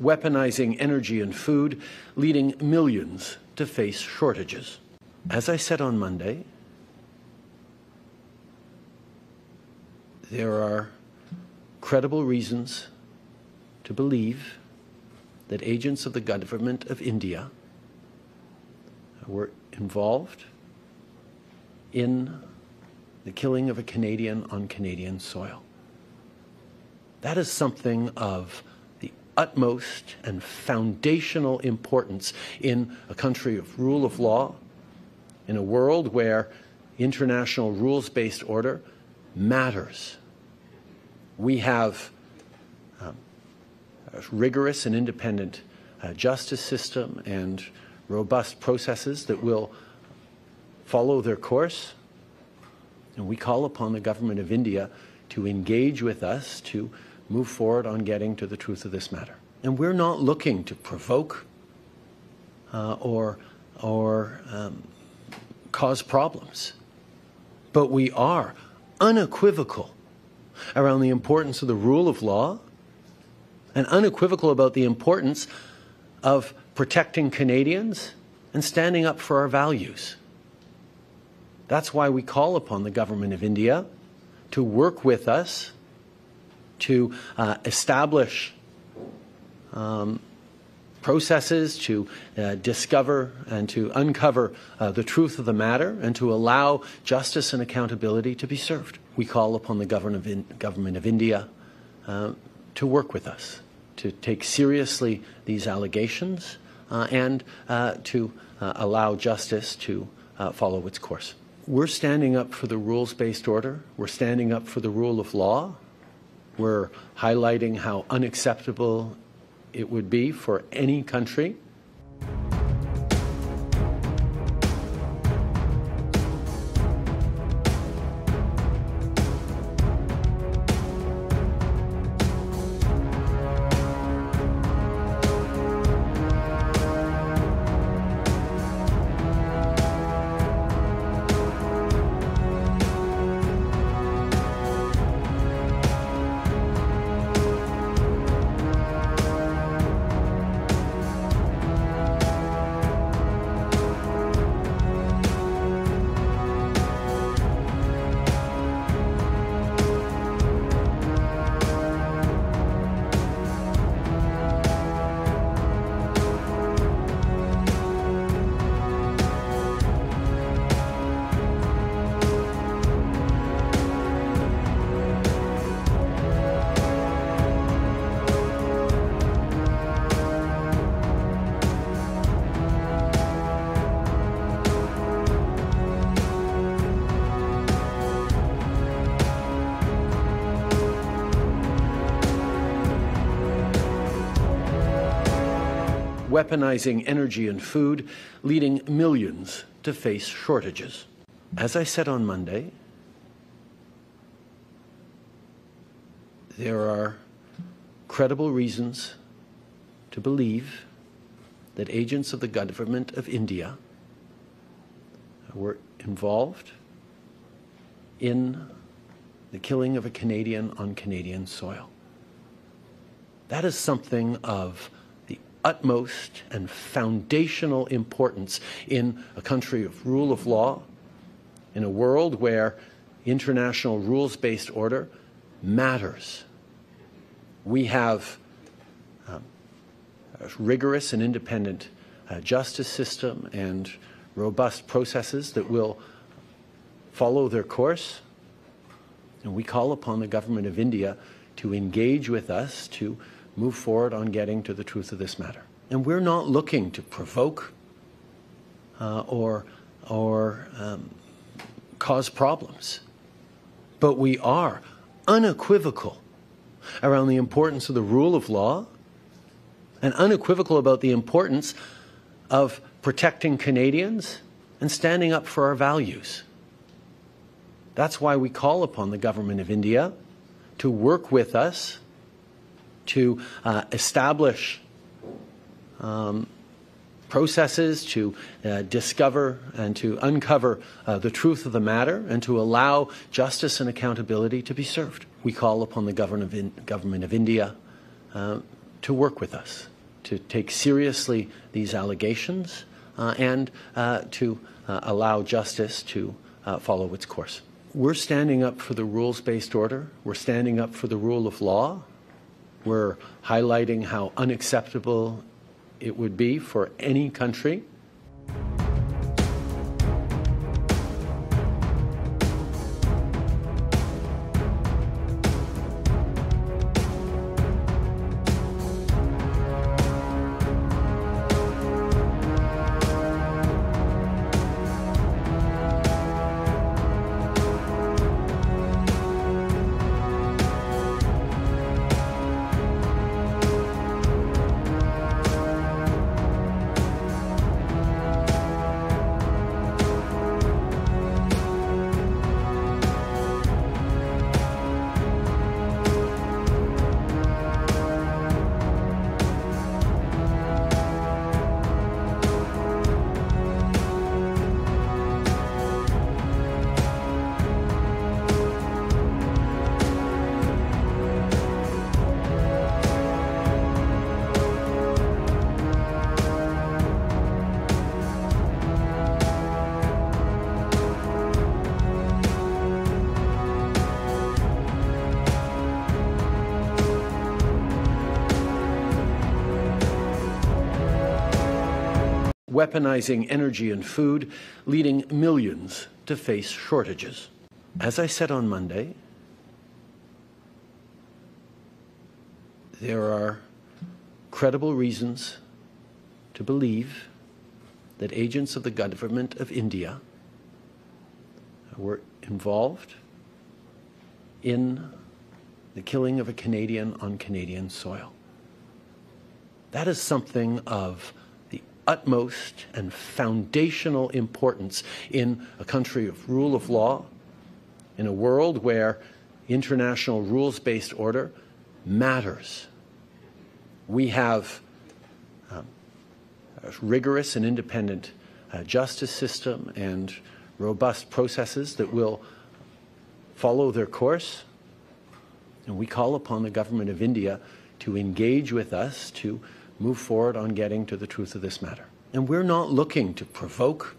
weaponizing energy and food, leading millions to face shortages. As I said on Monday, there are credible reasons to believe that agents of the government of India were involved in the killing of a Canadian on Canadian soil. That is something of utmost and foundational importance in a country of rule of law, in a world where international rules-based order matters. We have um, a rigorous and independent uh, justice system and robust processes that will follow their course. And we call upon the government of India to engage with us to move forward on getting to the truth of this matter. And we're not looking to provoke uh, or, or um, cause problems, but we are unequivocal around the importance of the rule of law and unequivocal about the importance of protecting Canadians and standing up for our values. That's why we call upon the government of India to work with us to uh, establish um, processes, to uh, discover and to uncover uh, the truth of the matter, and to allow justice and accountability to be served. We call upon the government of India uh, to work with us, to take seriously these allegations uh, and uh, to uh, allow justice to uh, follow its course. we're standing up for the rules-based order. We're standing up for the rule of law. We're highlighting how unacceptable it would be for any country. Weaponizing energy and food, leading millions to face shortages. As I said on Monday, there are credible reasons to believe that agents of the government of India were involved in the killing of a Canadian on Canadian soil. That is something of utmost and foundational importance in a country of rule of law, in a world where international rules-based order matters. We have um, a rigorous and independent uh, justice system and robust processes that will follow their course, and we call upon the government of India to engage with us to move forward on getting to the truth of this matter. And we're not looking to provoke uh, or, or um, cause problems, but we are unequivocal around the importance of the rule of law and unequivocal about the importance of protecting Canadians and standing up for our values. That's why we call upon the government of India to work with us to uh, establish um, processes, to uh, discover and to uncover uh, the truth of the matter, and to allow justice and accountability to be served. We call upon the government of India uh, to work with us, to take seriously these allegations, uh, and uh, to uh, allow justice to uh, follow its course. We're standing up for the rules-based order. We're standing up for the rule of law. We're highlighting how unacceptable it would be for any country. Weaponizing energy and food, leading millions to face shortages. As I said on Monday, there are credible reasons to believe that agents of the government of India were involved in the killing of a Canadian on Canadian soil. That is something of the utmost and foundational importance in a country of rule of law, in a world where international rules-based order matters. We have um, a rigorous and independent uh, justice system and robust processes that will follow their course. And we call upon the government of India to engage with us to move forward on getting to the truth of this matter. And we're not looking to provoke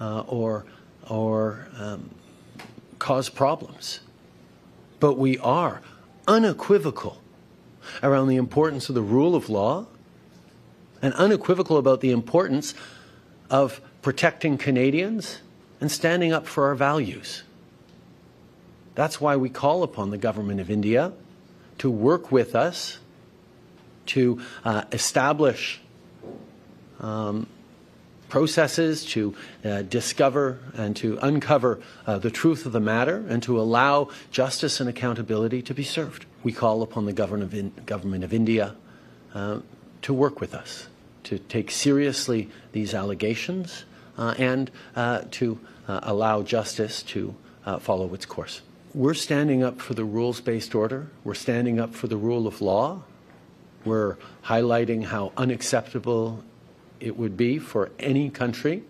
uh, or, or um, cause problems, but we are unequivocal around the importance of the rule of law and unequivocal about the importance of protecting Canadians and standing up for our values. That's why we call upon the government of India to work with us to uh, establish um, processes to uh, discover and to uncover uh, the truth of the matter and to allow justice and accountability to be served. We call upon the government of, in government of India uh, to work with us, to take seriously these allegations uh, and uh, to uh, allow justice to uh, follow its course. We're standing up for the rules-based order. We're standing up for the rule of law. We're highlighting how unacceptable it would be for any country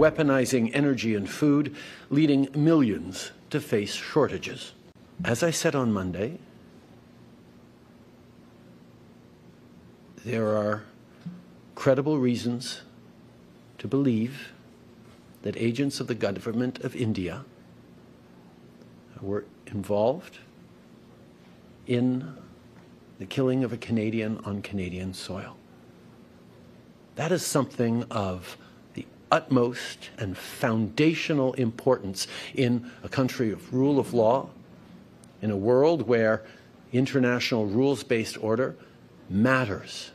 weaponizing energy and food, leading millions to face shortages. As I said on Monday, there are credible reasons to believe that agents of the government of India were involved in the killing of a Canadian on Canadian soil. That is something of utmost and foundational importance in a country of rule of law, in a world where international rules-based order matters.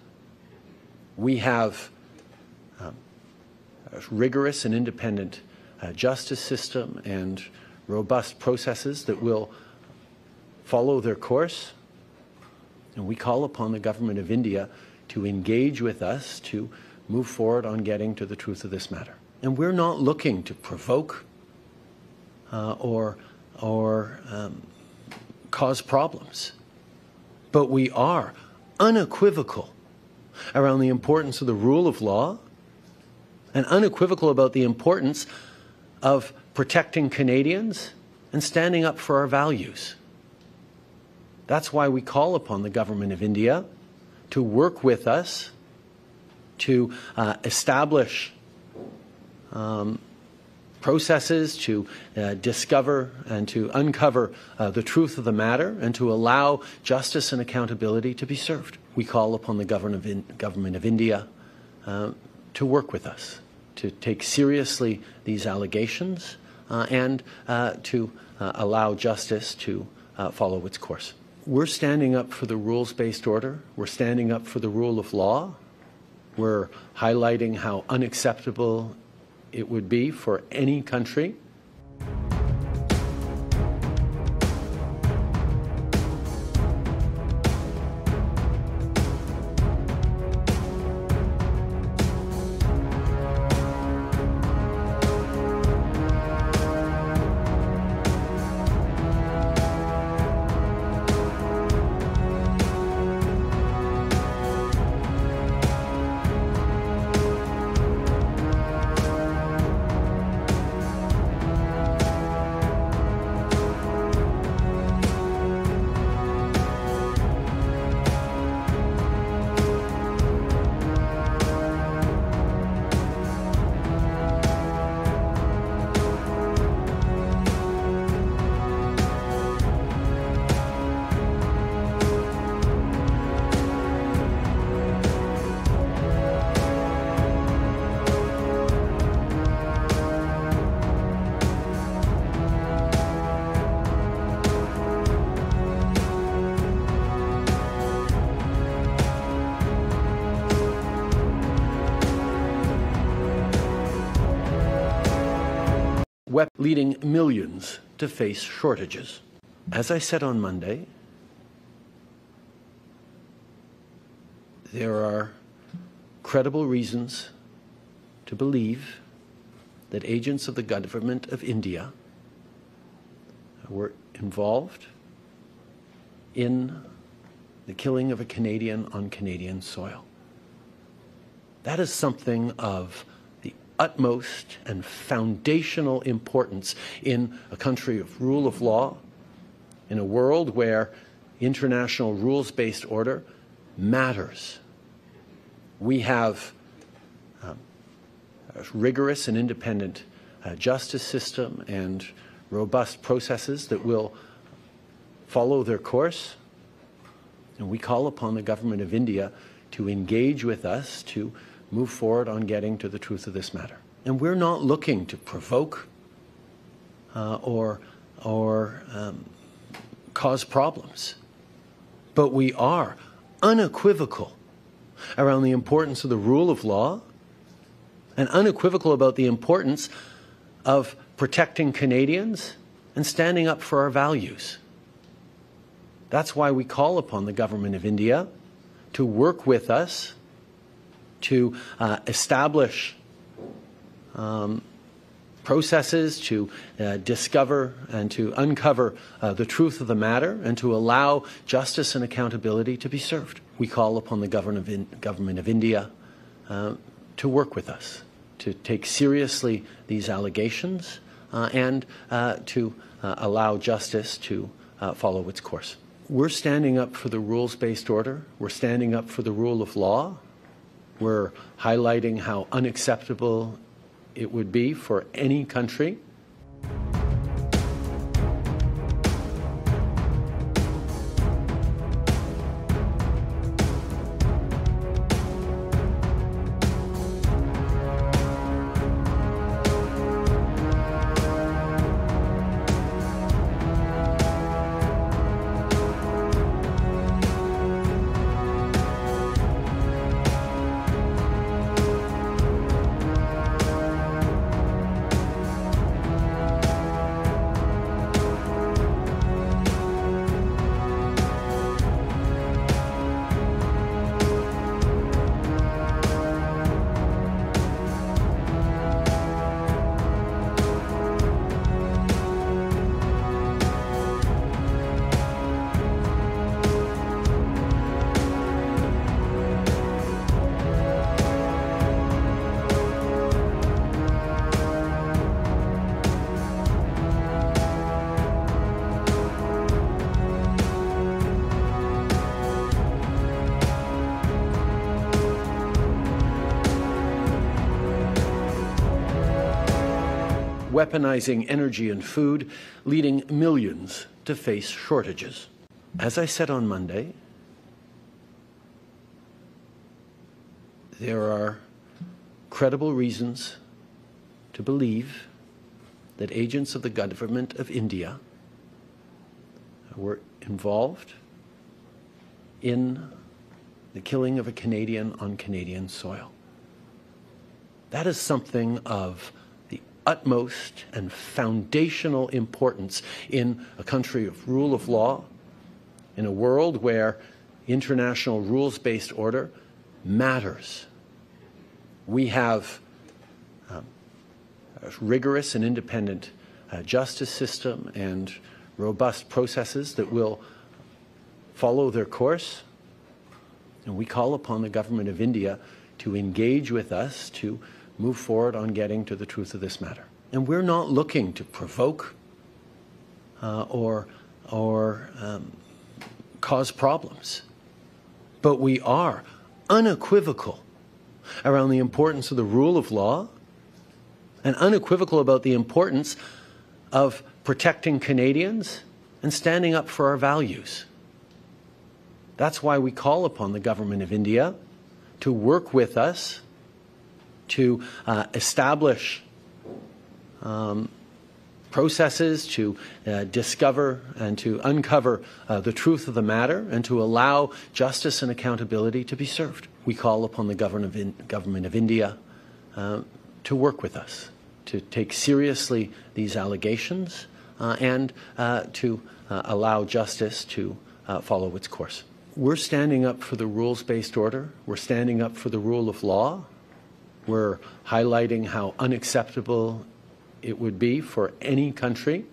We have um, a rigorous and independent uh, justice system and robust processes that will follow their course. And we call upon the government of India to engage with us to move forward on getting to the truth of this matter. And we're not looking to provoke uh, or, or um, cause problems, but we are unequivocal around the importance of the rule of law and unequivocal about the importance of protecting Canadians and standing up for our values. That's why we call upon the government of India to work with us to uh, establish um, processes, to uh, discover and to uncover uh, the truth of the matter and to allow justice and accountability to be served. We call upon the government of India uh, to work with us, to take seriously these allegations uh, and uh, to uh, allow justice to uh, follow its course. We're standing up for the rules-based order. We're standing up for the rule of law. We're highlighting how unacceptable it would be for any country weapons, leading millions to face shortages. As I said on Monday, there are credible reasons to believe that agents of the government of India were involved in the killing of a Canadian on Canadian soil. That is something of the utmost and foundational importance in a country of rule of law, in a world where international rules-based order matters. We have um, a rigorous and independent uh, justice system and robust processes that will follow their course. And we call upon the government of India to engage with us to move forward on getting to the truth of this matter. And we're not looking to provoke uh, or, or um, cause problems, but we are unequivocal around the importance of the rule of law and unequivocal about the importance of protecting Canadians and standing up for our values. That's why we call upon the government of India to work with us to uh, establish um, processes, to uh, discover and to uncover uh, the truth of the matter, and to allow justice and accountability to be served. We call upon the government of, in government of India uh, to work with us, to take seriously these allegations uh, and uh, to uh, allow justice to uh, follow its course. We're standing up for the rules-based order. We're standing up for the rule of law. We're highlighting how unacceptable it would be for any country weaponizing energy and food, leading millions to face shortages. As I said on Monday, there are credible reasons to believe that agents of the government of India were involved in the killing of a Canadian on Canadian soil. That is something of utmost and foundational importance in a country of rule of law, in a world where international rules-based order matters. We have um, a rigorous and independent uh, justice system and robust processes that will follow their course. And we call upon the government of India to engage with us to move forward on getting to the truth of this matter. And we're not looking to provoke uh, or, or um, cause problems, but we are unequivocal around the importance of the rule of law and unequivocal about the importance of protecting Canadians and standing up for our values. That's why we call upon the government of India to work with us to uh, establish um, processes, to uh, discover and to uncover uh, the truth of the matter, and to allow justice and accountability to be served. We call upon the government of, in government of India uh, to work with us, to take seriously these allegations uh, and uh, to uh, allow justice to uh, follow its course. We're standing up for the rules-based order. We're standing up for the rule of law. We're highlighting how unacceptable it would be for any country.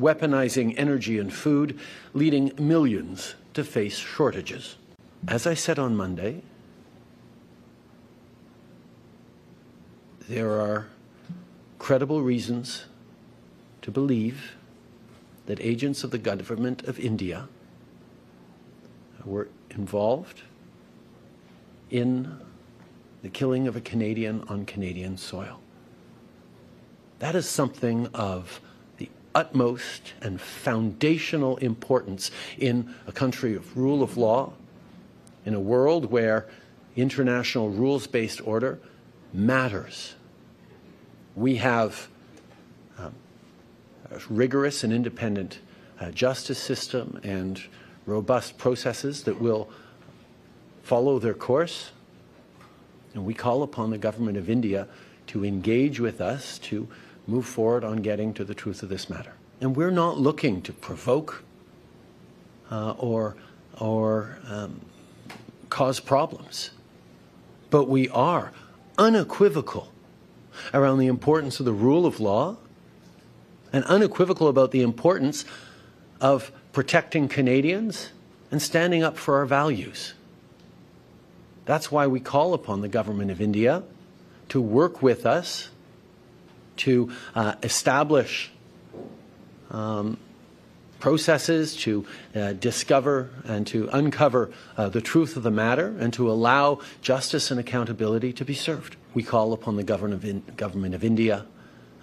Weaponizing energy and food, leading millions to face shortages. As I said on Monday, there are credible reasons to believe that agents of the government of India were involved in the killing of a Canadian on Canadian soil. That is something of utmost and foundational importance in a country of rule of law, in a world where international rules-based order matters. We have um, a rigorous and independent uh, justice system and robust processes that will follow their course, and we call upon the government of India to engage with us to move forward on getting to the truth of this matter. And we're not looking to provoke uh, or, or um, cause problems, but we are unequivocal around the importance of the rule of law and unequivocal about the importance of protecting Canadians and standing up for our values. That's why we call upon the government of India to work with us to uh, establish um, processes, to uh, discover and to uncover uh, the truth of the matter, and to allow justice and accountability to be served. We call upon the government of, in government of India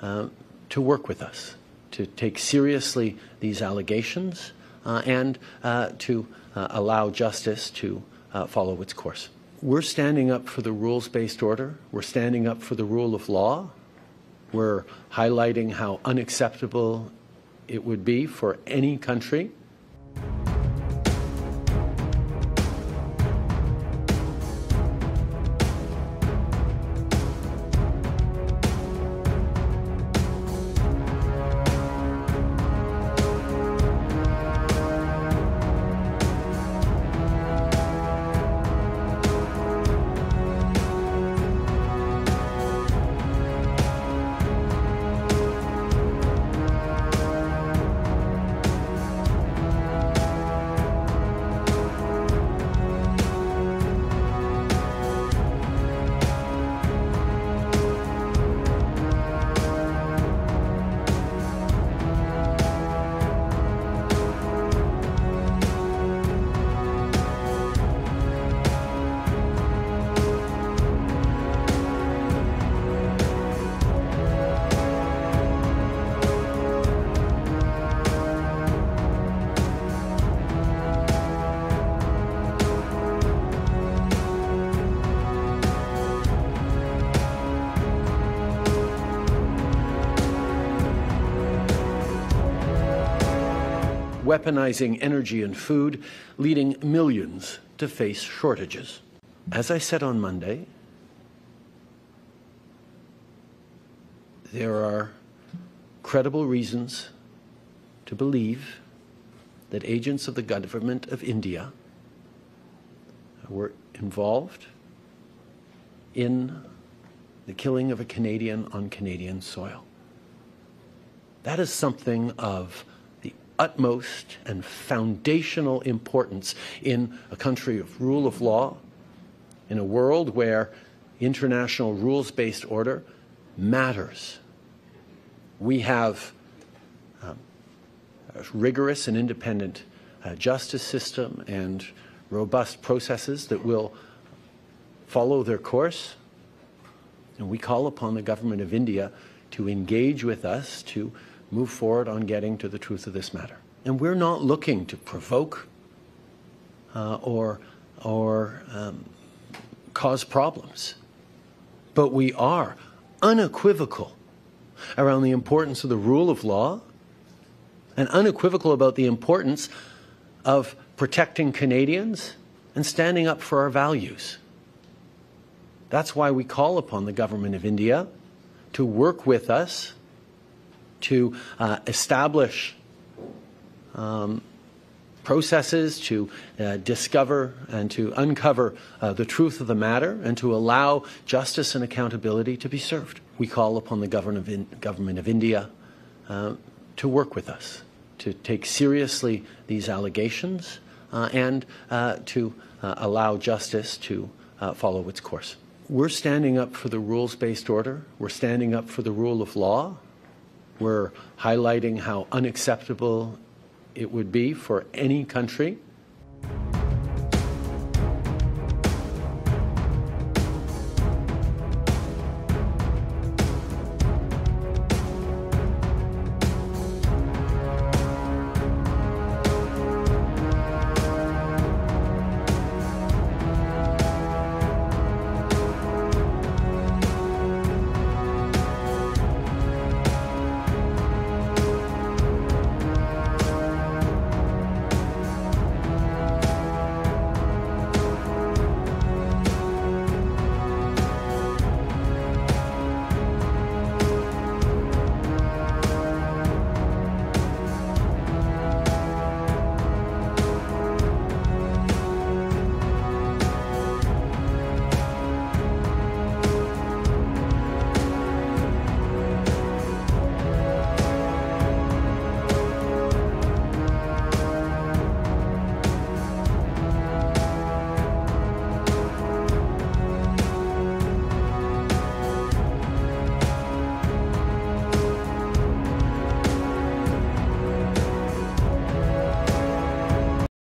uh, to work with us, to take seriously these allegations uh, and uh, to uh, allow justice to uh, follow its course. We're standing up for the rules-based order. We're standing up for the rule of law. We're highlighting how unacceptable it would be for any country. Weaponizing energy and food, leading millions to face shortages. As I said on Monday, there are credible reasons to believe that agents of the government of India were involved in the killing of a Canadian on Canadian soil. That is something of the utmost and foundational importance in a country of rule of law, in a world where international rules-based order matters. We have um, a rigorous and independent uh, justice system and robust processes that will follow their course. And we call upon the government of India to engage with us to move forward on getting to the truth of this matter. And we're not looking to provoke uh, or, or um, cause problems, but we are unequivocal around the importance of the rule of law and unequivocal about the importance of protecting Canadians and standing up for our values. That's why we call upon the government of India to work with us to uh, establish um, processes to uh, discover and to uncover uh, the truth of the matter and to allow justice and accountability to be served. We call upon the government of India uh, to work with us, to take seriously these allegations uh, and uh, to uh, allow justice to uh, follow its course. We're standing up for the rules-based order. We're standing up for the rule of law. We're highlighting how unacceptable it would be for any country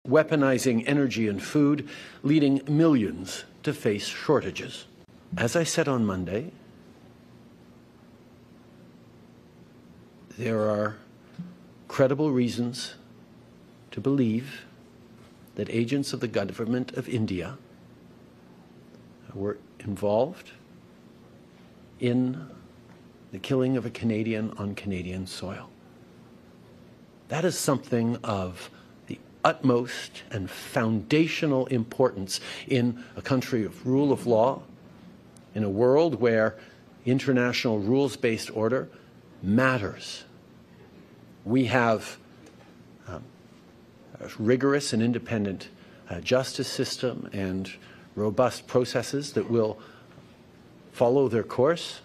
weaponizing energy and food, leading millions to face shortages. As I said on Monday, there are credible reasons to believe that agents of the government of India were involved in the killing of a Canadian on Canadian soil. That is something of utmost and foundational importance in a country of rule of law, in a world where international rules-based order matters. We have um, a rigorous and independent uh, justice system and robust processes that will follow their course.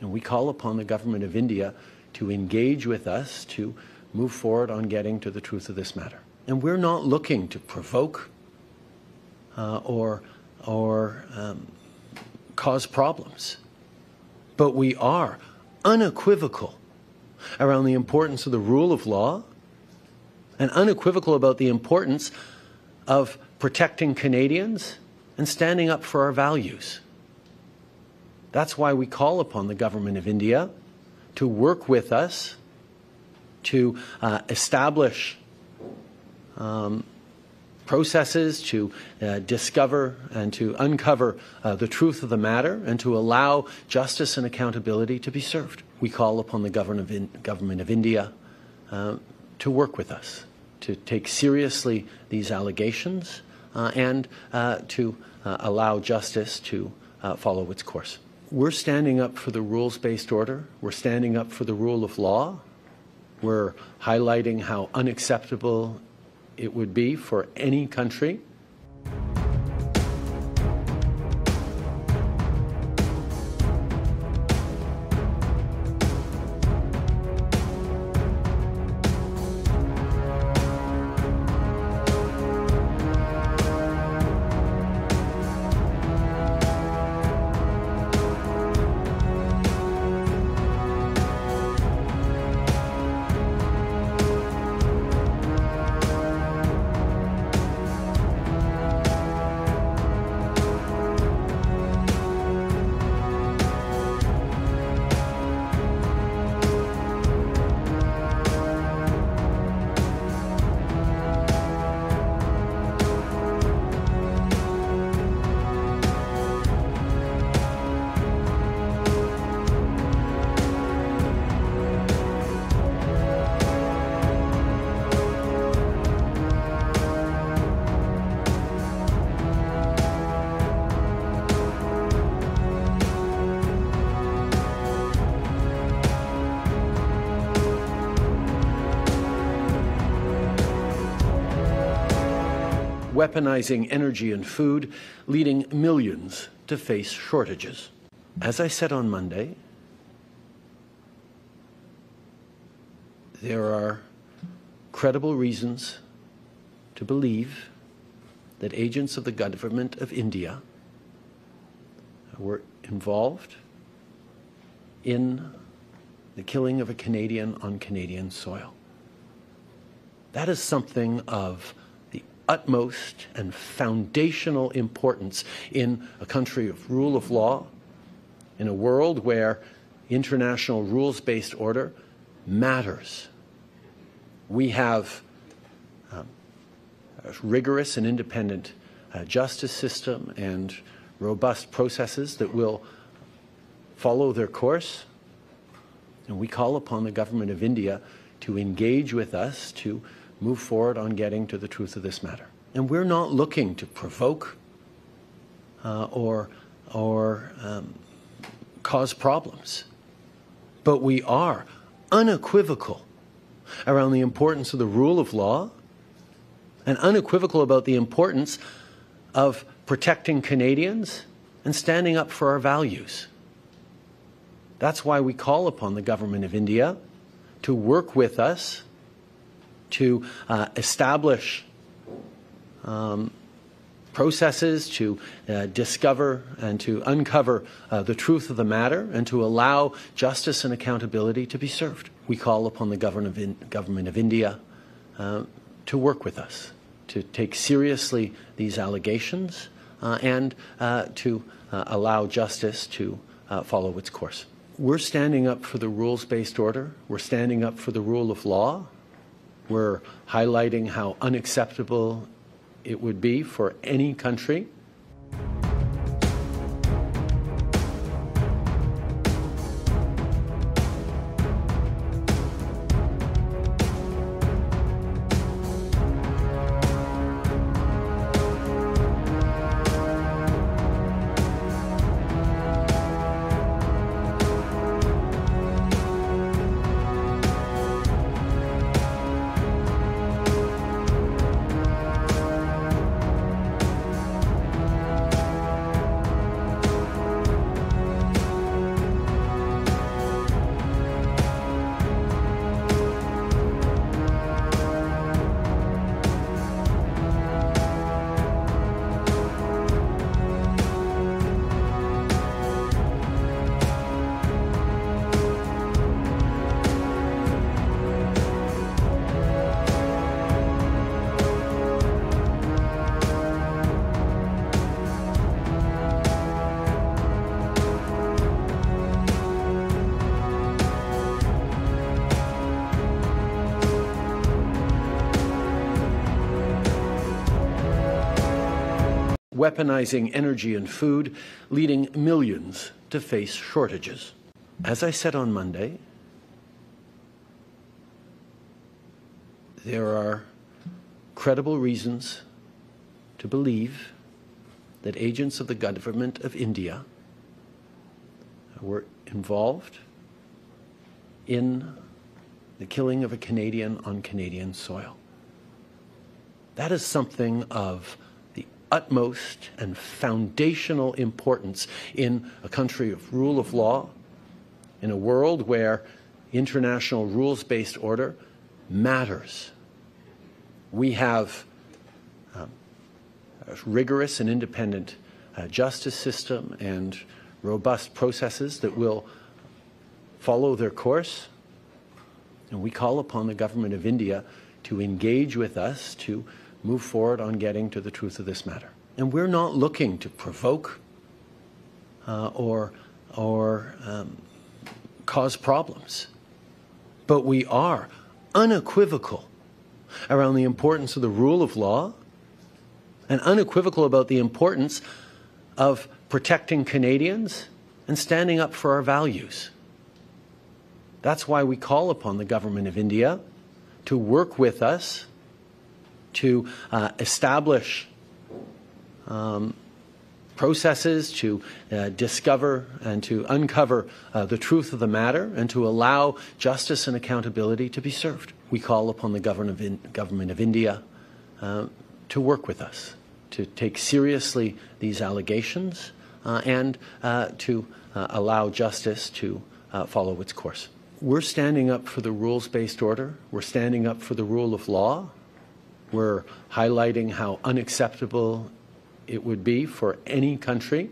And we call upon the government of India to engage with us to move forward on getting to the truth of this matter. And we're not looking to provoke uh, or, or um, cause problems, but we are unequivocal around the importance of the rule of law and unequivocal about the importance of protecting Canadians and standing up for our values. That's why we call upon the government of India to work with us to uh, establish um, processes, to uh, discover and to uncover uh, the truth of the matter, and to allow justice and accountability to be served. We call upon the government of India uh, to work with us, to take seriously these allegations uh, and uh, to uh, allow justice to uh, follow its course. we're standing up for the rules-based order. We're standing up for the rule of law. We're highlighting how unacceptable it would be for any country. Weaponizing energy and food, leading millions to face shortages. As I said on Monday, there are credible reasons to believe that agents of the government of India were involved in the killing of a Canadian on Canadian soil. That is something of utmost and foundational importance in a country of rule of law, in a world where international rules-based order matters. We have um, a rigorous and independent uh, justice system and robust processes that will follow their course, and we call upon the government of India to engage with us to move forward on getting to the truth of this matter. And we're not looking to provoke uh, or, or um, cause problems, but we are unequivocal around the importance of the rule of law and unequivocal about the importance of protecting Canadians and standing up for our values. That's why we call upon the government of India to work with us to uh, establish um, processes, to uh, discover and to uncover uh, the truth of the matter, and to allow justice and accountability to be served. We call upon the government of, in government of India uh, to work with us, to take seriously these allegations, uh, and uh, to uh, allow justice to uh, follow its course. We're standing up for the rules-based order. We're standing up for the rule of law. We're highlighting how unacceptable it would be for any country. Weaponizing energy and food, leading millions to face shortages. As I said on Monday, there are credible reasons to believe that agents of the government of India were involved in the killing of a Canadian on Canadian soil. That is something of the utmost and foundational importance in a country of rule of law, in a world where international rules-based order matters. We have um, a rigorous and independent uh, justice system and robust processes that will follow their course. And we call upon the government of India to engage with us to move forward on getting to the truth of this matter. And we're not looking to provoke uh, or, or um, cause problems, but we are unequivocal around the importance of the rule of law and unequivocal about the importance of protecting Canadians and standing up for our values. That's why we call upon the government of India to work with us to uh, establish um, processes to uh, discover and to uncover uh, the truth of the matter and to allow justice and accountability to be served. We call upon the government of India uh, to work with us, to take seriously these allegations uh, and uh, to uh, allow justice to uh, follow its course. We're standing up for the rules-based order. We're standing up for the rule of law. We're highlighting how unacceptable it would be for any country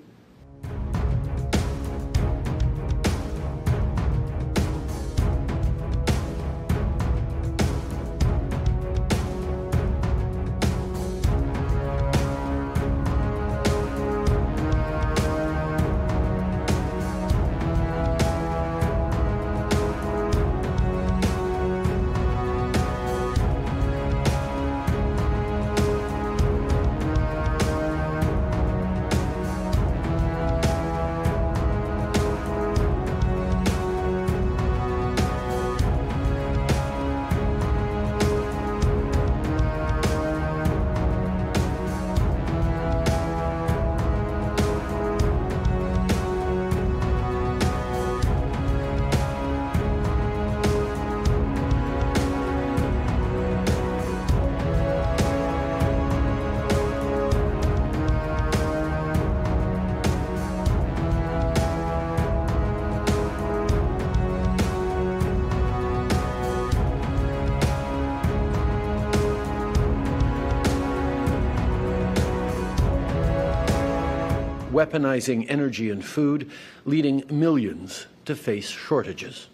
weaponizing energy and food, leading millions to face shortages.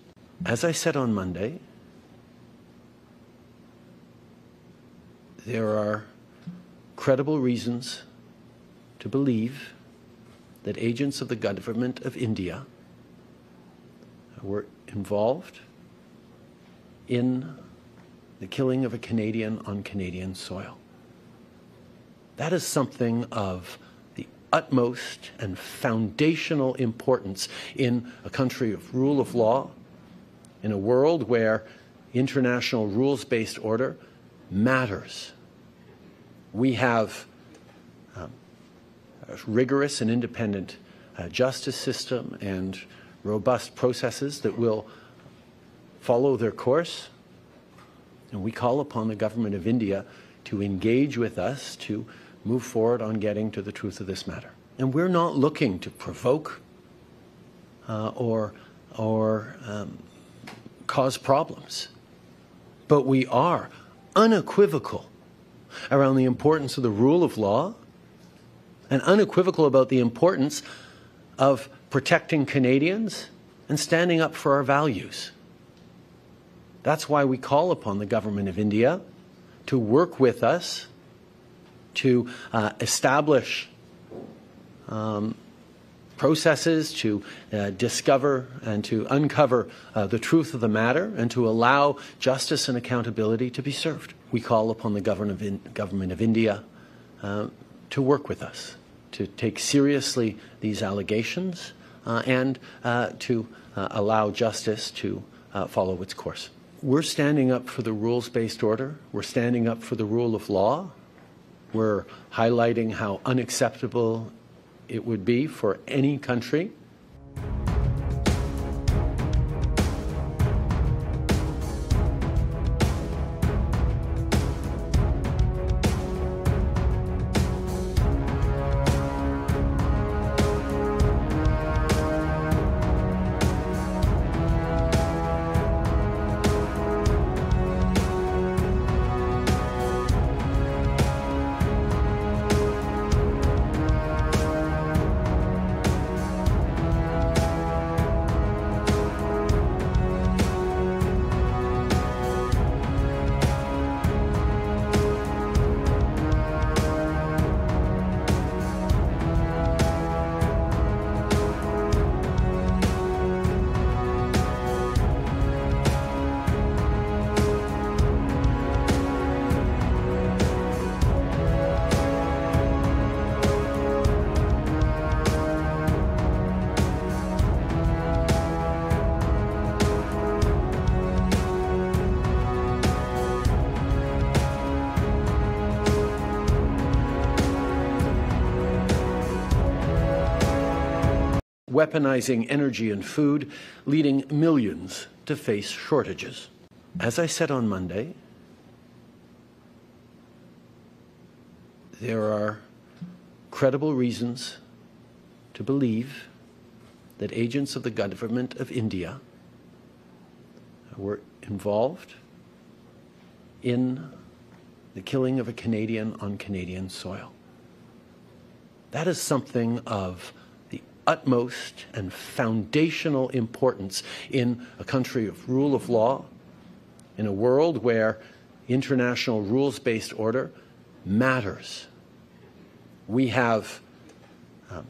As I said on Monday, there are credible reasons to believe that agents of the government of India were involved in the killing of a Canadian on Canadian soil. That is something of utmost and foundational importance in a country of rule of law, in a world where international rules-based order matters. We have um, a rigorous and independent uh, justice system and robust processes that will follow their course. And we call upon the government of India to engage with us to move forward on getting to the truth of this matter. And we're not looking to provoke uh, or, or um, cause problems, but we are unequivocal around the importance of the rule of law and unequivocal about the importance of protecting Canadians and standing up for our values. That's why we call upon the government of India to work with us to uh, establish um, processes, to uh, discover and to uncover uh, the truth of the matter, and to allow justice and accountability to be served. We call upon the government of India uh, to work with us, to take seriously these allegations uh, and uh, to uh, allow justice to uh, follow its course. We're standing up for the rules-based order. We're standing up for the rule of law. We're highlighting how unacceptable it would be for any country weaponizing energy and food, leading millions to face shortages. As I said on Monday, there are credible reasons to believe that agents of the government of India were involved in the killing of a Canadian on Canadian soil. That is something of the utmost and foundational importance in a country of rule of law, in a world where international rules-based order matters. We have um,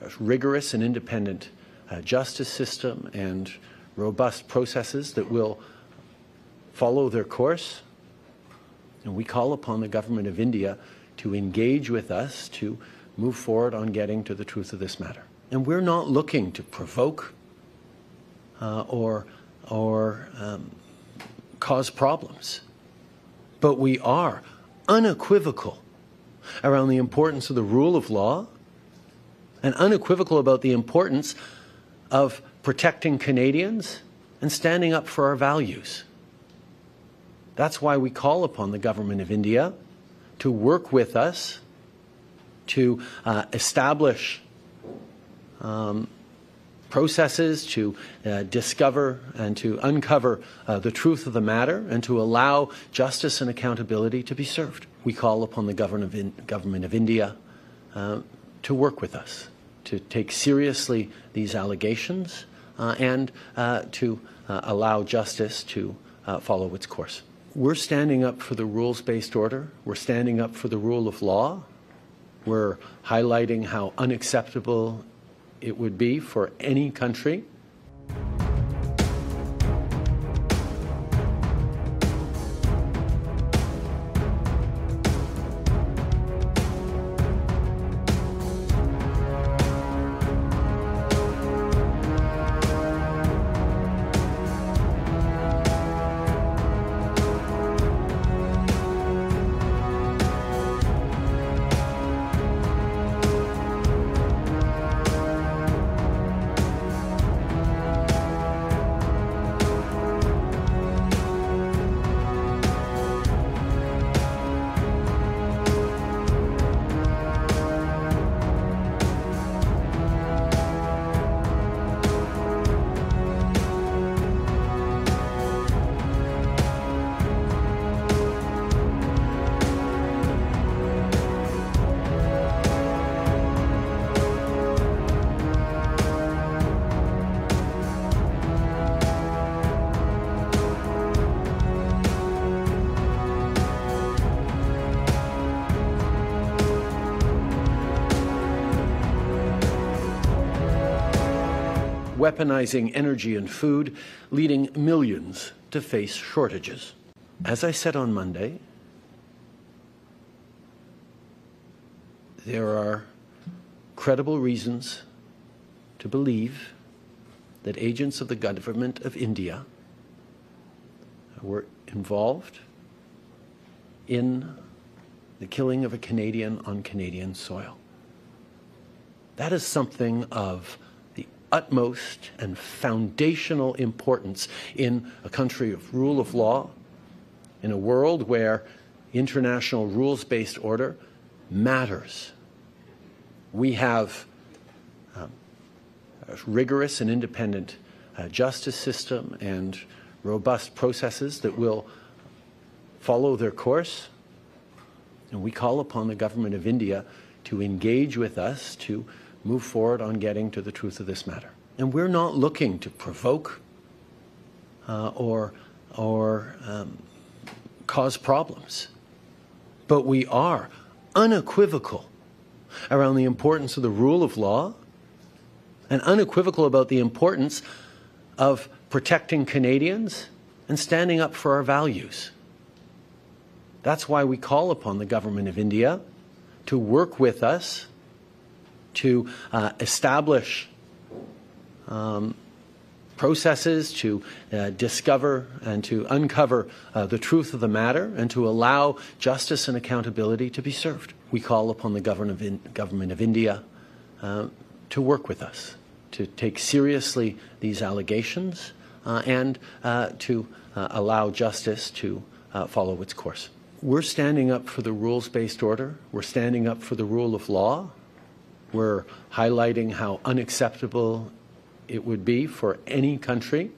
a rigorous and independent uh, justice system and robust processes that will follow their course. And we call upon the government of India to engage with us to move forward on getting to the truth of this matter. And we're not looking to provoke uh, or, or um, cause problems, but we are unequivocal around the importance of the rule of law and unequivocal about the importance of protecting Canadians and standing up for our values. That's why we call upon the government of India to work with us to uh, establish um, processes, to uh, discover and to uncover uh, the truth of the matter, and to allow justice and accountability to be served. We call upon the government of, in government of India uh, to work with us, to take seriously these allegations uh, and uh, to uh, allow justice to uh, follow its course. We're standing up for the rules-based order. We're standing up for the rule of law. We're highlighting how unacceptable it would be for any country weaponizing energy and food, leading millions to face shortages. As I said on Monday, there are credible reasons to believe that agents of the government of India were involved in the killing of a Canadian on Canadian soil. That is something of utmost and foundational importance in a country of rule of law, in a world where international rules-based order matters. We have um, a rigorous and independent uh, justice system and robust processes that will follow their course, and we call upon the government of India to engage with us to move forward on getting to the truth of this matter. And we're not looking to provoke uh, or, or um, cause problems, but we are unequivocal around the importance of the rule of law and unequivocal about the importance of protecting Canadians and standing up for our values. That's why we call upon the government of India to work with us to uh, establish um, processes, to uh, discover and to uncover uh, the truth of the matter, and to allow justice and accountability to be served. We call upon the government of, in government of India uh, to work with us, to take seriously these allegations uh, and uh, to uh, allow justice to uh, follow its course. We're standing up for the rules-based order. We're standing up for the rule of law. We're highlighting how unacceptable it would be for any country.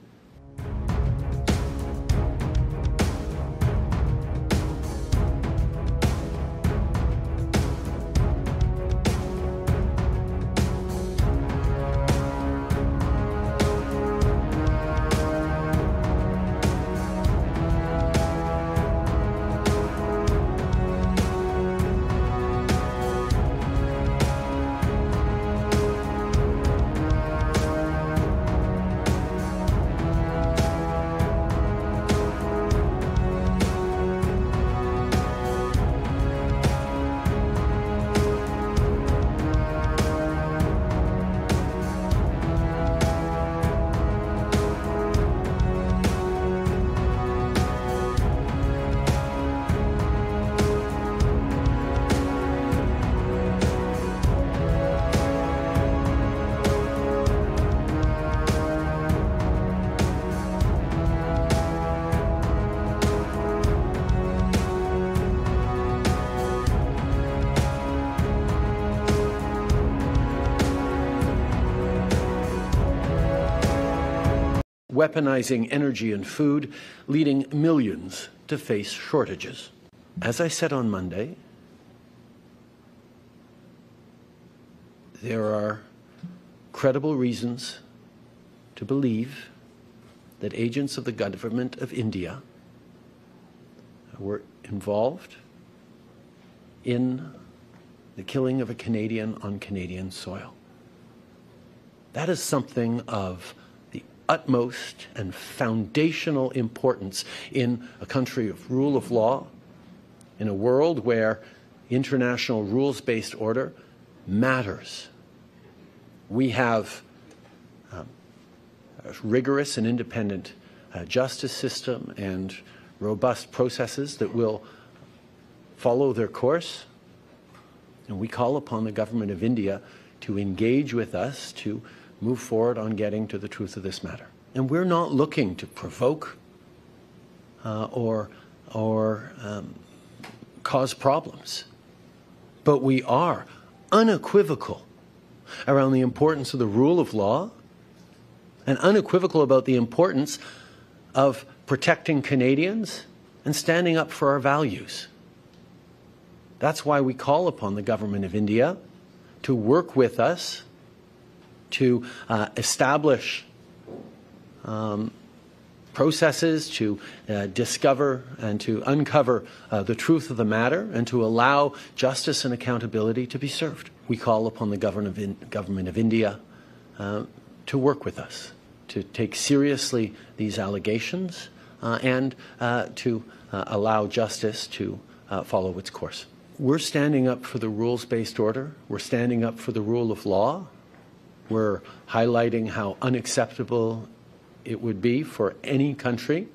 Weaponizing energy and food, leading millions to face shortages. As I said on Monday, there are credible reasons to believe that agents of the government of India were involved in the killing of a Canadian on Canadian soil. That is something of utmost and foundational importance in a country of rule of law, in a world where international rules-based order matters. We have um, a rigorous and independent uh, justice system and robust processes that will follow their course, and we call upon the government of India to engage with us to move forward on getting to the truth of this matter. And we're not looking to provoke uh, or, or um, cause problems, but we are unequivocal around the importance of the rule of law and unequivocal about the importance of protecting Canadians and standing up for our values. That's why we call upon the government of India to work with us to uh, establish um, processes, to uh, discover and to uncover uh, the truth of the matter, and to allow justice and accountability to be served. We call upon the government of India uh, to work with us, to take seriously these allegations uh, and uh, to uh, allow justice to uh, follow its course. We're standing up for the rules-based order. We're standing up for the rule of law. We're highlighting how unacceptable it would be for any country.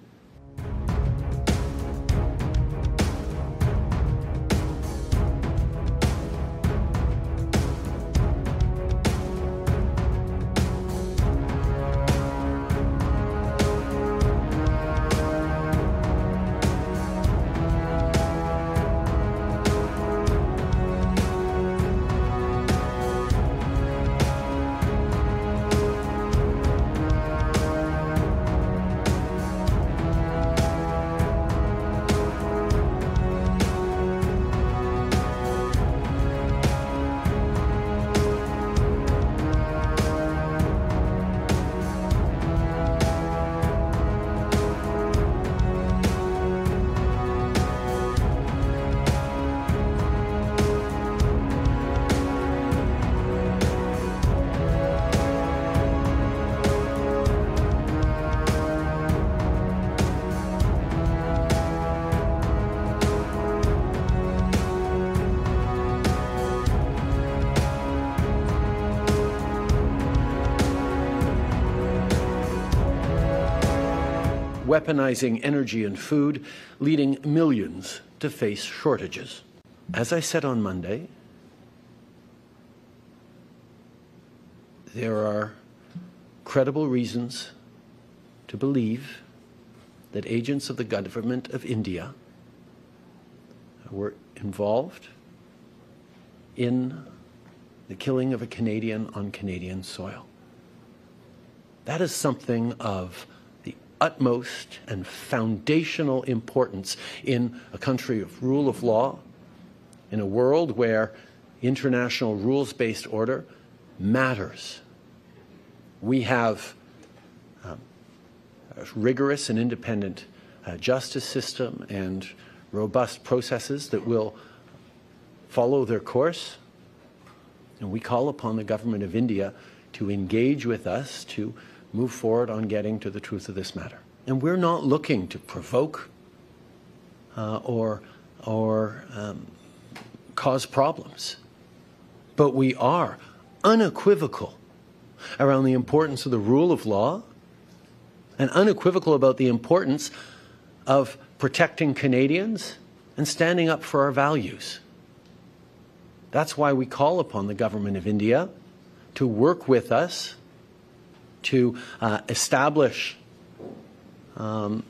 Weaponizing energy and food, leading millions to face shortages. As I said on Monday, there are credible reasons to believe that agents of the government of India were involved in the killing of a Canadian on Canadian soil. That is something of the utmost and foundational importance in a country of rule of law, in a world where international rules-based order matters. We have um, a rigorous and independent uh, justice system and robust processes that will follow their course. And we call upon the government of India to engage with us to move forward on getting to the truth of this matter. And we're not looking to provoke uh, or, or um, cause problems, but we are unequivocal around the importance of the rule of law and unequivocal about the importance of protecting Canadians and standing up for our values. That's why we call upon the government of India to work with us to uh, establish um,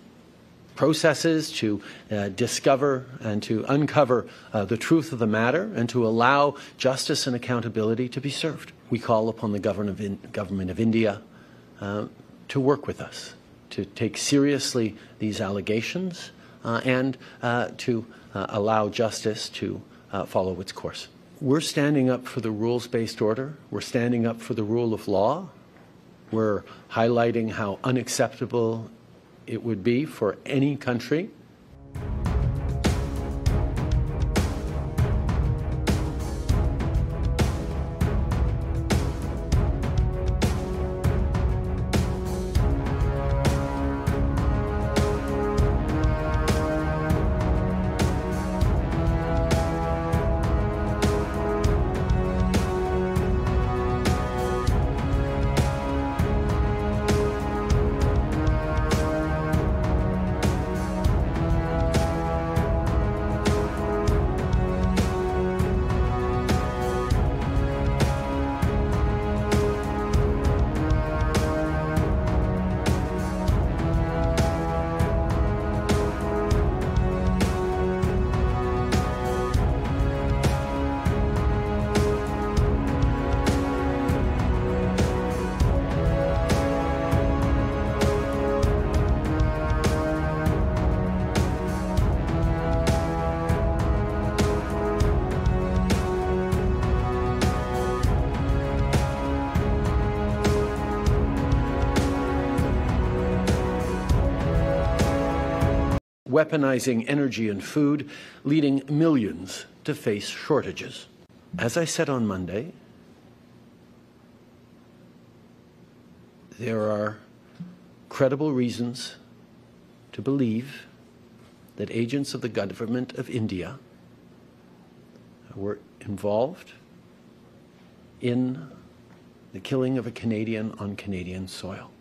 processes to uh, discover and to uncover uh, the truth of the matter and to allow justice and accountability to be served. We call upon the government of, in government of India uh, to work with us, to take seriously these allegations uh, and uh, to uh, allow justice to uh, follow its course. We're standing up for the rules-based order. We're standing up for the rule of law. We're highlighting how unacceptable it would be for any country weaponizing energy and food, leading millions to face shortages. As I said on Monday, there are credible reasons to believe that agents of the government of India were involved in the killing of a Canadian on Canadian soil.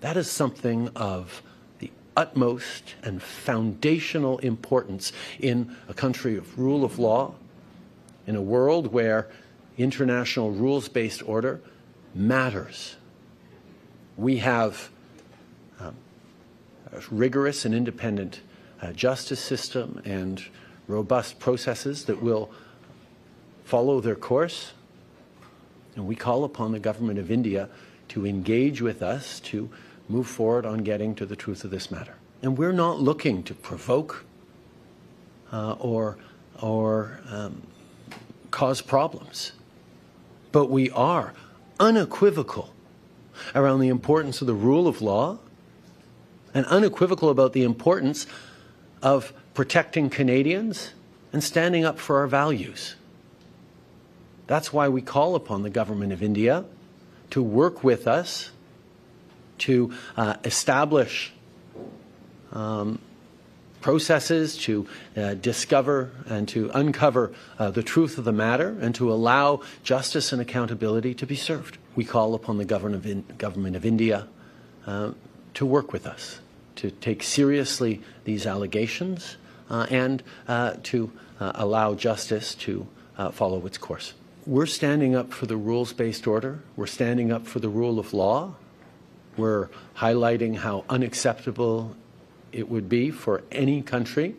That is something of utmost and foundational importance in a country of rule of law, in a world where international rules-based order matters. We have um, a rigorous and independent uh, justice system and robust processes that will follow their course. And we call upon the government of India to engage with us to move forward on getting to the truth of this matter. And we're not looking to provoke uh, or, or um, cause problems, but we are unequivocal around the importance of the rule of law and unequivocal about the importance of protecting Canadians and standing up for our values. That's why we call upon the government of India to work with us to uh, establish um, processes, to uh, discover and to uncover uh, the truth of the matter, and to allow justice and accountability to be served. We call upon the government of, in government of India uh, to work with us, to take seriously these allegations uh, and uh, to uh, allow justice to uh, follow its course. we're standing up for the rules-based order. We're standing up for the rule of law. We're highlighting how unacceptable it would be for any country.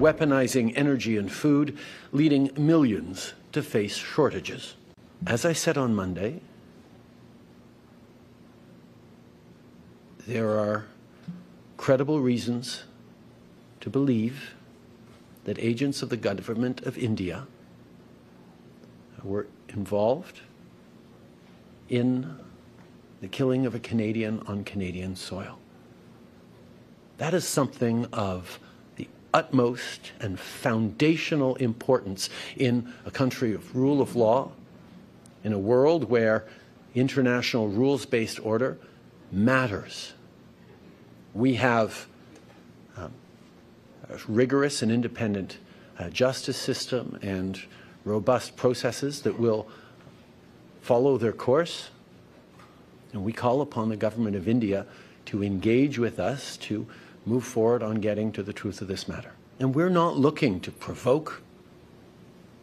Weaponizing energy and food, leading millions to face shortages. As I said on Monday, there are credible reasons to believe that agents of the government of India were involved in the killing of a Canadian on Canadian soil. That is something of utmost and foundational importance in a country of rule of law, in a world where international rules-based order matters. We have um, a rigorous and independent uh, justice system and robust processes that will follow their course, and we call upon the government of India to engage with us to move forward on getting to the truth of this matter. And we're not looking to provoke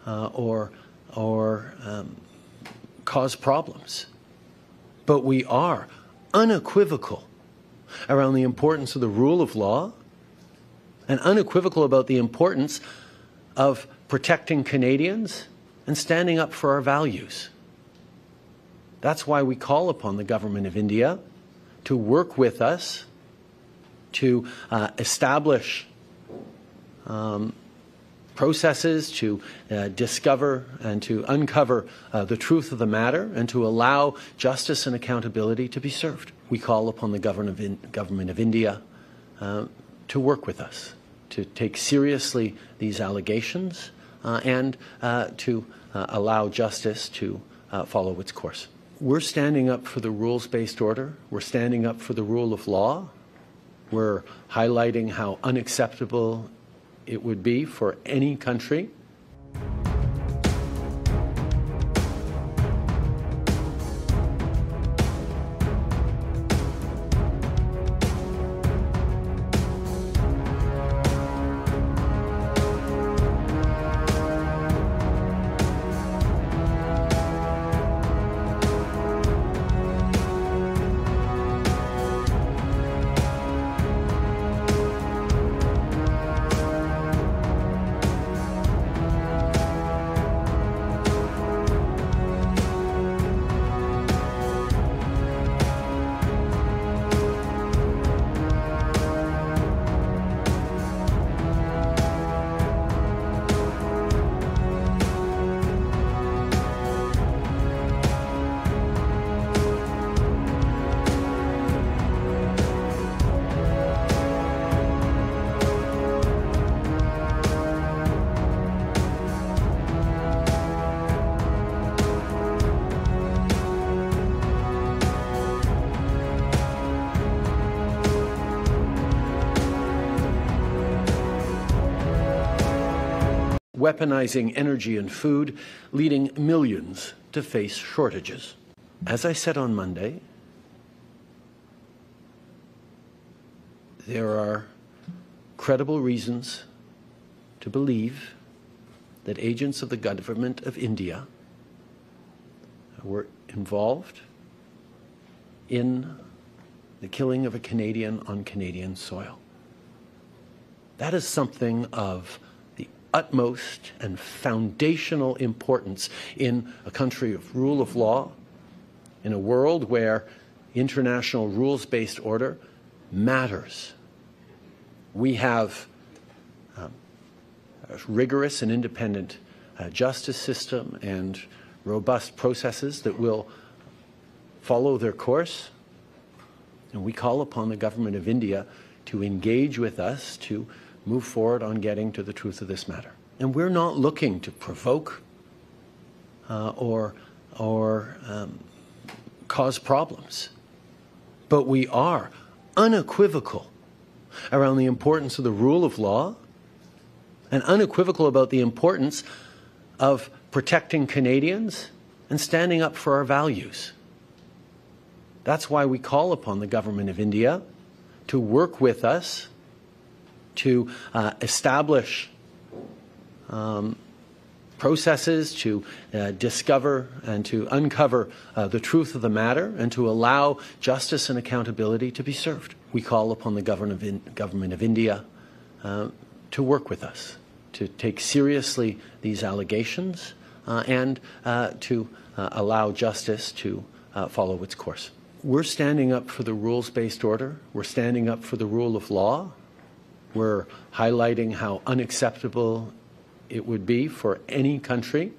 uh, or, or um, cause problems, but we are unequivocal around the importance of the rule of law and unequivocal about the importance of protecting Canadians and standing up for our values. That's why we call upon the government of India to work with us to uh, establish um, processes, to uh, discover and to uncover uh, the truth of the matter, and to allow justice and accountability to be served. We call upon the government of India uh, to work with us, to take seriously these allegations, uh, and uh, to uh, allow justice to uh, follow its course. We're standing up for the rules-based order. We're standing up for the rule of law. We're highlighting how unacceptable it would be for any country. Weaponizing energy and food, leading millions to face shortages. As I said on Monday, there are credible reasons to believe that agents of the government of India were involved in the killing of a Canadian on Canadian soil. That is something of the utmost and foundational importance in a country of rule of law, in a world where international rules-based order matters. We have um, a rigorous and independent uh, justice system and robust processes that will follow their course. And we call upon the government of India to engage with us to move forward on getting to the truth of this matter. And we're not looking to provoke uh, or, or um, cause problems, but we are unequivocal around the importance of the rule of law and unequivocal about the importance of protecting Canadians and standing up for our values. That's why we call upon the government of India to work with us to uh, establish um, processes to uh, discover and to uncover uh, the truth of the matter and to allow justice and accountability to be served. We call upon the government of India uh, to work with us, to take seriously these allegations uh, and uh, to uh, allow justice to uh, follow its course. We're standing up for the rules-based order. We're standing up for the rule of law. We're highlighting how unacceptable it would be for any country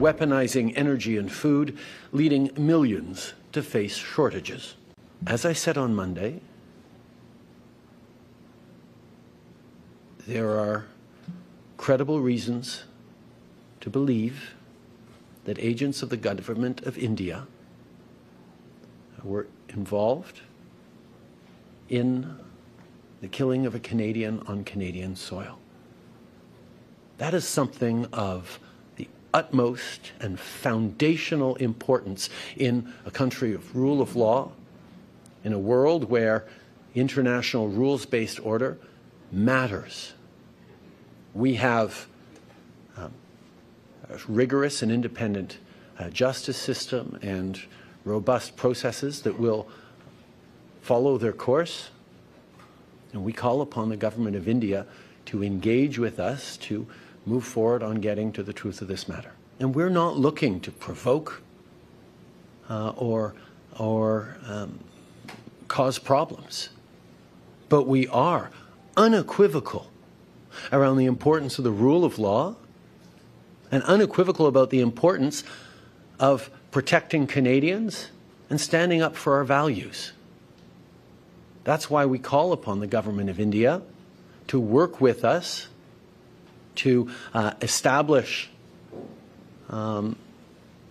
weaponizing energy and food, leading millions to face shortages. As I said on Monday, there are credible reasons to believe that agents of the government of India were involved in the killing of a Canadian on Canadian soil. That is something of utmost and foundational importance in a country of rule of law, in a world where international rules-based order matters. We have um, a rigorous and independent uh, justice system and robust processes that will follow their course. And we call upon the government of India to engage with us to move forward on getting to the truth of this matter. And we're not looking to provoke uh, or, or um, cause problems, but we are unequivocal around the importance of the rule of law and unequivocal about the importance of protecting Canadians and standing up for our values. That's why we call upon the government of India to work with us to uh, establish um,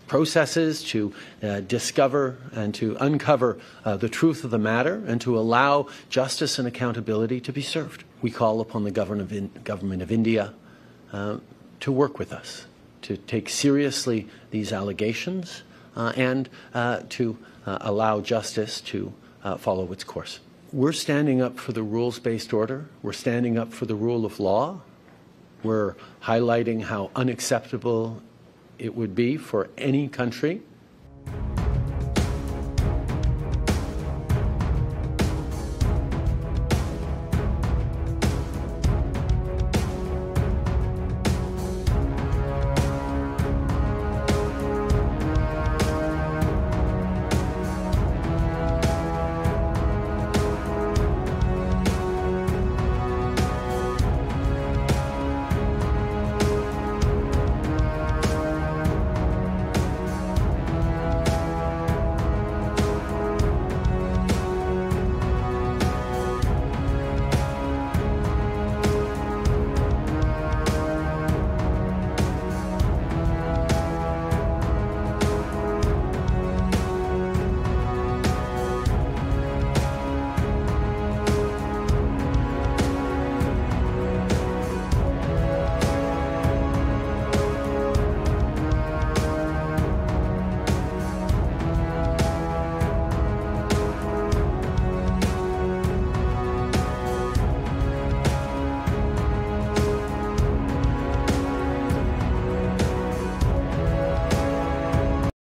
processes, to uh, discover and to uncover uh, the truth of the matter, and to allow justice and accountability to be served. We call upon the government of India uh, to work with us, to take seriously these allegations uh, and uh, to uh, allow justice to uh, follow its course. We're standing up for the rules-based order. We're standing up for the rule of law. We're highlighting how unacceptable it would be for any country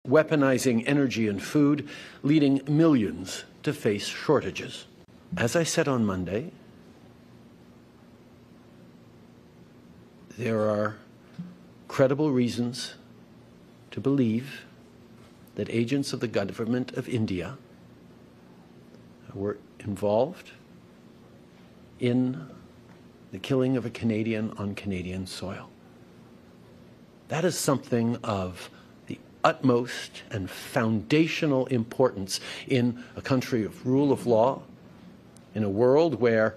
weaponizing energy and food, leading millions to face shortages. As I said on Monday, there are credible reasons to believe that agents of the government of India were involved in the killing of a Canadian on Canadian soil. That is something of the utmost and foundational importance in a country of rule of law, in a world where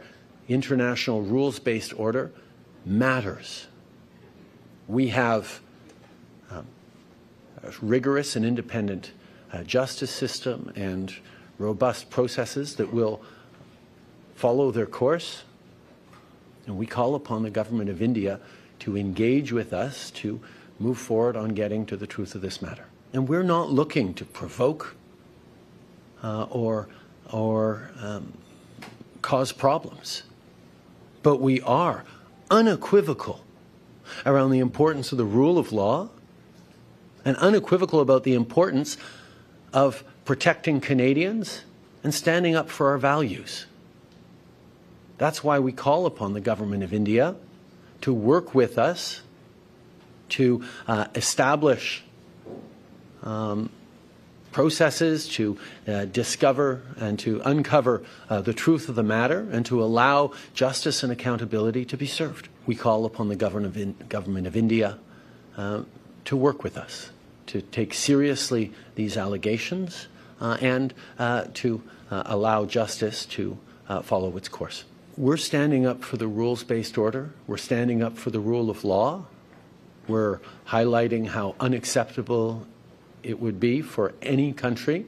international rules-based order matters. We have um, a rigorous and independent uh, justice system and robust processes that will follow their course. And we call upon the government of India to engage with us to move forward on getting to the truth of this matter. And we're not looking to provoke uh, or, or um, cause problems, but we are unequivocal around the importance of the rule of law and unequivocal about the importance of protecting Canadians and standing up for our values. That's why we call upon the government of India to work with us to uh, establish um, processes to uh, discover and to uncover uh, the truth of the matter and to allow justice and accountability to be served. We call upon the government of India uh, to work with us, to take seriously these allegations uh, and uh, to uh, allow justice to uh, follow its course. We're standing up for the rules-based order. We're standing up for the rule of law. We're highlighting how unacceptable it would be for any country